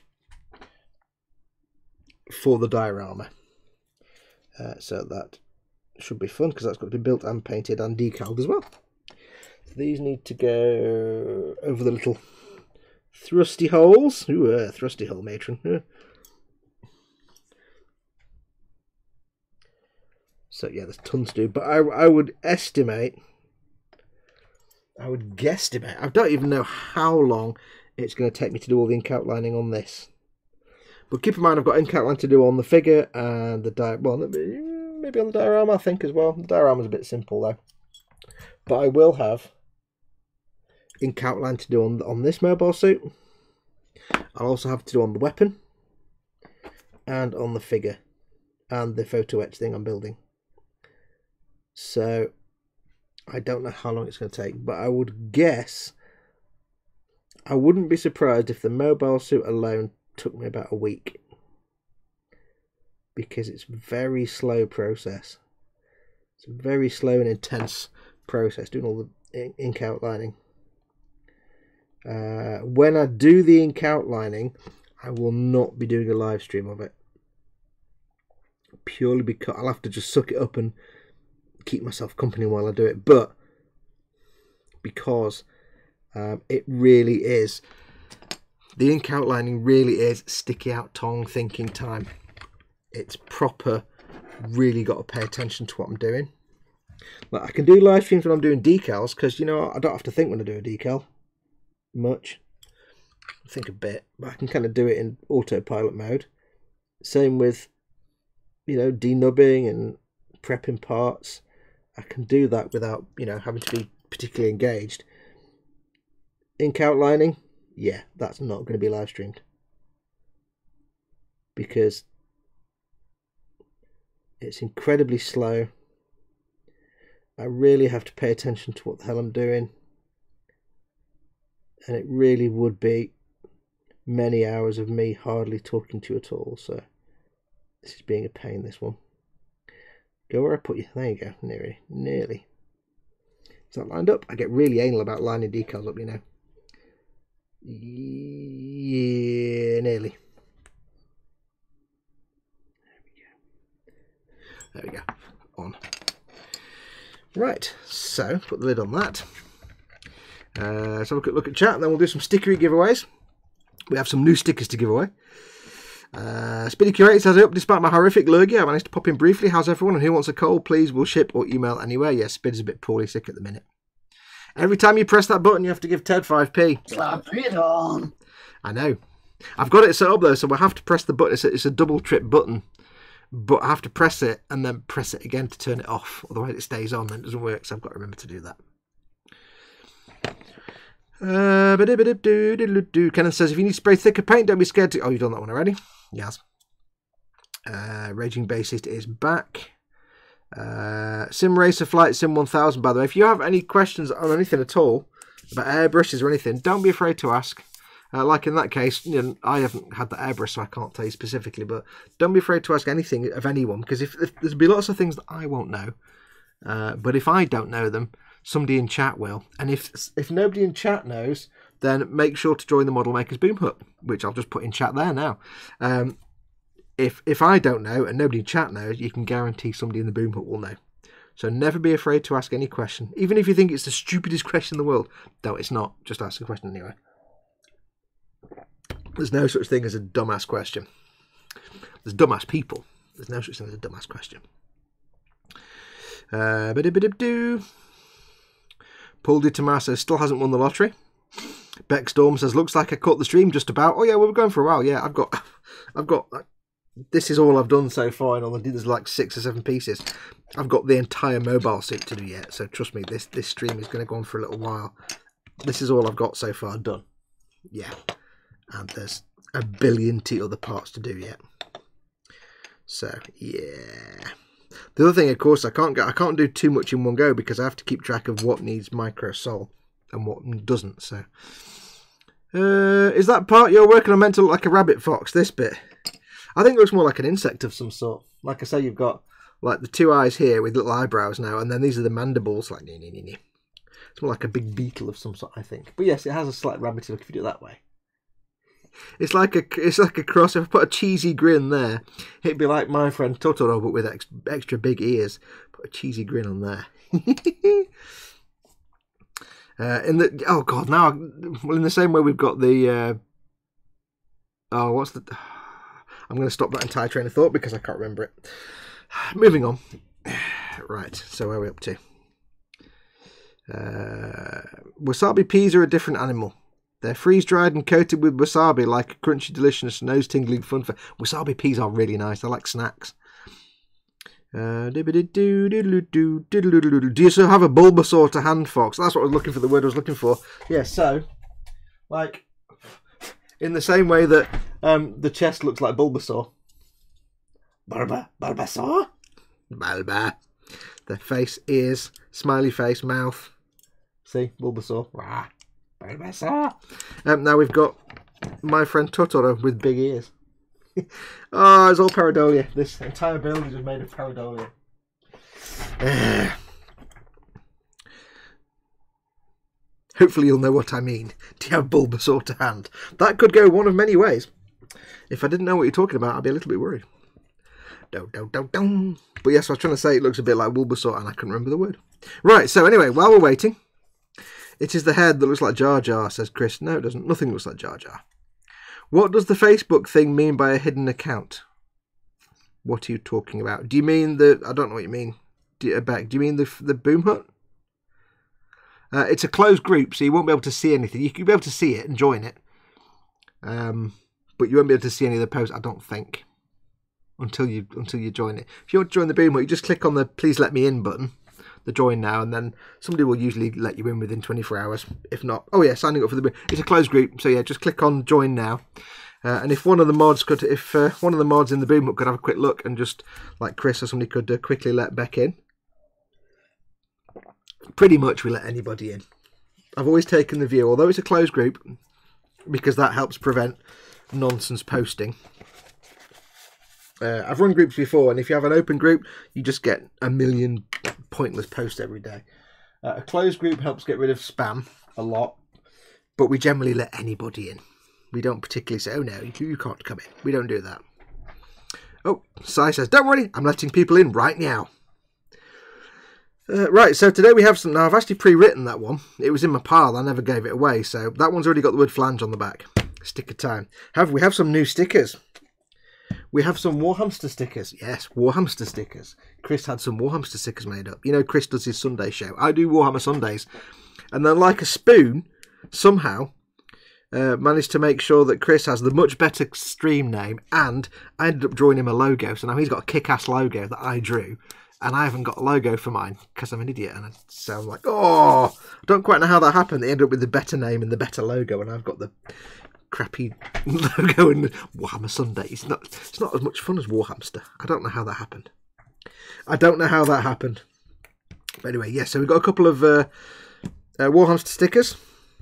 for the diorama. Uh, so that should be fun because that's got to be built and painted and decaled as well. So these need to go over the little thrusty holes. Ooh, uh, thrusty hole matron. Uh. So yeah, there's tons to do, but I, I would estimate, I would guesstimate, I don't even know how long it's going to take me to do all the ink outlining on this. But keep in mind, I've got ink outline to do on the figure and the di- well, maybe on the diorama, I think, as well. The diorama's a bit simple, though. But I will have ink outline to do on, on this mobile suit. I'll also have to do on the weapon and on the figure and the photo etch thing I'm building. So I don't know how long it's going to take, but I would guess, I wouldn't be surprised if the mobile suit alone took me about a week, because it's a very slow process. It's a very slow and intense process, doing all the ink outlining. Uh, when I do the ink outlining, I will not be doing a live stream of it, purely because I'll have to just suck it up and keep myself company while I do it. But because um, it really is, the ink outlining really is sticky out tongue thinking time. It's proper, really got to pay attention to what I'm doing. Like, I can do live streams when I'm doing decals, because you know, I don't have to think when I do a decal much. I think a bit, but I can kind of do it in autopilot mode. Same with, you know, denubbing and prepping parts. I can do that without, you know, having to be particularly engaged. Ink outlining, yeah, that's not going to be live streamed, because it's incredibly slow. I really have to pay attention to what the hell I'm doing, and it really would be many hours of me hardly talking to you at all. So this is being a pain, this one. Go where I put you. There you go. Nearly. Nearly. Is that lined up? I get really anal about lining decals up, you know. Yeah, nearly. There we go. There we go. On. Right. So, put the lid on that. Uh, let's have a quick look at chat, and then we'll do some stickery giveaways. We have some new stickers to give away. Uh, Speedy Curator says, I hope despite my horrific lurgy, I managed to pop in briefly. How's everyone? And who wants a cold, please? We'll ship or email anywhere. Yes, yeah, Speed's a bit poorly sick at the minute. Every time you press that button, you have to give Ted five p. Slap it on. I know. I've got it set up, though, so we'll have to press the button. It's a, it's a double trip button, but I have to press it and then press it again to turn it off. Otherwise, it stays on and it doesn't work, so I've got to remember to do that. Uh, Kenneth says, if you need to spray thicker paint, don't be scared to... Oh, you've done that one already? Yes. Uh, Raging Bassist is back. Uh, Sim Racer Flight Sim one thousand, by the way. If you have any questions on anything at all, about airbrushes or anything, don't be afraid to ask. Uh, like in that case, you know, I haven't had the airbrush, so I can't tell you specifically, but don't be afraid to ask anything of anyone, because if, if there'll be lots of things that I won't know. Uh, but if I don't know them, somebody in chat will. And if if nobody in chat knows, then make sure to join the Model Makers Boom Hut, which I'll just put in chat there now. Um, if if I don't know and nobody in chat knows, you can guarantee somebody in the Boom Hut will know. So never be afraid to ask any question. Even if you think it's the stupidest question in the world. No, it's not. Just ask a question anyway. There's no such thing as a dumbass question. There's dumbass people. There's no such thing as a dumbass question. Uh, ba-dib-ba-dib-doo. Paul Di Tommaso still hasn't won the lottery. Beckstorm says, looks like I cut the stream just about. Oh yeah, we were going for a while. Yeah, I've got, I've got, this is all I've done so far, and all I did is like six or seven pieces. I've got the entire mobile suit to do yet, so trust me, this, this stream is going to go on for a little while. This is all I've got so far done. Yeah, and there's a billion tea other parts to do yet. So yeah. The other thing, of course, I can't go, I can't do too much in one go because I have to keep track of what needs MicroSol and what doesn't. So, uh, is that part you're working on meant to look like a rabbit fox? This bit, I think, it looks more like an insect of some sort. Like I say, you've got like the two eyes here with little eyebrows now, and then these are the mandibles. Like, nee, nee, nee, nee. It's more like a big beetle of some sort, I think. But yes, it has a slight rabbity look if you do it that way. It's like a, it's like a cross. If I put a cheesy grin there, it'd be like my friend Totoro, but with ex, extra big ears. Put a cheesy grin on there. uh, in the oh god, now well in the same way we've got the uh, oh what's the? I'm going to stop that entire train of thought because I can't remember it. Moving on. Right, so where are we up to? Uh, wasabi peas are a different animal. They're freeze-dried and coated with wasabi, like a crunchy, delicious, nose-tingling fun fact. Wasabi peas are really nice. They're like snacks. Uh, do you still have a Bulbasaur to hand, Fox? That's what I was looking for, the word I was looking for. Yeah, so, like, in the same way that um, the chest looks like Bulbasaur. Barba, Barbasaur? Balba. The face, ears, smiley face, mouth. See? Bulbasaur. Rah. Um, now we've got my friend Totoro with big ears. Oh, it's all pareidolia. This entire building is made of pareidolia. Uh, hopefully you'll know what I mean. Do you have Bulbasaur to hand? That could go one of many ways. If I didn't know what you're talking about, I'd be a little bit worried. Don't, don't, don't, don't. But yes, I was trying to say it looks a bit like Bulbasaur and I couldn't remember the word. Right, so anyway, while we're waiting... It is the head that looks like Jar Jar, says Chris. No, it doesn't. Nothing looks like Jar Jar. What does the Facebook thing mean by a hidden account? What are you talking about? Do you mean the... I don't know what you mean. Do you, Beck, do you mean the the Boom Hut? Uh, it's a closed group, so you won't be able to see anything. You'll be able to see it and join it. Um, but you won't be able to see any of the posts, I don't think, until you until you join it. If you want to join the Boom Hut, you just click on the Please Let Me In button. The join now, and then somebody will usually let you in within twenty-four hours. If not, oh yeah, signing up for the, it's a closed group, so yeah, just click on join now. Uh, and if one of the mods could, if uh, one of the mods in the Boom Hut could have a quick look and just like Chris or somebody could uh, quickly let Beck in. Pretty much, we let anybody in. I've always taken the view, although it's a closed group, because that helps prevent nonsense posting. Uh, I've run groups before, and if you have an open group, you just get a million pointless posts every day. Uh, a closed group helps get rid of spam a lot, but we generally let anybody in. We don't particularly say, oh no, you can't come in. We don't do that. Oh, Sai says, don't worry, I'm letting people in right now. Uh, right, so today we have some... Now, I've actually pre-written that one. It was in my pile. I never gave it away, so that one's already got the word flange on the back. Sticker time. Have we have some new stickers. We have some Warhamster stickers. Yes, Warhamster stickers. Chris had some Warhamster stickers made up. You know, Chris does his Sunday show. I do Warhammer Sundays. And then, like a spoon, somehow, uh, managed to make sure that Chris has the much better stream name. And I ended up drawing him a logo. So now he's got a kick-ass logo that I drew. And I haven't got a logo for mine because I'm an idiot. And I sound like, oh, I don't quite know how that happened. They ended up with the better name and the better logo. And I've got the... crappy logo and Warhammer Sunday. It's not it's not as much fun as Warhamster. I don't know how that happened. I don't know how that happened. But anyway, yeah, so we've got a couple of uh, uh, Warhamster stickers.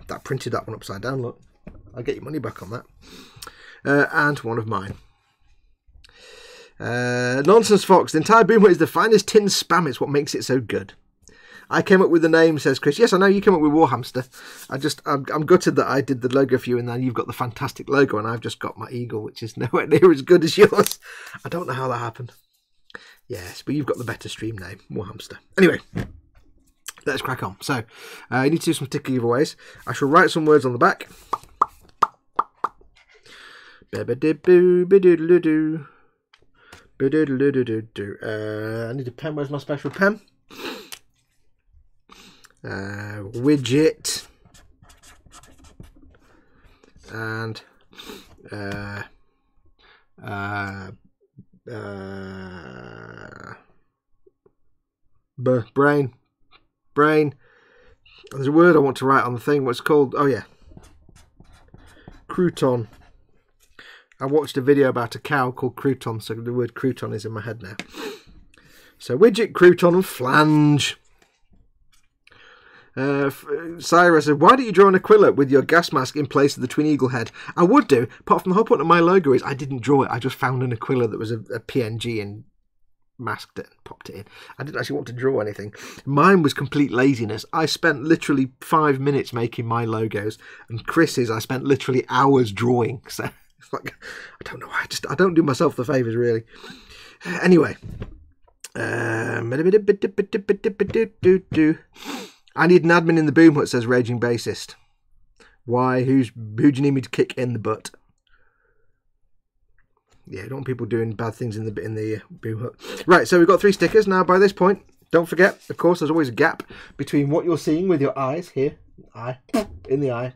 That printed that one upside down, look. I'll get your money back on that. Uh, and one of mine. Uh, Nonsense Fox, the entire Boom Hut is the finest tin spam. It's what makes it so good. I came up with the name, says Chris. Yes, I know you came up with Warhamster. I just, I'm, I'm gutted that I did the logo for you and then you've got the fantastic logo and I've just got my eagle, which is nowhere near as good as yours. I don't know how that happened. Yes, but you've got the better stream name, Warhamster. Anyway, let's crack on. So, I uh, need to do some sticker giveaways. I shall write some words on the back. Uh, I need a pen. Where's my special pen? Uh, widget and uh, uh, uh, b brain, brain. There's a word I want to write on the thing. What's it called? Oh yeah, crouton. I watched a video about a cow called Crouton, so the word crouton is in my head now. So widget, crouton, and flange. Uh, Cyrus said, why don't you draw an Aquila with your gas mask in place of the Twin Eagle head? I would do, apart from the whole point of my logo is I didn't draw it. I just found an Aquila that was a, a P N G and masked it and popped it in. I didn't actually want to draw anything. Mine was complete laziness. I spent literally five minutes making my logos, and Chris's I spent literally hours drawing. So it's like, I don't know. I just I don't do myself the favours, really. Anyway. Um, I need an admin in the boom hut, says Raging Bassist. Why? Who's, who do you need me to kick in the butt? Yeah, don't want people doing bad things in the in the boom hut. Right, so we've got three stickers. Now, by this point, don't forget, of course, there's always a gap between what you're seeing with your eyes here, eye, in the eye,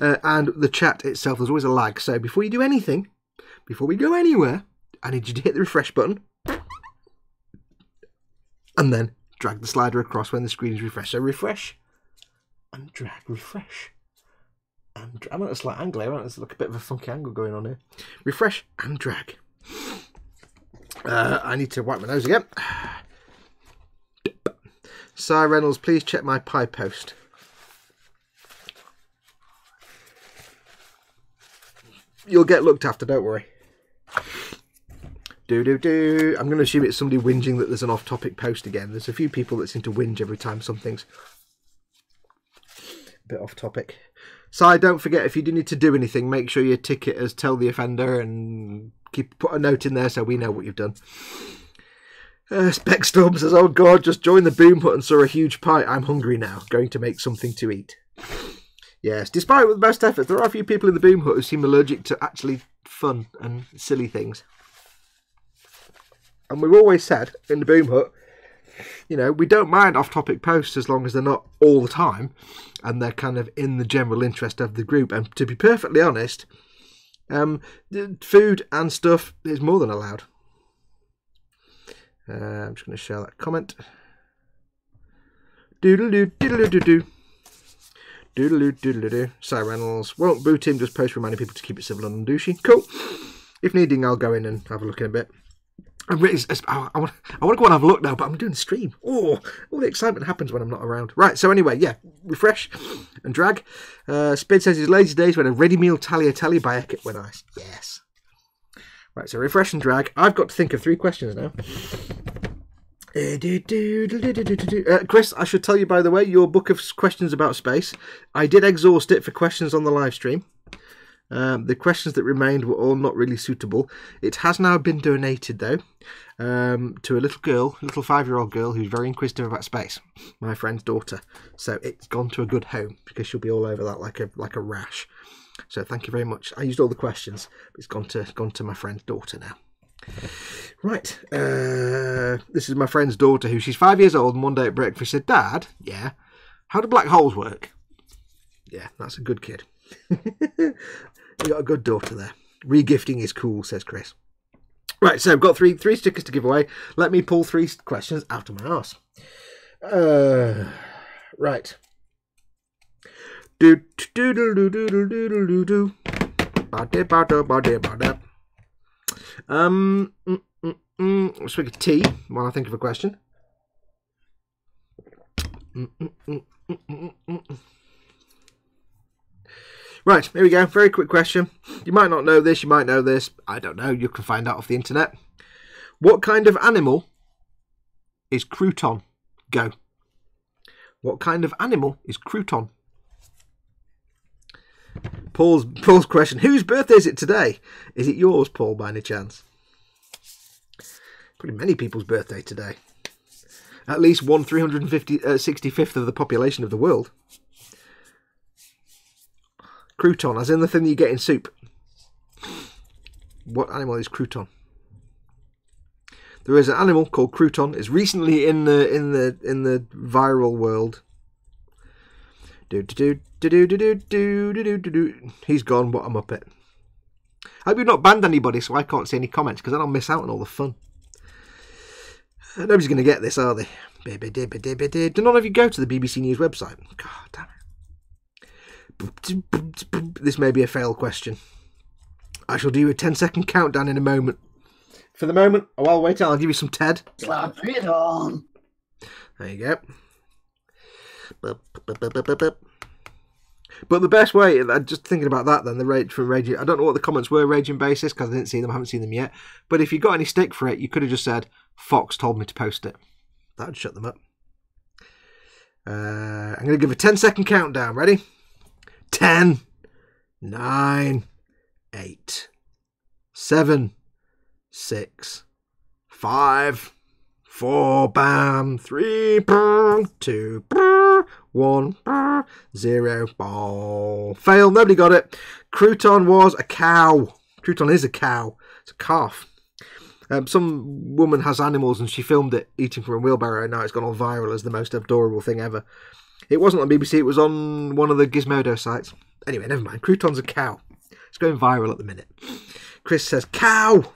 uh, and the chat itself. There's always a lag. So before you do anything, before we go anywhere, I need you to hit the refresh button. And then drag the slider across when the screen is refreshed. So refresh and drag, refresh and dra I'm at a slight angle here, there's like a bit of a funky angle going on here. Refresh and drag. Uh, I need to wipe my nose again. Sir Reynolds, please check my pie post. You'll get looked after, don't worry. Do, do, do. I'm going to assume it's somebody whinging that there's an off-topic post again. There's a few people that seem to whinge every time something's a bit off-topic. Si, don't forget, if you do need to do anything, make sure you tick it as tell the offender and keep put a note in there so we know what you've done. Uh, Specstorm says, oh God, just joined the boom hut and saw a huge pie. I'm hungry now. Going to make something to eat. Yes, despite the best efforts, there are a few people in the boom hut who seem allergic to actually fun and silly things. And we've always said in the boom hut, you know, we don't mind off-topic posts as long as they're not all the time and they're kind of in the general interest of the group. And to be perfectly honest, um, food and stuff is more than allowed. Uh, I'm just going to share that comment. Doodaloo, doodaloo, doodaloo. Doodaloo, doodaloo, doo. Si Reynolds won't boot him, just post reminding people to keep it civil and douchey. Cool. If needing, I'll go in and have a look in a bit. I'm really, I want to go and have a look now, but I'm doing the stream. Oh, all the excitement happens when I'm not around. Right, so anyway, yeah, refresh and drag. Uh, Spid says his lazy days when a ready meal tagliatelle by Eckett were nice. Yes. Right, so refresh and drag. I've got to think of three questions now. Uh, Chris, I should tell you, by the way, your book of questions about space, I did exhaust it for questions on the live stream. Um, the questions that remained were all not really suitable. It has now been donated, though, um, to a little girl, a little five-year-old girl who's very inquisitive about space, my friend's daughter. So it's gone to a good home because she'll be all over that like a like a rash. So thank you very much. I used all the questions. But it's gone to gone to my friend's daughter now. Right. Uh, this is my friend's daughter who she's five years old. And one day at breakfast, she said, "Dad, yeah, how do black holes work?" Yeah, that's a good kid. You got a good daughter there. Regifting is cool, says Chris. Right, so I've got three three stickers to give away. Let me pull three questions out of my arse. Uh, right. Do do do do do do do do do. Bada bada bada bada. Um, mm, mm, mm. A swig of tea while I think of a question. Mm, mm, mm, mm, mm, mm. Right, here we go. Very quick question. You might not know this, you might know this. I don't know. You can find out off the internet. What kind of animal is crouton? Go. What kind of animal is crouton? Paul's Paul's question. Whose birthday is it today? Is it yours, Paul, by any chance? Pretty many people's birthday today. At least one three hundred sixty-fifth of the population of the world. Crouton, as in the thing that you get in soup. What animal is crouton? There is an animal called crouton. It's recently in the in the in the viral world. Do do do do do do do do do do. He's gone. What a muppet! I hope you've not banned anybody, so I can't see any comments because then I'll miss out on all the fun. Nobody's going to get this, are they? Do none of you go to the B B C News website? God damn it! This may be a fail question. I shall do a ten second countdown in a moment. For the moment, oh, I'll wait and I'll give you some Ted. Slap it on. There you go. But the best way, just thinking about that then, the rage for raging, I don't know what the comments were raging basis because I didn't see them, I haven't seen them yet. But if you got any stick for it, you could have just said, Fox told me to post it. That would shut them up. Uh, I'm going to give a ten second countdown. Ready? ten, nine, eight, seven, six, five, four, bam, three, bam, two, bam, one, bam, zero, bam. Fail. Nobody got it. Crouton was a cow. Crouton is a cow. It's a calf. Um, some woman has animals and she filmed it eating from a wheelbarrow and now it's gone all viral as the most adorable thing ever. It wasn't on B B C. It was on one of the Gizmodo sites. Anyway, never mind. Crouton's a cow. It's going viral at the minute. Chris says, cow.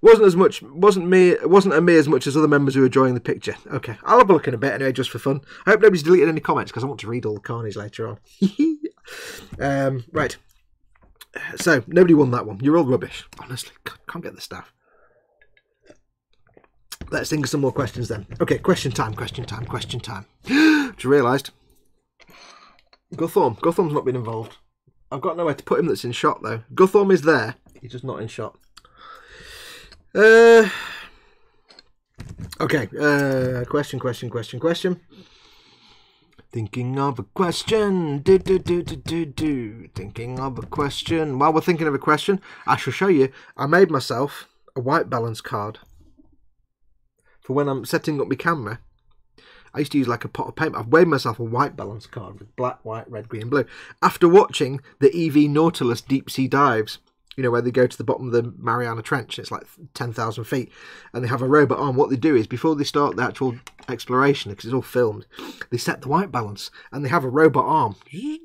Wasn't as much, wasn't me, wasn't a me as much as other members who were enjoying the picture. Okay, I'll have a look in a bit anyway, just for fun. I hope nobody's deleted any comments because I want to read all the carnies later on. um, right, so nobody won that one. You're all rubbish, honestly. Can't get the staff. Let's think of some more questions then. Okay, question time, question time, question time. Just realised. Guthorm, Guthorm's not been involved. I've got nowhere to put him that's in shot though. Guthorm is there. He's just not in shot. Uh, okay, uh, question, question, question, question. Thinking of a question. Do, do, do, do, do, do. Thinking of a question. While we're thinking of a question, I shall show you. I made myself a white balance card for when I'm setting up my camera. I used to use like a pot of paint. I've made myself a white balance card with black, white, red, green, blue. After watching the E V Nautilus deep sea dives. You know, where they go to the bottom of the Mariana Trench, it's like ten thousand feet, and they have a robot arm. What they do is, before they start the actual exploration, because it's all filmed, they set the white balance, and they have a robot arm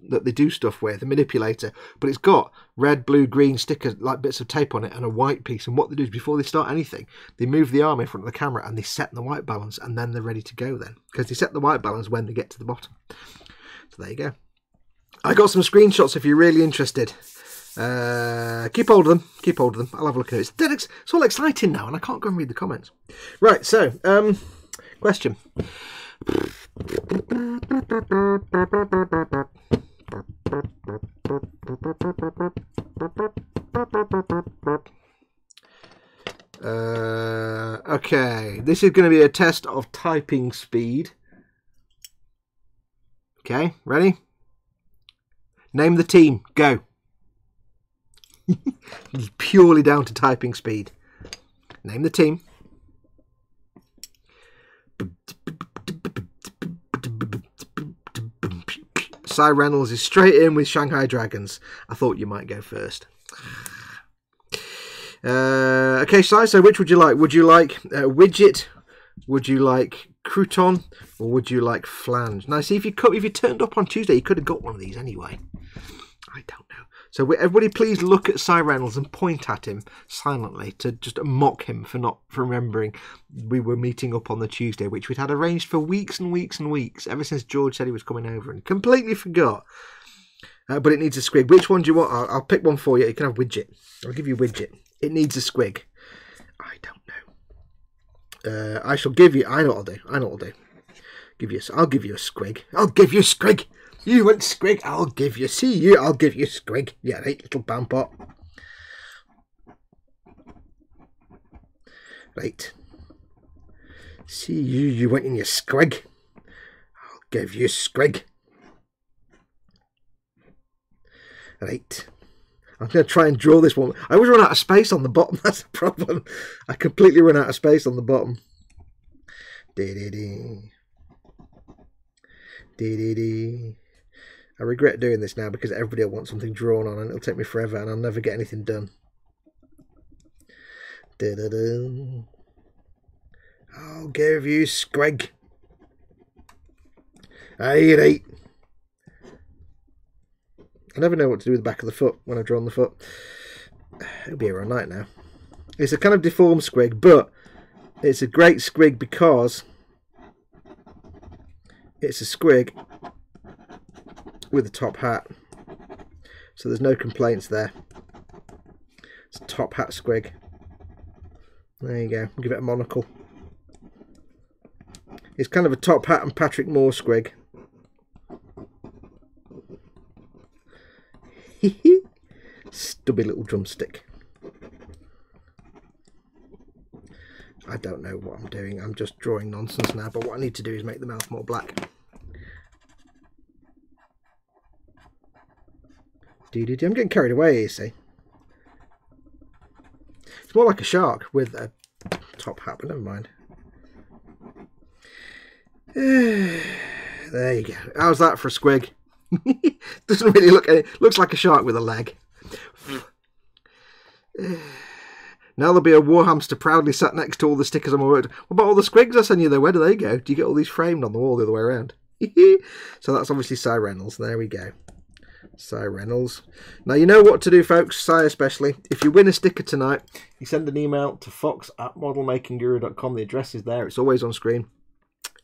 that they do stuff with, the manipulator, but it's got red, blue, green stickers, like bits of tape on it, and a white piece, and what they do is, before they start anything, they move the arm in front of the camera, and they set the white balance, and then they're ready to go then, because they set the white balance when they get to the bottom. So there you go. I got some screenshots if you're really interested. Uh, keep hold of them, keep hold of them. I'll have a look at it. It's, it's all exciting now and I can't go and read the comments. Right, so, um, question. Uh, okay, this is going to be a test of typing speed. Okay, ready? Name the team, go. Purely down to typing speed. Name the team. Cy Reynolds is straight in with Shanghai Dragons. I thought you might go first. Uh, okay, Cy, so which would you like? Would you like uh, widget? Would you like crouton? Or would you like flange? Now, see, if you, could, if you turned up on Tuesday, you could have got one of these anyway. I don't know. So everybody please look at Cy Reynolds and point at him silently to just mock him for not for remembering we were meeting up on the Tuesday, which we'd had arranged for weeks and weeks and weeks, ever since George said he was coming over and completely forgot. Uh, but it needs a squig. Which one do you want? I'll, I'll pick one for you. You can have widget. I'll give you widget. It needs a squig. I don't know. Uh, I shall give you... I know what I'll do. I know what I'll do. Give you a, I'll give you a squig. I'll give you a squig. You want squig? I'll give you. See you. I'll give you squig. Yeah, right, little bam pot. Right. See you. You want in your squig? I'll give you squig. Right. I'm going to try and draw this one. I always run out of space on the bottom. That's the problem. I completely run out of space on the bottom. Dee dee dee. Dee dee dee. I regret doing this now because everybody will want something drawn on and it'll take me forever and I'll never get anything done. Da da da. I'll give you squig. Aye, right. I never know what to do with the back of the foot when I've drawn the foot. It'll be here all night now. It's a kind of deformed squig, but it's a great squig because it's a squig with a top hat. So there's no complaints there. It's a top hat squig. There you go. Give it a monocle. It's kind of a top hat and Patrick Moore squig. Stubby little drumstick. I don't know what I'm doing. I'm just drawing nonsense now, but what I need to do is make the mouth more black. I'm getting carried away, you see. It's more like a shark with a top hat, but never mind. There you go. How's that for a squig? Doesn't really look any, looks like a shark with a leg. Now there'll be a war hamster proudly sat next to all the stickers on my work. What about all the squigs I send you though? Where do they go? Do you get all these framed on the wall the other way around? So that's obviously Cy Reynolds. There we go. Cy Reynolds. Now you know what to do, folks. Cy especially. If you win a sticker tonight, you send an email to fox at model making guru dot com. The address is there. It's always on screen.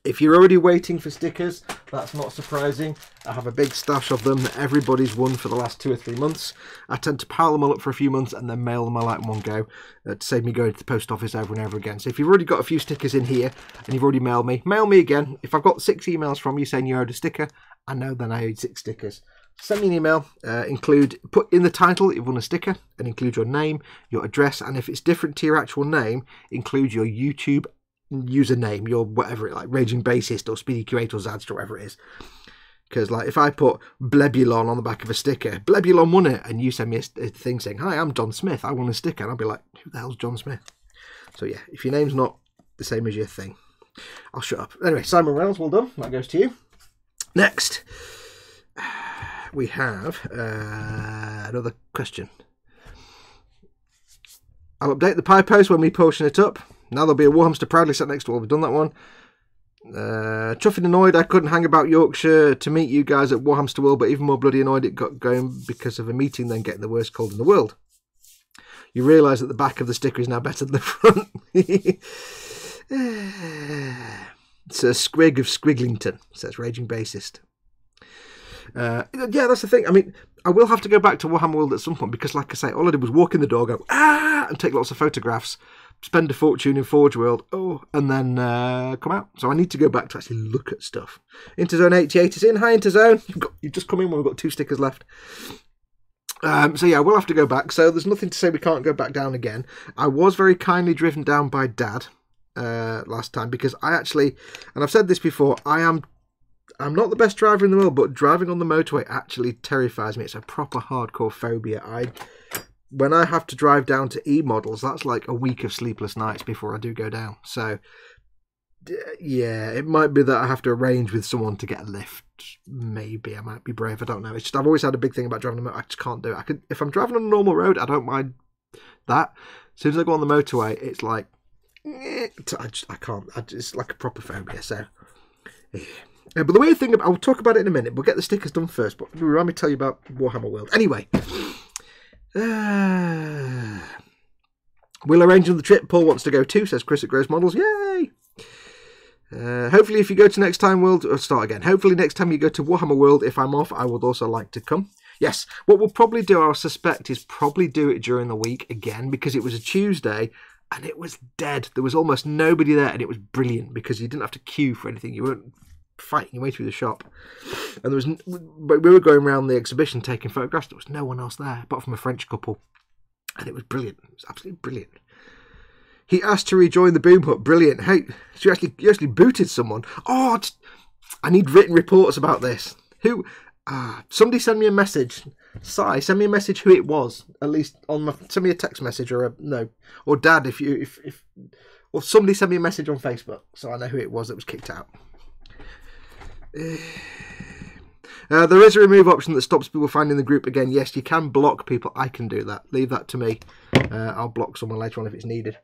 If you're already waiting for stickers, that's not surprising. I have a big stash of them that everybody's won for the last two or three months. I tend to pile them all up for a few months and then mail them all out in one go uh, to save me going to the post office over and over again. So if you've already got a few stickers in here and you've already mailed me, mail me again. If I've got six emails from you saying you owed a sticker, I know then I owed six stickers. Send me an email, uh, include, put in the title, you've won a sticker, and include your name, your address, and if it's different to your actual name, include your YouTube username, your whatever it like, Raging Bassist or Speedy Curator or Zadst or whatever it is. Because like if I put Blebulon on the back of a sticker, Blebulon won it, and you send me a, a thing saying, hi, I'm John Smith, I won a sticker, and I'll be like, who the hell's John Smith? So yeah, if your name's not the same as your thing, I'll shut up. Anyway, Simon Reynolds, well done, that goes to you. Next, we have uh, another question. I'll update the pie post when we portion it up. Now there'll be a war hamster proudly sat next to all. We've done that one. Uh, chuffing annoyed I couldn't hang about Yorkshire to meet you guys at Warhamster World, but even more bloody annoyed it got going because of a meeting then getting the worst cold in the world. You realise that the back of the sticker is now better than the front. It's a squig of Squiglington, says Raging Bassist. Uh, yeah, that's the thing. I mean, I will have to go back to Warhammer World at some point because, like I say, all I did was walk in the door, go, ah, and take lots of photographs, spend a fortune in Forge World, oh, and then uh, come out. So I need to go back to actually look at stuff. Interzone eighty-eight is in. Hi, Interzone. You've, got, you've just come in when we've got two stickers left. Um, so yeah, we'll have to go back. So there's nothing to say we can't go back down again. I was very kindly driven down by Dad uh, last time because I actually, and I've said this before, I am... I'm not the best driver in the world, but driving on the motorway actually terrifies me. It's a proper hardcore phobia. I, when I have to drive down to E-models, that's like a week of sleepless nights before I do go down. So, yeah, it might be that I have to arrange with someone to get a lift. Maybe I might be brave. I don't know. It's just I've always had a big thing about driving on the motorway. I just can't do it. I could, if I'm driving on a normal road, I don't mind that. As soon as I go on the motorway, it's like, I just, I can't. I just, it's like a proper phobia. So, yeah. Uh, but the weird thing, I'll talk about it in a minute. We'll get the stickers done first. But remind me to tell you about Warhammer World. Anyway, uh, we'll arrange the trip. Paul wants to go too, says Chris at Gross Models. Yay! Uh, hopefully, if you go to next time, World, we'll start again. Hopefully, next time you go to Warhammer World, if I'm off, I would also like to come. Yes, what we'll probably do, I suspect, is probably do it during the week again because it was a Tuesday. And it was dead. There was almost nobody there, and it was brilliant because you didn't have to queue for anything. You weren't fighting your way through the shop. And there was, but we were going around the exhibition taking photographs. There was no one else there, apart from a French couple. And it was brilliant. It was absolutely brilliant. He asked to rejoin the Boom Hut. Brilliant. Hey, so you actually, you actually booted someone. Oh, just, I need written reports about this. Who? Ah, somebody send me a message. Sai, send me a message who it was. At least on my, send me a text message or a no, or Dad if you if if or somebody send me a message on Facebook so I know who it was that was kicked out. Uh, there is a remove option that stops people finding the group again. Yes, you can block people. I can do that. Leave that to me. Uh, I'll block someone later on if it's needed.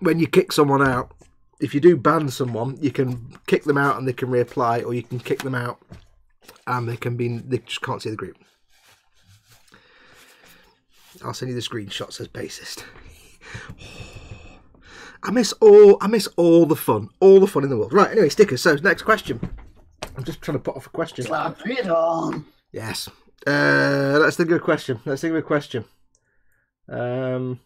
When you kick someone out, if you do ban someone, you can kick them out and they can reapply, or you can kick them out and they can be, they just can't see the group. I'll send you the screenshots as bassist. I miss all, I miss all the fun, all the fun in the world. Right, anyway, stickers. So next question. I'm just trying to put off a question. Slap it on. Yes. Uh, let's think of a question. Let's think of a question. Um.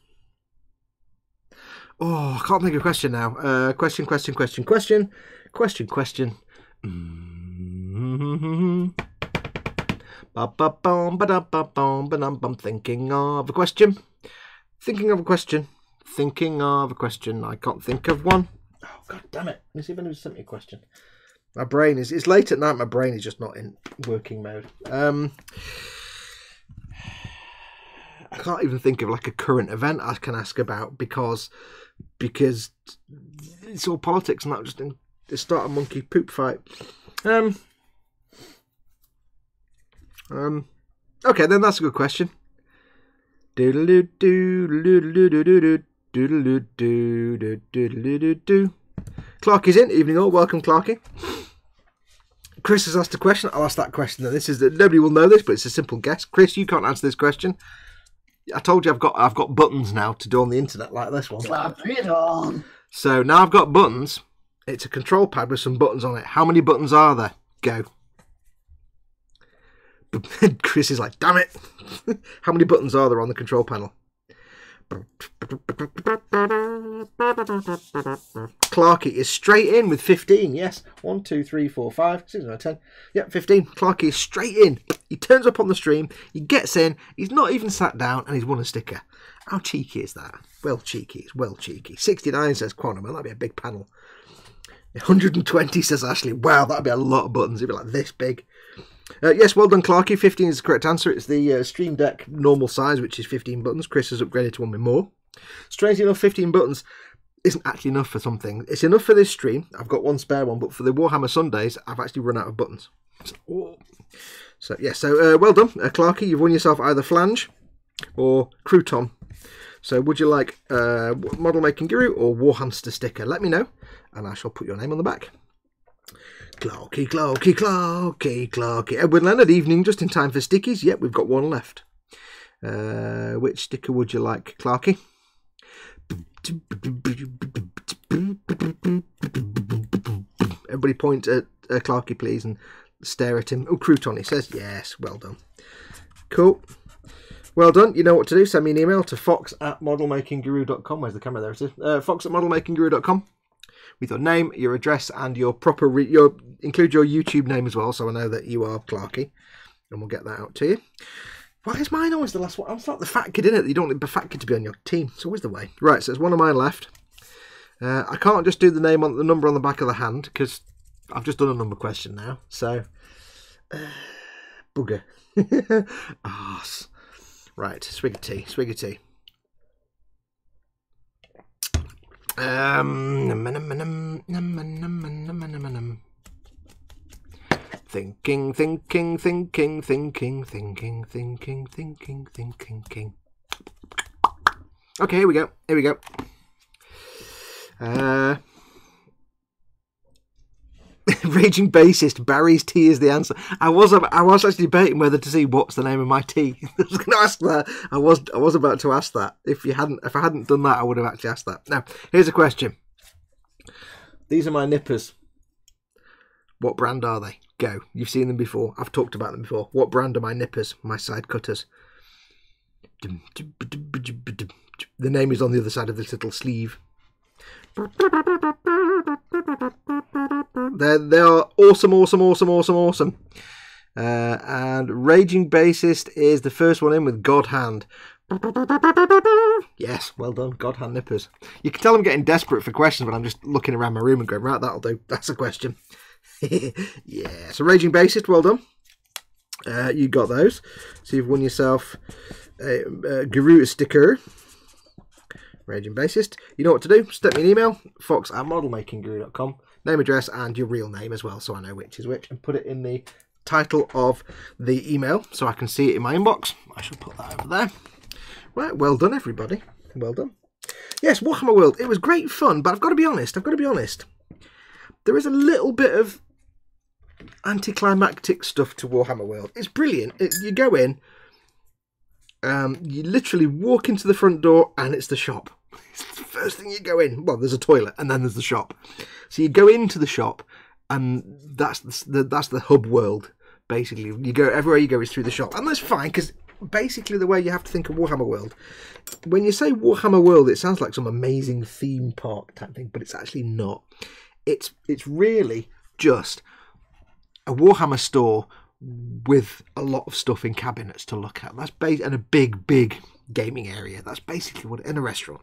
Oh, I can't think of a question now. Uh, question, question, question, question, question, question. Mm-hmm. Ba-ba-bum, ba-da-ba-bum, ba-dum-bum. Thinking of a question. Thinking of a question. Thinking of a question. I can't think of one. Oh, God damn it. Let me see if anyone sent me a question. My brain is... It's late at night. My brain is just not in working mode. Um, I can't even think of like a current event I can ask about because because it's all politics and that just in, start a monkey poop fight. Um... Um, okay, then that's a good question. Doodle do do. Clarky's in. Evening all. Welcome, Clarky. Chris has asked a question. I'll ask that question. Now, this is that nobody will know this, but it's a simple guess. Chris, you can't answer this question. I told you I've got I've got buttons now to do on the internet like this one. Slap it on. So now I've got buttons. It's a control pad with some buttons on it. How many buttons are there? Go. Chris is like, damn it. How many buttons are there on the control panel? Clarky is straight in with fifteen. Yes. one, two, three, four, five, six, nine, ten. Yep, fifteen. Clarky is straight in. He turns up on the stream. He gets in. He's not even sat down and he's won a sticker. How cheeky is that? Well cheeky. It's well cheeky. sixty-nine says Quantum. That'd be a big panel. one hundred twenty says Ashley. Wow, that'd be a lot of buttons. It'd be like this big. Uh, yes, well done, Clarky. fifteen is the correct answer. It's the uh, stream deck normal size, which is fifteen buttons. Chris has upgraded to one with more. Strangely enough, fifteen buttons isn't actually enough for something. It's enough for this stream. I've got one spare one, but for the Warhammer Sundays, I've actually run out of buttons. So, oh. so yeah, so uh, well done, uh, Clarky. You've won yourself either Flange or Crouton. So would you like uh, Model Making Guru or Warhamster sticker? Let me know, and I shall put your name on the back. Clarky, Clarky, Clarky, Clarky. Edward Leonard, evening, just in time for stickies. Yep, we've got one left. Uh, which sticker would you like, Clarky? Everybody point at uh, Clarky, please, and stare at him. Oh, Crouton, he says. Yes, well done. Cool. Well done. You know what to do. Send me an email to fox at modelmakingguru.com. Where's the camera? There it is. Uh, fox at modelmakingguru.com. With your name, your address, and your proper, re your include your YouTube name as well, so I know that you are Clarky, and we'll get that out to you. Why is mine always the last one? I'm not the fat kid in it. You don't need the fat kid to be on your team. It's always the way. Right, so there's one of mine left. Uh, I can't just do the name on the number on the back of the hand because I've just done a number question now. So uh, bugger, arse. Right, swig of tea, swig of tea. Um, thinking, thinking, thinking, thinking, thinking, thinking, thinking, thinking, thinking. Okay, here we go. Here we go. Uh, raging bassist Barry's Tea is the answer. I was, I was actually debating whether to see what's the name of my tea. I was going to ask that. I was, I was about to ask that. If you hadn't, if I hadn't done that, I would have actually asked that. Now, here's a question. These are my nippers. What brand are they? Go. You've seen them before. I've talked about them before. What brand are my nippers? My side cutters. The name is on the other side of this little sleeve. They're, they are awesome, awesome, awesome, awesome, awesome. Uh, and Raging Bassist is the first one in with God Hand. Yes, well done, God Hand nippers. You can tell I'm getting desperate for questions when I'm just looking around my room and going, right, that'll do. That's a question. Yeah, so Raging Bassist, well done. Uh, you got those. So you've won yourself a, a Guru sticker. Raging Bassist. You know what to do. Step me an email, fox at modelmakingguru.com. Name, address, and your real name as well, so I know which is which. And put it in the title of the email, so I can see it in my inbox. I shall put that over there. Right, well done, everybody. Well done. Yes, Warhammer World. It was great fun, but I've got to be honest. I've got to be honest. There is a little bit of anticlimactic stuff to Warhammer World. It's brilliant. It, you go in, um, you literally walk into the front door and it's the shop. It's the first thing you go in. Well, there's a toilet and then there's the shop. So you go into the shop and that's the, that's the hub world, basically. You go, everywhere you go is through the shop. And that's fine because basically the way you have to think of Warhammer World, when you say Warhammer World, it sounds like some amazing theme park type thing, but it's actually not. It's, it's really just a Warhammer store with a lot of stuff in cabinets to look at. That's bas- and a big, big gaming area. That's basically what, in a restaurant.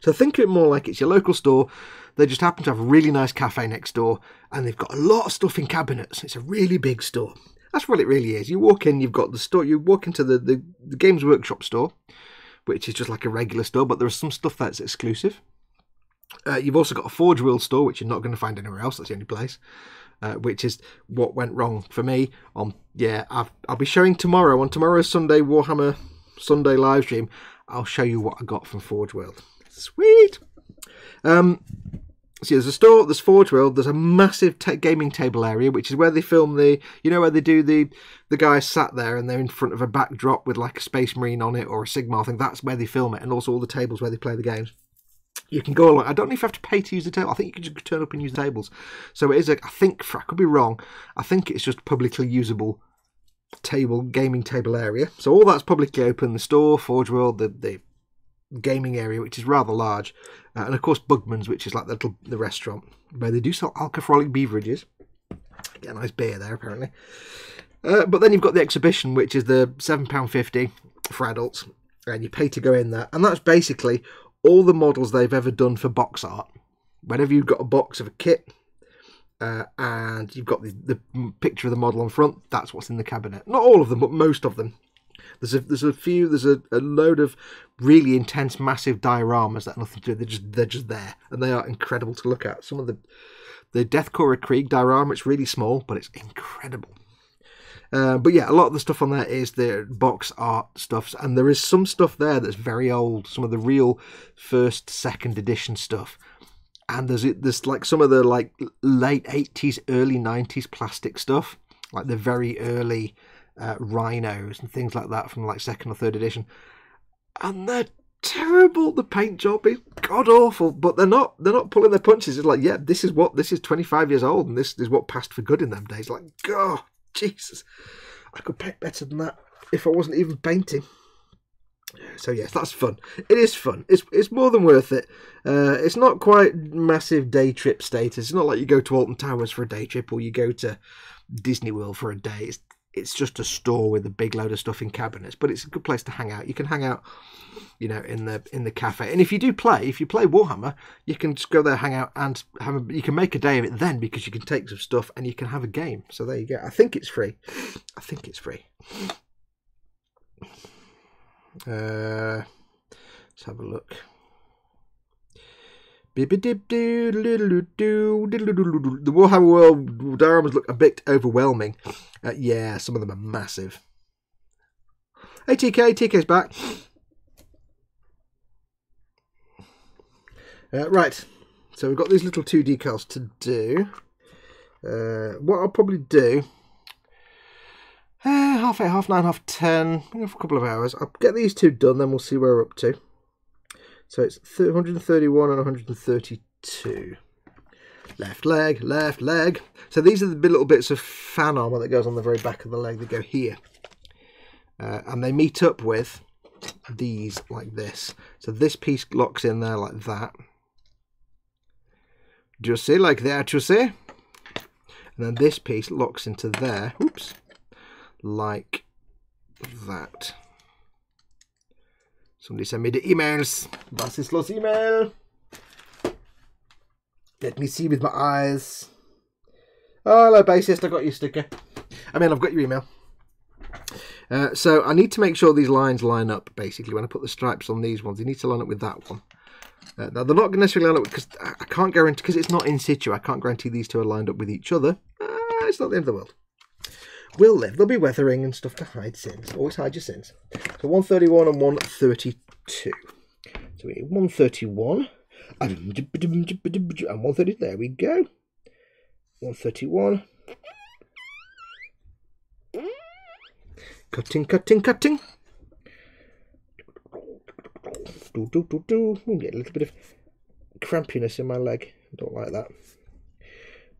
So think of it more like it's your local store. They just happen to have a really nice cafe next door and they've got a lot of stuff in cabinets. It's a really big store. That's what it really is. You walk in, you've got the store, you walk into the, the, the Games Workshop store, which is just like a regular store, but there is some stuff that's exclusive. Uh, you've also got a Forge World store, which you're not going to find anywhere else. That's the only place, uh, which is what went wrong for me. On yeah, I've, I'll be showing tomorrow, on tomorrow's Sunday Warhammer Sunday live stream, I'll show you what I got from Forge World. Sweet! Um, see, there's a store, there's Forge World, there's a massive te gaming table area, which is where they film the, you know, where they do the, the guy sat there and they're in front of a backdrop with like a Space Marine on it or a Sigmar thing. That's where they film it, and also all the tables where they play the games. You can go along. I don't know if you have to pay to use the table. I think you can just turn up and use the tables. So it is, a, I think, for, I could be wrong, I think it's just publicly usable table, gaming table area. So all that's publicly open. The store, Forge World, the, the gaming area, which is rather large. Uh, and of course, Bugman's, which is like the, little, the restaurant where they do sell alcoholic beverages. Get a nice beer there, apparently. Uh, but then you've got the exhibition, which is the seven pound fifty for adults. And you pay to go in there. And that's basically all the models they've ever done for box art. Whenever you've got a box of a kit uh, and you've got the, the picture of the model on front, that's what's in the cabinet. Not all of them, but most of them. There's a, there's a few, there's a, a load of really intense, massive dioramas that have nothing to do. They're just, they're just there, and they are incredible to look at. Some of the, the Deathcore Krieg diorama, it's really small, but it's incredible. Uh, but yeah, a lot of the stuff on there is the box art stuff, and there is some stuff there that's very old, some of the real first, second edition stuff. And there's there's like some of the like late eighties, early nineties plastic stuff, like the very early uh, rhinos and things like that from like second or third edition. And they're terrible. The paint job is god awful, but they're not they're not pulling their punches. It's like, yeah, this is what this is twenty-five years old, and this is what passed for good in them days. Like, god. Jesus, I could paint better than that if I wasn't even painting. So yes, that's fun. It is fun. It's it's more than worth it. Uh, it's not quite massive day trip status. It's not like you go to Alton Towers for a day trip or you go to Disney World for a day. It's it's just a store with a big load of stuff in cabinets, but it's a good place to hang out. You can hang out, you know, in the in the cafe. And if you do play, if you play Warhammer, you can just go there, hang out, and have a, you can make a day of it then, because you can take some stuff and you can have a game. So there you go. I think it's free. I think it's free. Uh, let's have a look. The Warhammer World dioramas look a bit overwhelming. Uh, yeah, some of them are massive. Hey, T K. T K's back. Uh, right, so we've got these little two decals to do. Uh, what I'll probably do, uh, half eight, half nine, half ten, for a couple of hours. I'll get these two done, then we'll see where we're up to. So it's one hundred thirty-one and one hundred thirty-two. Left leg, left leg. So these are the little bits of fan armour that goes on the very back of the leg that go here. Uh, and they meet up with these like this. So this piece locks in there like that. Just see, like that, you see? And then this piece locks into there, oops, like that. Somebody send me the emails. Was ist los, email? Let me see with my eyes. Oh, hello, bassist. I got your sticker. I mean, I've got your email. Uh, so I need to make sure these lines line up, basically. When I put the stripes on these ones, they need to line up with that one. Uh, now, they're not necessarily lined up because I can't guarantee, because it's not in situ. I can't guarantee these two are lined up with each other. Uh, it's not the end of the world. We'll live. There'll be weathering and stuff to hide sins. Always hide your sins. So one thirty-one and one thirty-two. So we hit one thirty-one and one thirty. There we go. one thirty-one. Cutting, cutting, cutting. Do, do, do, do. We'll get a little bit of crampiness in my leg. Don't like that.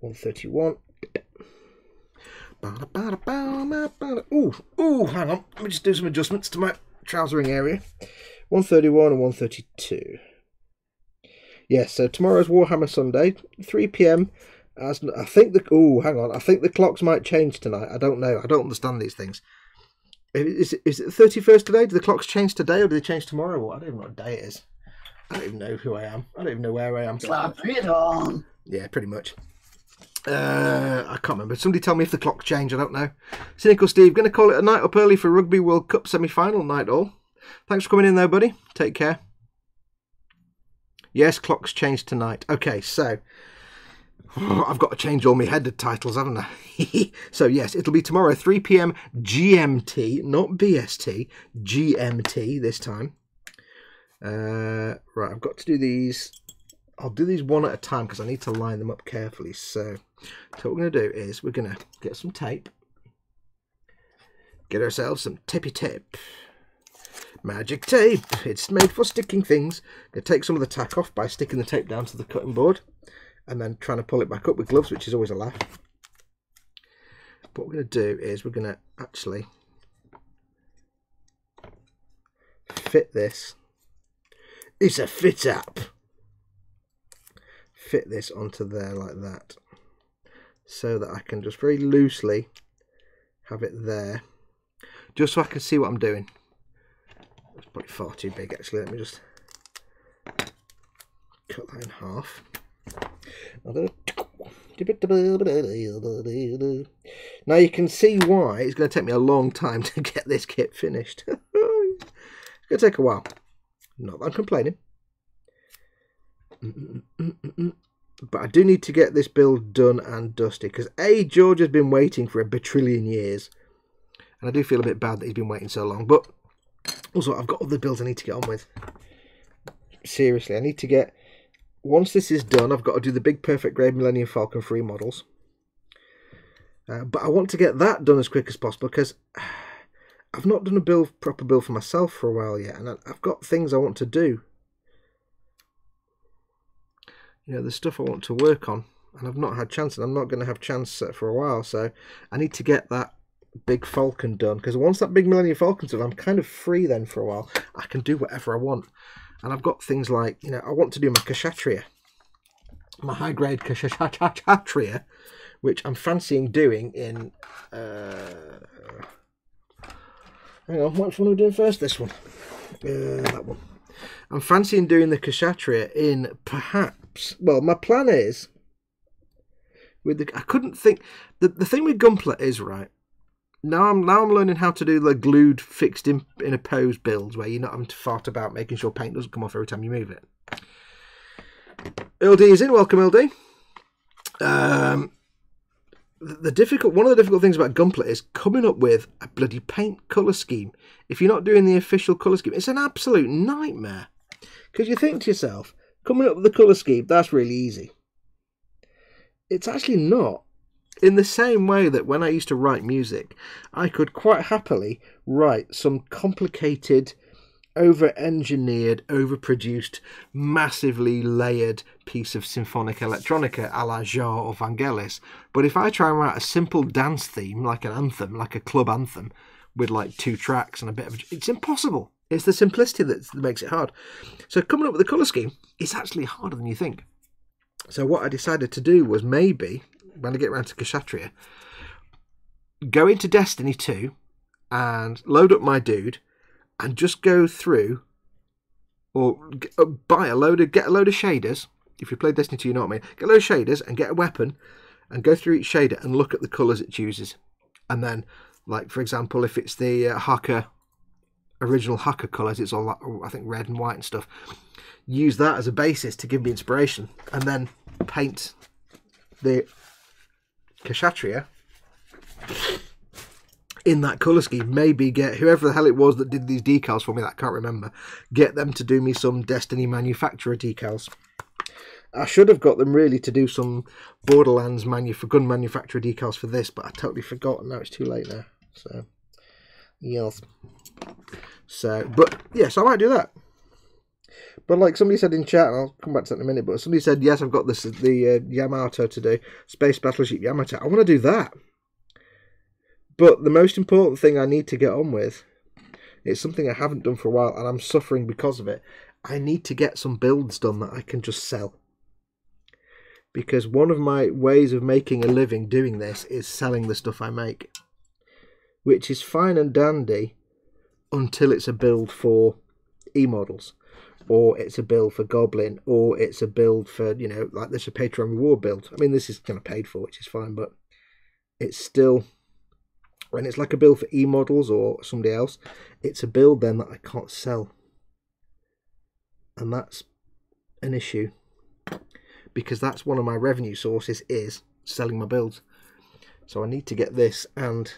one thirty-one. Ooh, ooh, hang on. Let me just do some adjustments to my trousering area. one thirty-one and one thirty-two. Yes, yeah, so tomorrow's Warhammer Sunday, three p m As I think the oh, hang on. I think the clocks might change tonight. I don't know. I don't understand these things. Is it, is it the thirty-first today? Do the clocks change today or do they change tomorrow? Well, I don't even know what day it is. I don't even know who I am. I don't even know where I am. Slap it on. Yeah, pretty much. Uh, I can't remember. Somebody tell me if the clocks change. I don't know. Cynical Steve, going to call it a night up early for Rugby World Cup semi-final night all. Thanks for coming in though, buddy. Take care. Yes, clocks change tonight. Okay, so... Oh, I've got to change all my headed titles, haven't I? So, yes, it'll be tomorrow, three p m G M T, not B S T, G M T this time. Uh, right, I've got to do these. I'll do these one at a time because I need to line them up carefully. So, so what we're going to do is we're going to get some tape. Get ourselves some tippy tape. Magic tape. It's made for sticking things. Going to take some of the tack off by sticking the tape down to the cutting board. And then trying to pull it back up with gloves, which is always a laugh. But what we're going to do is we're going to actually fit this. It's a fit up. Fit this onto there like that. So that I can just very loosely have it there. Just so I can see what I'm doing. That's probably far too big actually. Let me just cut that in half. Now you can see why it's going to take me a long time to get this kit finished. It's going to take a while. Not that I'm complaining. But I do need to get this build done and dusty. Because A, George has been waiting for a batrillion years. And I do feel a bit bad that he's been waiting so long. But also I've got other builds I need to get on with. Seriously, I need to get... Once this is done, I've got to do the big perfect grade Millennium Falcon three models. Uh, but I want to get that done as quick as possible because I've not done a build, proper build for myself for a while yet. And I've got things I want to do. You know, there's stuff I want to work on. And I've not had chance and I'm not going to have chance for a while. So I need to get that big Falcon done. Because once that big Millennium Falcon's done, I'm kind of free then for a while. I can do whatever I want. And I've got things like, you know, I want to do my Kshatriya, my high-grade Kshatriya, which I'm fancying doing in, uh, hang on, which one are we doing first? This one. Uh, that one. I'm fancying doing the Kshatriya in perhaps, well, my plan is, with the, I couldn't think, the, the thing with Gunpla is, right, Now I'm now I'm learning how to do the glued fixed in in a pose builds where you're not having to fart about making sure paint doesn't come off every time you move it. L D is in, welcome L D. Um, the, the difficult one of the difficult things about Gunpla is coming up with a bloody paint colour scheme. If you're not doing the official colour scheme, it's an absolute nightmare. Because you think to yourself, coming up with the colour scheme, that's really easy. It's actually not. In the same way that when I used to write music, I could quite happily write some complicated, over-engineered, overproduced, massively layered piece of symphonic electronica a la Jarre or Vangelis. But if I try and write a simple dance theme, like an anthem, like a club anthem, with like two tracks and a bit of... It's impossible. It's the simplicity that makes it hard. So coming up with a colour scheme is actually harder than you think. So what I decided to do was maybe... when I get around to Kshatriya, go into Destiny two and load up my dude and just go through or buy a load of, get a load of shaders. If you play Destiny two, you know what I mean. Get a load of shaders and get a weapon and go through each shader and look at the colours it chooses. And then, like, for example, if it's the uh, Haka, original Haka colours, it's all, like, I think, red and white and stuff. Use that as a basis to give me inspiration and then paint the... Kshatriya in that colour scheme. Maybe get whoever the hell it was that did these decals for me, that I can't remember, get them to do me some Destiny manufacturer decals. I should have got them really to do some Borderlands manu for gun manufacturer decals for this, but I totally forgot and now it's too late now. So, yes. So, but yes, I might do that. But like somebody said in chat, and I'll come back to that in a minute, but somebody said, yes, I've got this, the uh, Yamato to do, Space Battleship Yamato. I want to do that. But the most important thing I need to get on with, it's something I haven't done for a while, and I'm suffering because of it. I need to get some builds done that I can just sell. Because one of my ways of making a living doing this is selling the stuff I make. Which is fine and dandy until it's a build for e-models. Or it's a build for Goblin, or it's a build for, you know, like this, a Patreon reward build. I mean, this is kind of paid for, which is fine, but it's still, when it's like a build for e-models or somebody else, it's a build then that I can't sell. And that's an issue, because that's one of my revenue sources, is selling my builds. So I need to get this and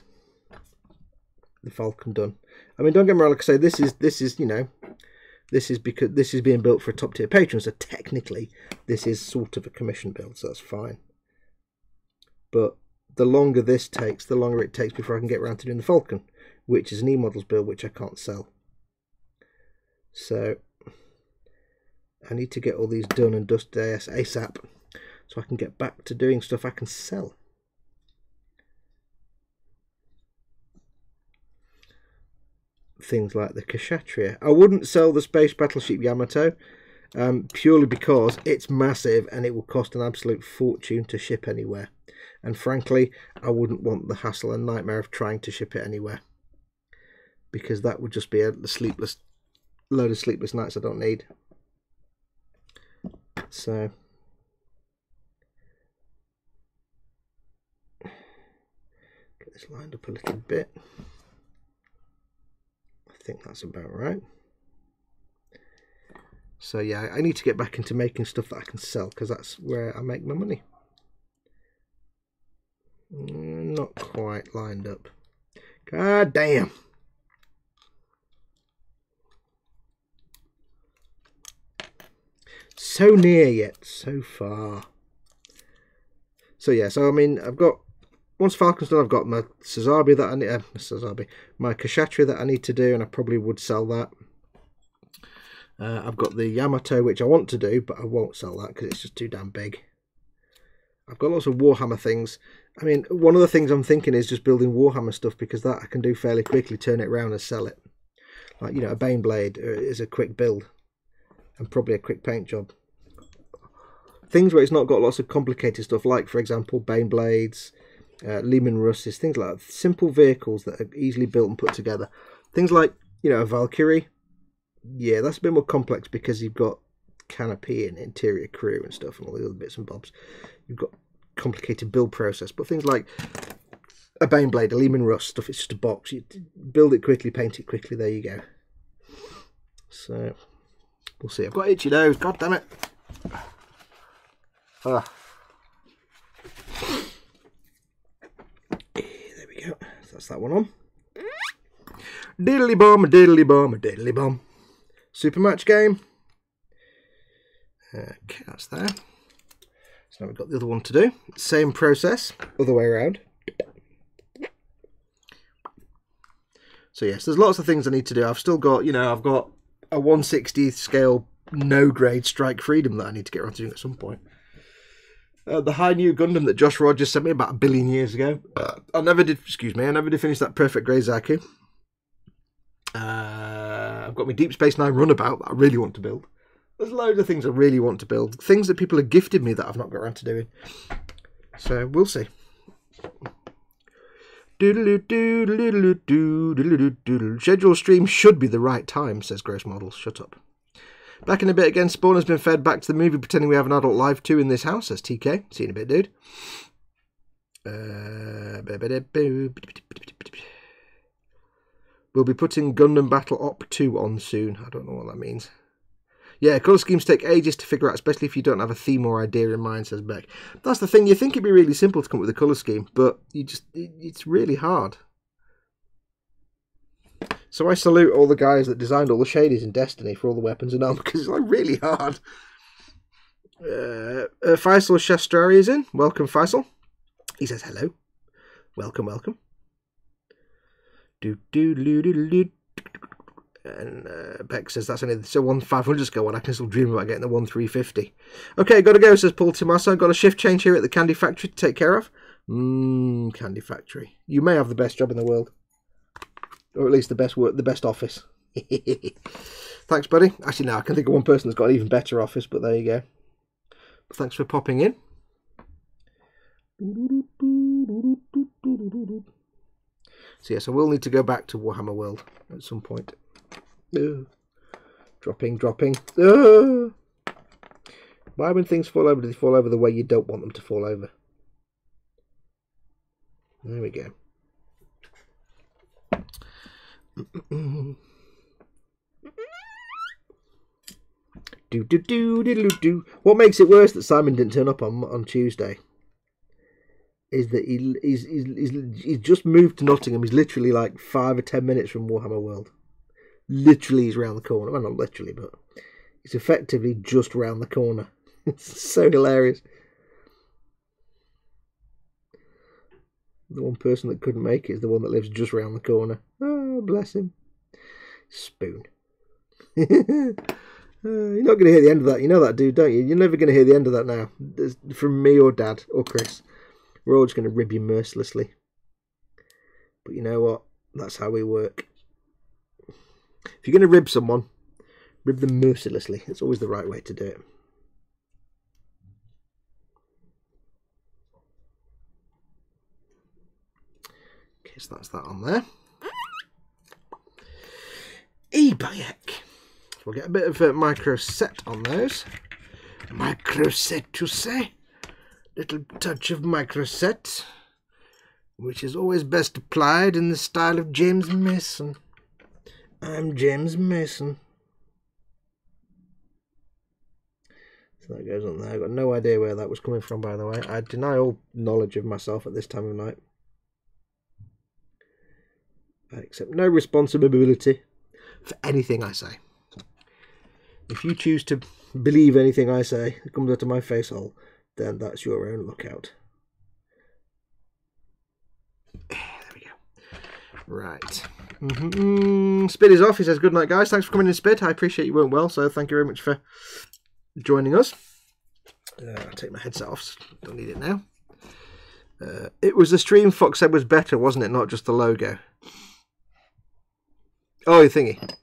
the Falcon done. I mean, don't get me wrong, like I say, this is, this is, you know, This is because this is being built for a top tier patron, so technically this is sort of a commission build, so that's fine. But the longer this takes, the longer it takes before I can get around to doing the Falcon, which is an e-models build which I can't sell. So I need to get all these done and dusted ASAP so I can get back to doing stuff I can sell. Things like the Kshatriya. I wouldn't sell the Space Battleship Yamato um, purely because it's massive and it will cost an absolute fortune to ship anywhere. And frankly, I wouldn't want the hassle and nightmare of trying to ship it anywhere, because that would just be a sleepless load of sleepless nights I don't need. So get this lined up a little bit. I think that's about right. So yeah, I need to get back into making stuff that I can sell, because that's where I make my money. Not quite lined up. God damn. So near yet so far. So yeah, so I mean, I've got, once Falcon's done, I've got my Sazabi that I need, uh, Sazabi, my Kshatriya that I need to do, and I probably would sell that. Uh, I've got the Yamato, which I want to do, but I won't sell that because it's just too damn big. I've got lots of Warhammer things. I mean, one of the things I'm thinking is just building Warhammer stuff, because that I can do fairly quickly, turn it around and sell it. Like, you know, a Baneblade is a quick build and probably a quick paint job. Things where it's not got lots of complicated stuff, like, for example, Baneblades, Uh, Lehman Russes, things like that. Simple vehicles that are easily built and put together. Things like, you know, a Valkyrie. Yeah, that's a bit more complex because you've got canopy and interior crew and stuff and all the other bits and bobs. You've got complicated build process. But things like a Baneblade, a Lehman Russ stuff, it's just a box. You build it quickly, paint it quickly, there you go. So, we'll see. I've got itchy nose, god damn it. Ah. That's that one on. Diddly bomb, diddly bomb, diddly bomb. Super match game. Okay, that's there. So now we've got the other one to do. Same process, other way around. So yes, there's lots of things I need to do. I've still got, you know, I've got a one sixtieth scale no grade Strike Freedom that I need to get around to doing at some point. Uh, the high new Gundam that Josh Rogers sent me about a billion years ago. Uh, I never did, excuse me, I never did finish that Perfect Grey Zaku. Uh, I've got my Deep Space Nine runabout that I really want to build. There's loads of things I really want to build. Things that people have gifted me that I've not got around to doing. So, we'll see. Doodaloo doodaloo doodaloo doodaloo doodaloo. Schedule stream should be the right time, says Gross Models. Shut up. Back in a bit again. Spawn has been fed back to the movie, pretending we have an adult live too in this house, says T K. See you in a bit, dude. Uh, we'll be putting Gundam Battle Op two on soon. I don't know what that means. Yeah, colour schemes take ages to figure out, especially if you don't have a theme or idea in mind, says Beck. That's the thing. You think it'd be really simple to come up with a colour scheme, but you just it, it's really hard. So I salute all the guys that designed all the shaders in Destiny for all the weapons and armor, because it's like really hard. Uh, uh, Faisal Shastrari is in. Welcome, Faisal. He says hello. Welcome, welcome. Do do do do do. And uh, Beck says that's only so one five hundred go on. I can still dream about getting the one three fifty. Okay, gotta go. Says Paul Tommaso. Got a shift change here at the Candy Factory to take care of. Mmm, Candy Factory. You may have the best job in the world, or at least the best work, the best office. Thanks, buddy. Actually, now I can think of one person that's got an even better office. But there you go. But thanks for popping in. So yes, I will need to go back to Warhammer World at some point. Uh, dropping, dropping. Uh, why, when things fall over, do they fall over the way you don't want them to fall over? There we go. Do do do do do. What makes it worse that Simon didn't turn up on on Tuesday is that he he's he's, he's, he's just moved to Nottingham. He's literally like five or ten minutes from Warhammer World. Literally, he's round the corner. Well, not literally, but it's effectively just round the corner. It's so hilarious. The one person that couldn't make it is the one that lives just round the corner. Oh, bless him. Spoon. uh, you're not going to hear the end of that. You know that, dude, don't you? You're never going to hear the end of that now. It's from me or Dad or Chris. We're all just going to rib you mercilessly. But you know what? That's how we work. If you're going to rib someone, rib them mercilessly. It's always the right way to do it. Okay, so that's that on there. E-Bayek. We'll get a bit of a MicroSet on those. MicroSet, you say? Little touch of MicroSet, which is always best applied in the style of James Mason. I'm James Mason. So that goes on there. I've got no idea where that was coming from, by the way. I deny all knowledge of myself at this time of night. I accept no responsibility for anything I say. If you choose to believe anything I say that comes out of my face hole, then that's your own lookout. There we go. Right. Mm-hmm. Spid is off. He says, good night, guys. Thanks for coming in, Spid. I appreciate you weren't well, so thank you very much for joining us. Uh, I'll take my headset off. Don't need it now. Uh, it was the stream Fox said was better, wasn't it? Not just the logo. Oh, thingy.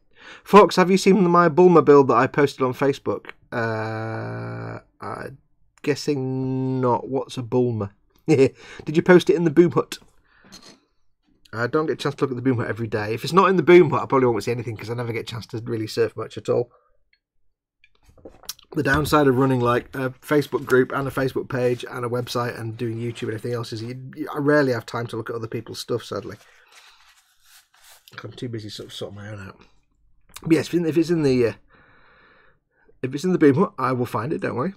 Fox, have you seen my Bulma build that I posted on Facebook? Uh, I'm guessing not. What's a Bulma? Did you post it in the Boom Hut? I don't get a chance to look at the Boom Hut every day. If it's not in the Boom Hut, I probably won't see anything because I never get a chance to really surf much at all. The downside of running like a Facebook group and a Facebook page and a website and doing YouTube and everything else is you, you, I rarely have time to look at other people's stuff, sadly. I'm too busy sort of sorting my own out. But yes, if it's in the uh, if it's in the Boom Hut, I will find it. Don't worry.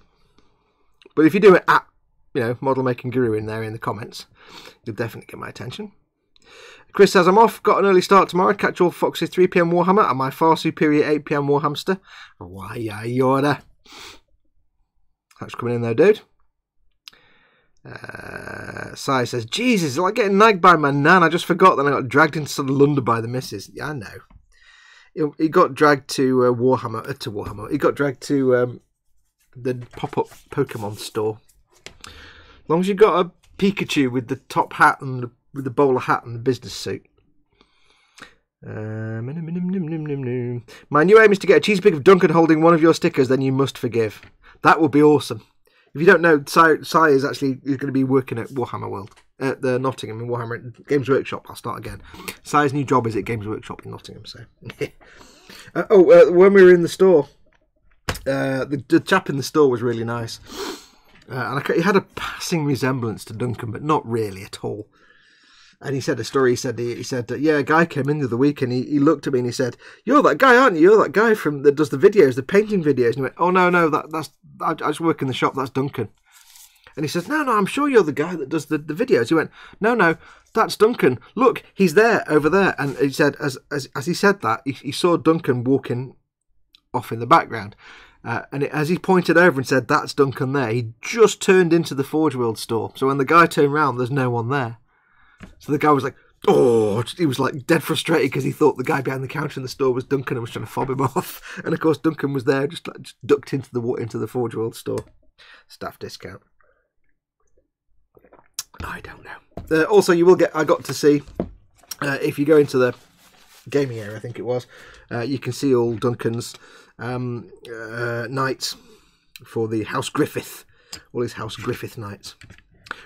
But if you do it at, you know, Model Making Guru in there in the comments, you'll definitely get my attention. Chris says, I'm off, got an early start tomorrow, catch all Fox's three p m Warhammer and my far superior eight p m Warhamster. Why, yeah, yoda. Thanks for coming in though, dude. Uh, Sai says, Jesus, like getting nagged by my nan. I just forgot that I got dragged into Southern London by the missus. Yeah, I know. He, he got dragged to uh, Warhammer, uh, to Warhammer. He got dragged to um, the pop-up Pokemon store. As long as you've got a Pikachu with the top hat and the with the bowler hat and the business suit. Um, my new aim is to get a cheese pig of Duncan holding one of your stickers, then you must forgive. That would be awesome. If you don't know, Si, Si is actually is going to be working at Warhammer World, at the Nottingham in Warhammer Games Workshop. I'll start again. Si's new job is at Games Workshop in Nottingham. So, uh, oh, uh, when we were in the store, uh, the, the chap in the store was really nice, uh, and I, he had a passing resemblance to Duncan, but not really at all. And he said a story. He said, he, he said, yeah, a guy came in the other week and he, he looked at me and he said, you're that guy, aren't you? You're that guy from that does the videos, the painting videos. And he went, oh, no, no, that, that's, I, I just work in the shop. That's Duncan. And he says, no, no, I'm sure you're the guy that does the, the videos. He went, no, no, that's Duncan. Look, he's there over there. And he said, as as, as he said that, he, he saw Duncan walking off in the background. Uh, and it, as he pointed over and said, that's Duncan there, he just turned into the Forge World store. So when the guy turned round, there's no one there. So the guy was like, oh, he was like dead frustrated because he thought the guy behind the counter in the store was Duncan and was trying to fob him off. And of course, Duncan was there, just like just ducked into the into the Forge World store. Staff discount. I don't know. Uh, also, you will get. I got to see uh, if you go into the gaming area. I think it was. Uh, you can see all Duncan's um, uh, knights for the House Griffith. All his House Griffith knights.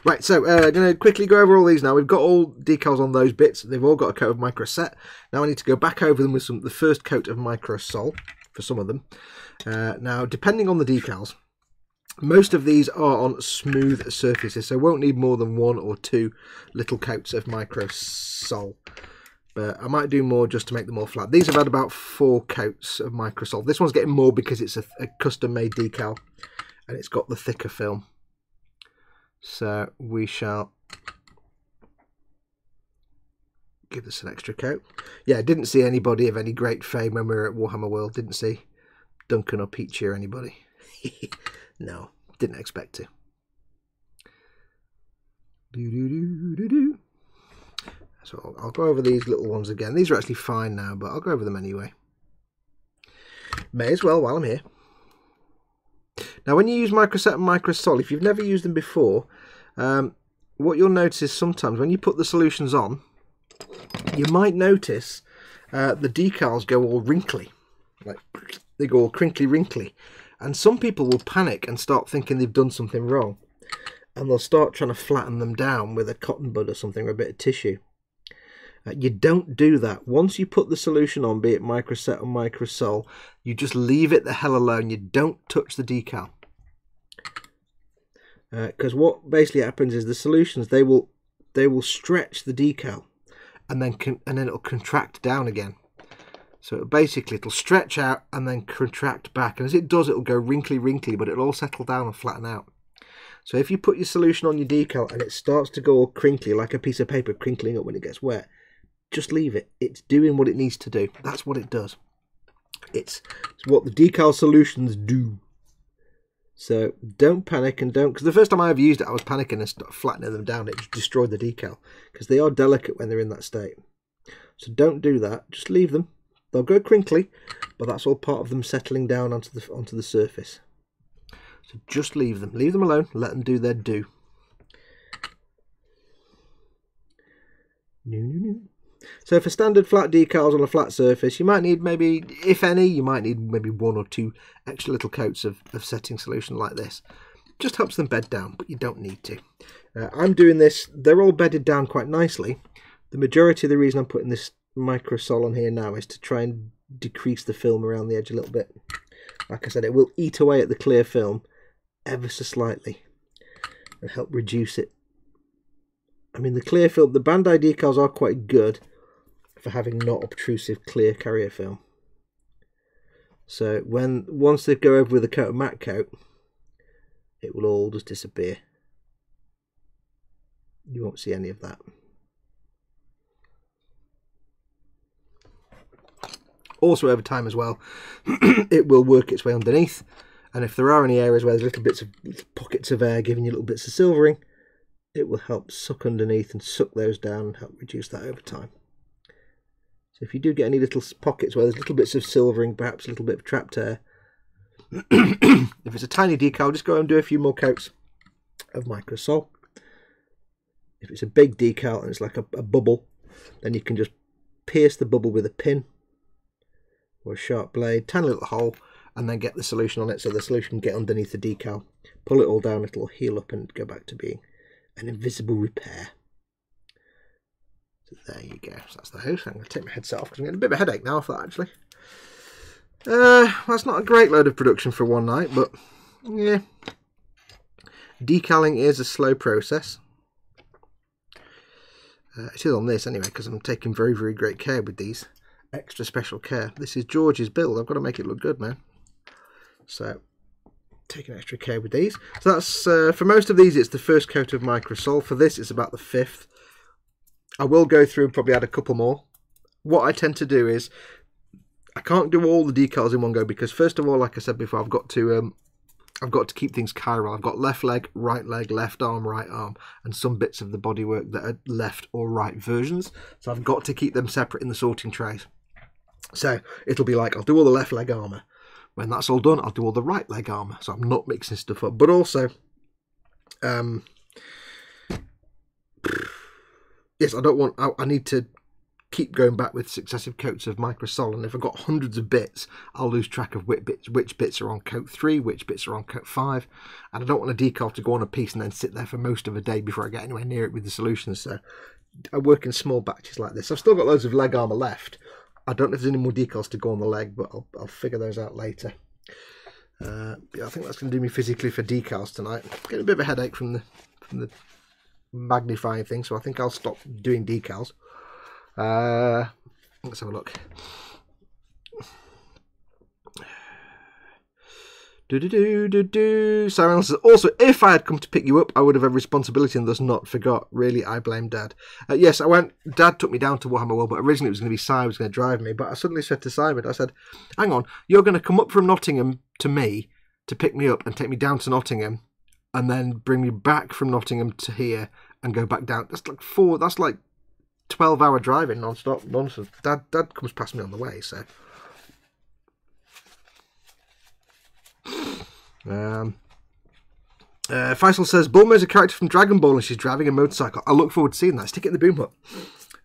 Right, so I'm uh, going to quickly go over all these now. We've got all decals on those bits. They've all got a coat of MicroSet. Now I need to go back over them with some the first coat of MicroSol for some of them. Uh, now, depending on the decals, most of these are on smooth surfaces, so won't need more than one or two little coats of MicroSol. But I might do more just to make them all flat. These have had about four coats of MicroSol. This one's getting more because it's a, a custom-made decal, and it's got the thicker film. So we shall give this an extra coat. Yeah, didn't see anybody of any great fame when we were at Warhammer World. Didn't see Duncan or Peachy or anybody. No, didn't expect to. Do, do, do, do, do. So I'll, I'll go over these little ones again. These are actually fine now, but I'll go over them anyway. May as well while I'm here. Now, when you use MicroSet and MicroSol, if you've never used them before, um, what you'll notice is sometimes when you put the solutions on, you might notice uh, the decals go all wrinkly. Like, they go all crinkly wrinkly. And some people will panic and start thinking they've done something wrong. And they'll start trying to flatten them down with a cotton bud or something, or a bit of tissue. Uh, you don't do that. Once you put the solution on, be it MicroSet or MicroSol, you just leave it the hell alone. You don't touch the decal. Because uh, what basically happens is the solutions, they will they will stretch the decal and then con and then it'll contract down again. So it'll basically, it'll stretch out and then contract back. And as it does, it'll go wrinkly, wrinkly, but it'll all settle down and flatten out. So if you put your solution on your decal and it starts to go all crinkly, like a piece of paper crinkling up when it gets wet, just leave it. It's doing what it needs to do. That's what it does. It's, it's what the decal solutions do. So don't panic and don't... Because the first time I ever used it, I was panicking and flattening them down. It destroyed the decal. Because they are delicate when they're in that state. So don't do that. Just leave them. They'll go crinkly, but that's all part of them settling down onto the, onto the surface. So just leave them. Leave them alone. Let them do their do. No, no, no. So for standard flat decals on a flat surface, you might need maybe, if any, you might need maybe one or two extra little coats of, of setting solution like this. Just helps them bed down, but you don't need to. Uh, I'm doing this, they're all bedded down quite nicely. The majority of the reason I'm putting this MicroSol on here now is to try and decrease the film around the edge a little bit. Like I said, it will eat away at the clear film ever so slightly and help reduce it. I mean, the clear film, the Bandai decals are quite good for having not obtrusive clear carrier film. So when once they go over with a coat of matte coat, it will all just disappear. You won't see any of that. Also, over time as well, it will work its way underneath, and if there are any areas where there's little bits of pockets of air giving you little bits of silvering, it will help suck underneath and suck those down and help reduce that over time. So if you do get any little pockets where there's little bits of silvering, perhaps a little bit of trapped air, if it's a tiny decal, just go and do a few more coats of MicroSol. If it's a big decal and it's like a, a bubble, then you can just pierce the bubble with a pin or a sharp blade, tiny little hole, and then get the solution on it so the solution can get underneath the decal. Pull it all down, it'll heal up and go back to being an invisible repair. So there you go. So that's the house. I'm going to take my headset off because I'm getting a bit of a headache now for that, actually. Uh, that's not a great load of production for one night, but yeah. Decaling is a slow process. Uh, it is on this anyway because I'm taking very, very great care with these. Extra special care. This is George's build. I've got to make it look good, man. So taking extra care with these. So that's uh, for most of these it's the first coat of MicroSol. For this it's about the fifth. I will go through and probably add a couple more. What I tend to do is I can't do all the decals in one go because first of all, like I said before, I've got to um, I've got to keep things chiral. I've got left leg, right leg, left arm, right arm, and some bits of the bodywork that are left or right versions. So I've got to keep them separate in the sorting trays. So it'll be like I'll do all the left leg armour. When that's all done, I'll do all the right leg armour. So I'm not mixing stuff up. But also, um, yes, I don't want, I, I need to keep going back with successive coats of MicroSol, and if I've got hundreds of bits, I'll lose track of which bits, which bits are on coat three, which bits are on coat five, and I don't want a decal to go on a piece and then sit there for most of a day before I get anywhere near it with the solutions, so I work in small batches like this. I've still got loads of leg armour left. I don't know if there's any more decals to go on the leg, but I'll, I'll figure those out later. Uh, yeah, I think that's going to do me physically for decals tonight. I'm getting a bit of a headache from the, from the magnifying thing, so I think I'll stop doing decals. Uh, let's have a look. Do do do do do. Simon Reynolds says, also, if I had come to pick you up, I would have had responsibility and thus not forgot. Really, I blame Dad. Uh, yes, I went. Dad took me down to Warhammer World, but originally it was going to be Si was going to drive me. But I suddenly said to Simon, I said, "Hang on, you're going to come up from Nottingham to me to pick me up and take me down to Nottingham, and then bring me back from Nottingham to here and go back down. That's like four. That's like." twelve hour driving non-stop nonsense. Dad, Dad comes past me on the way, so. Um, uh, Faisal says, Bulma is a character from Dragon Ball and she's driving a motorcycle. I look forward to seeing that. Stick it in the Boom Hut.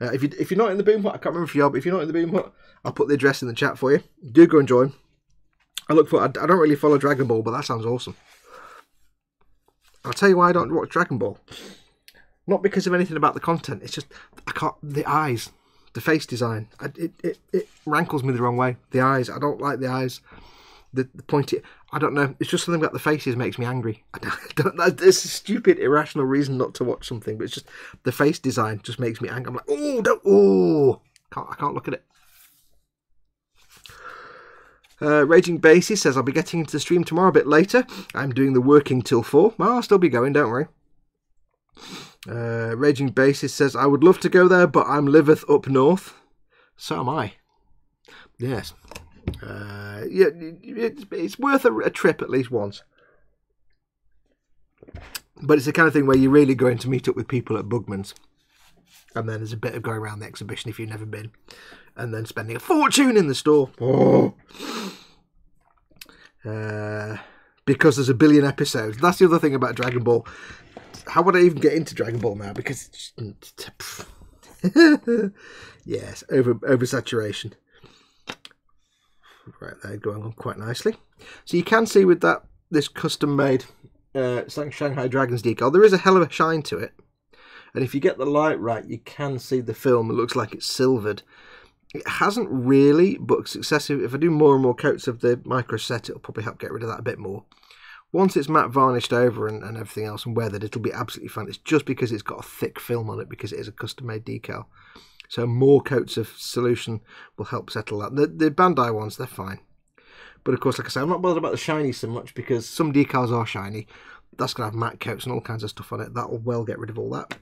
Uh, if, you, if you're not in the Boom Hut, I can't remember if you are, but if you're not in the Boom Hut, I'll put the address in the chat for you. Do go and join. I look forward, I, I don't really follow Dragon Ball, but that sounds awesome. I'll tell you why I don't watch Dragon Ball. Not because of anything about the content, it's just, I can't, the eyes, the face design, I, it, it, it rankles me the wrong way. The eyes, I don't like the eyes, the, the pointy, I don't know, it's just something about the faces makes me angry. I don't, I don't, there's a stupid, irrational reason not to watch something, but it's just, the face design just makes me angry. I'm like, oh, don't, oh, can't, I can't look at it. Uh, Raging Bassy says, I'll be getting into the stream tomorrow a bit later. I'm doing the working till four. Well, I'll still be going, don't worry. Uh, Raging Basis says, I would love to go there, but I'm liveth up north. So am I. Yes. Uh, yeah, it, it's worth a, a trip at least once. But it's the kind of thing where you're really going to meet up with people at Bugman's. And then there's a bit of going around the exhibition if you've never been. And then spending a fortune in the store. Oh. Uh, because there's a billion episodes. That's the other thing about Dragon Ball. How would I even get into Dragon Ball now? Because it's just, yes, over oversaturation. Right there, going on quite nicely. So you can see with that this custom-made uh, Shanghai Dragons decal, there is a hell of a shine to it. And if you get the light right, you can see the film. It looks like it's silvered. It hasn't really, but successive. If I do more and more coats of the MicroSet, it'll probably help get rid of that a bit more. Once it's matte varnished over and, and everything else and weathered, it'll be absolutely fine. It's just because it's got a thick film on it because it is a custom-made decal. So more coats of solution will help settle that. The, the Bandai ones, they're fine. But of course, like I say, I'm not bothered about the shiny so much because some decals are shiny. That's going to have matte coats and all kinds of stuff on it. That'll well get rid of all that.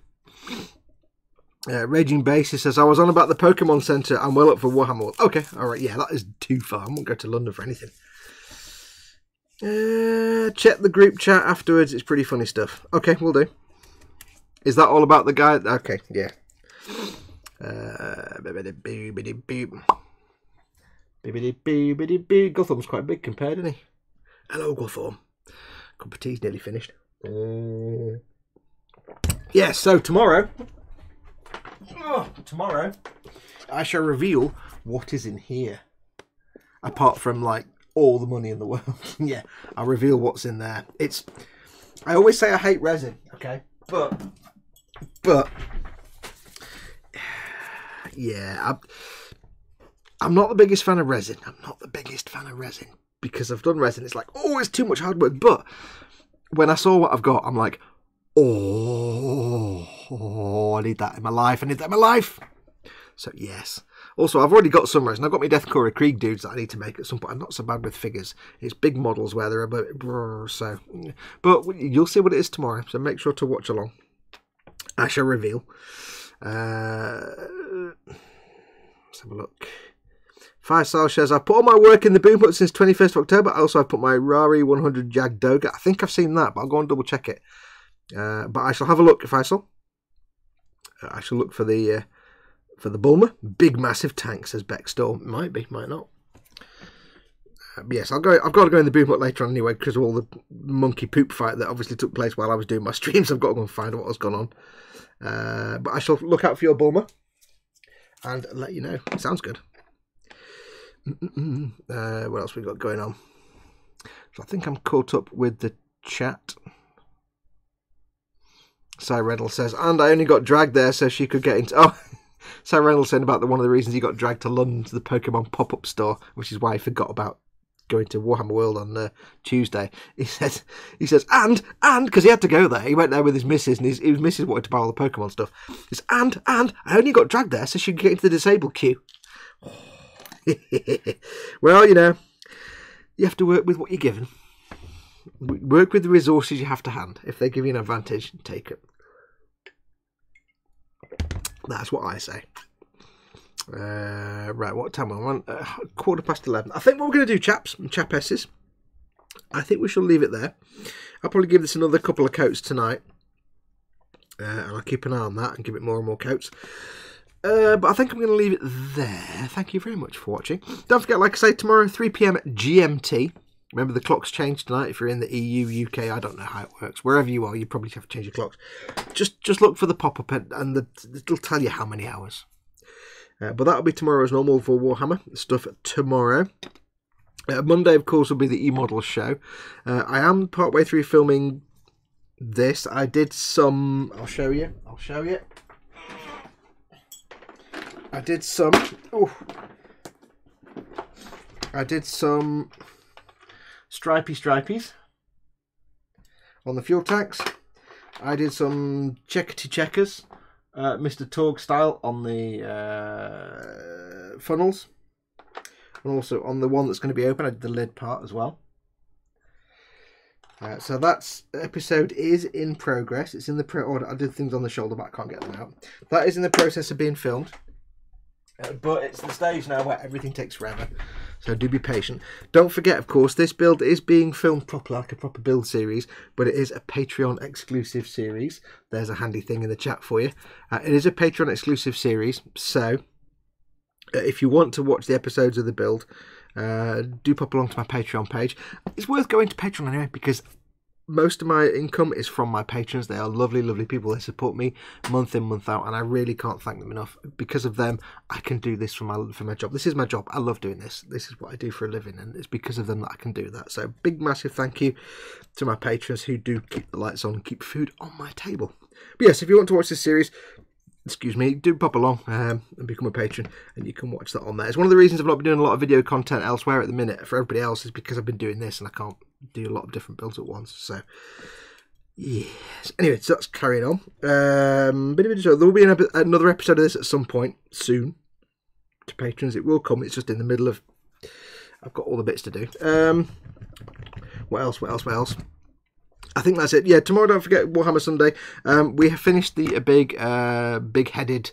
Uh, Raging Basis says, I was on about the Pokemon Centre. I'm well up for Warhammer World. Okay, all right, yeah, that is too far. I won't go to London for anything. Uh, check the group chat afterwards. It's pretty funny stuff. Okay, we'll do. Is that all about the guy? Okay, yeah. Uh, Gotham's quite big compared, isn't he? Hello, Gotham. Cup of tea's nearly finished. Uh, yeah, so tomorrow, oh, tomorrow, I shall reveal what is in here. Apart from, like, all the money in the world. Yeah, I'll reveal what's in there. It's, I always say I hate resin, okay? But, but, yeah, I'm, I'm not the biggest fan of resin. I'm not the biggest fan of resin because I've done resin. It's like, oh, it's too much hard work. But when I saw what I've got, I'm like, oh, oh I need that in my life. I need that in my life. So yes. Also, I've already got summaries, and I've got my Deathcore Krieg dudes that I need to make at some point. I'm not so bad with figures. It's big models where they're a bit... So, but you'll see what it is tomorrow, so make sure to watch along. I shall reveal. Uh, let's have a look. Five Star shares. I've put all my work in the Boom Hut since twenty-first of October. Also, I've put my Rari one hundred Jag Doga. I think I've seen that, but I'll go and double check it. Uh, but I shall have a look, Faisal. Uh, I shall look for the... Uh, For the Bulma, big massive tank, says Beckstall. Might be, might not. Uh, yes, I'll go. I've got to go in the Boom Hut later on anyway because of all the monkey poop fight that obviously took place while I was doing my streams. I've got to go and find out what has gone on. Uh, but I shall look out for your Bulma and let you know. Sounds good. Mm-mm-mm. Uh, what else we got going on? So I think I'm caught up with the chat. Si Reynolds says, and I only got dragged there so she could get into. Oh. So Reynolds said about the, one of the reasons he got dragged to London to the Pokemon pop-up store, which is why he forgot about going to Warhammer World on uh, Tuesday. He says, he says, and, and, because he had to go there. He went there with his missus, and his, his missus wanted to buy all the Pokemon stuff. He says, and, and, I only got dragged there so she could get into the disabled queue. Well, you know, you have to work with what you're given. Work with the resources you have to hand. If they give you an advantage, take it. That's what I say. Uh, right, what time am I on? Uh, quarter past eleven. I think what we're going to do, chaps and chapesses, I think we shall leave it there. I'll probably give this another couple of coats tonight. Uh, and I'll keep an eye on that and give it more and more coats. Uh, but I think I'm going to leave it there. Thank you very much for watching. Don't forget, like I say, tomorrow, three p m G M T. Remember, the clocks change tonight if you're in the E U, U K. I don't know how it works. Wherever you are, you probably have to change your clocks. Just just look for the pop-up and, and the, it'll tell you how many hours. Uh, but that'll be tomorrow as normal for Warhammer stuff tomorrow. Uh, Monday, of course, will be the E-Model show. Uh, I am partway through filming this. I did some... I'll show you. I'll show you. I did some... Oh, I did some... stripey stripies on the fuel tanks. I did some checkety checkers, uh, Mister Torg style on the uh, funnels, and also on the one that's going to be open I did the lid part as well. Uh, so that's episode is in progress. It's in the pre order. I did things on the shoulder but I can't get them out. That is in the process of being filmed. Uh, but it's the stage now where everything takes forever, so do be patient. Don't forget, of course, this build is being filmed properly, like a proper build series, but it is a Patreon exclusive series. There's a handy thing in the chat for you. Uh, it is a Patreon exclusive series, so uh, if you want to watch the episodes of the build, uh, do pop along to my Patreon page. It's worth going to Patreon anyway, because most of my income is from my patrons. They are lovely, lovely people. They support me month in, month out, and I really can't thank them enough. Because of them, I can do this for my for my job. This is my job. I love doing this. This is what I do for a living, and it's because of them that I can do that. So big, massive thank you to my patrons who do keep the lights on and keep food on my table. But yes, if you want to watch this series, excuse me, do pop along um, and become a patron, and you can watch that on there. It's one of the reasons I've not been doing a lot of video content elsewhere at the minute for everybody else is because I've been doing this and I can't do a lot of different builds at once. So, yes. Anyway, so that's carrying on. Um, but there will be an ep another episode of this at some point soon to patrons. It will come. It's just in the middle of... I've got all the bits to do. Um, what else? What else? What else? I think that's it. Yeah, tomorrow, don't forget Warhammer Sunday. Um, we have finished the uh, big, uh, big-headed,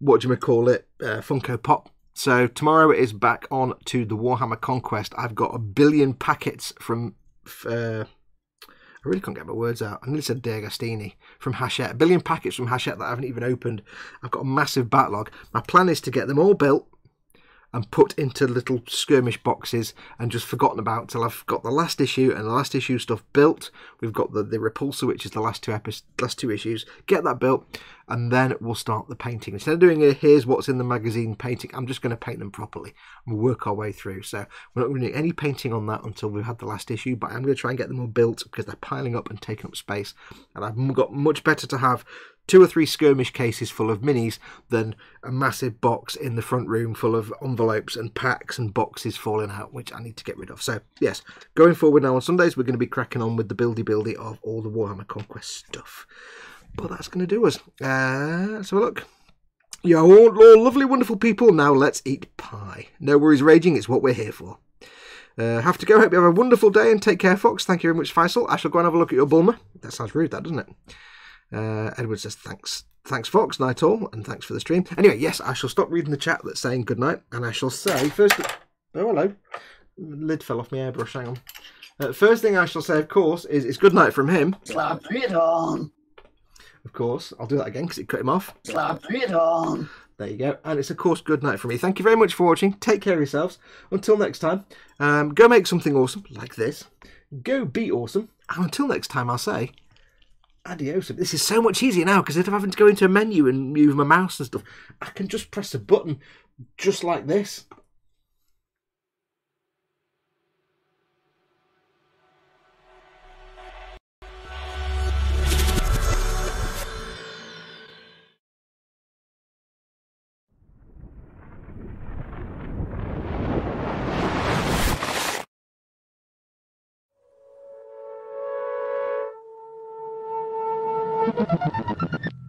what do you call it, uh, Funko Pop. So tomorrow it is back on to the Warhammer Conquest. I've got a billion packets from... Uh, I really can't get my words out. I nearly said D'Agostini from Hachette. A billion packets from Hachette that I haven't even opened. I've got a massive backlog. My plan is to get them all built and put into little skirmish boxes and just forgotten about till I've got the last issue and the last issue stuff built. We've got the, the Repulsor, which is the last two episodes, last two issues. Get that built, and then we'll start the painting. Instead of doing a here's what's in the magazine painting, I'm just going to paint them properly and work our way through. So we're not going to do any painting on that until we've had the last issue, but I'm going to try and get them all built because they're piling up and taking up space. And I've got much better to have two or three skirmish cases full of minis than a massive box in the front room full of envelopes and packs and boxes falling out, which I need to get rid of. So, yes, going forward now on Sundays, we're going to be cracking on with the buildy-buildy of all the Warhammer Conquest stuff. But that's going to do us. Uh, let's have a look. Yo, all, all lovely, wonderful people. Now let's eat pie. No worries, Raging. It's what we're here for. Uh, have to go. Hope you have a wonderful day and take care, Fox. Thank you very much, Faisal. I shall go and have a look at your Bulma. That sounds rude, that, doesn't it? Uh, Edward says, thanks. Thanks, Fox. Night all. And thanks for the stream. Anyway, yes, I shall stop reading the chat that's saying good night. And I shall say, first... Oh, hello. Lid fell off my airbrush. Hang on. Uh, first thing I shall say, of course, is, is good night from him. Slap it on. Of course. I'll do that again because it cut him off. Slap it on. There you go. And it's, of course, good night from me. Thank you very much for watching. Take care of yourselves. Until next time, um, go make something awesome like this. Go be awesome. And until next time, I'll say... Adios. This is so much easier now because instead of having to go into a menu and move my mouse and stuff, I can just press a button just like this. Ha ha ha ha ha.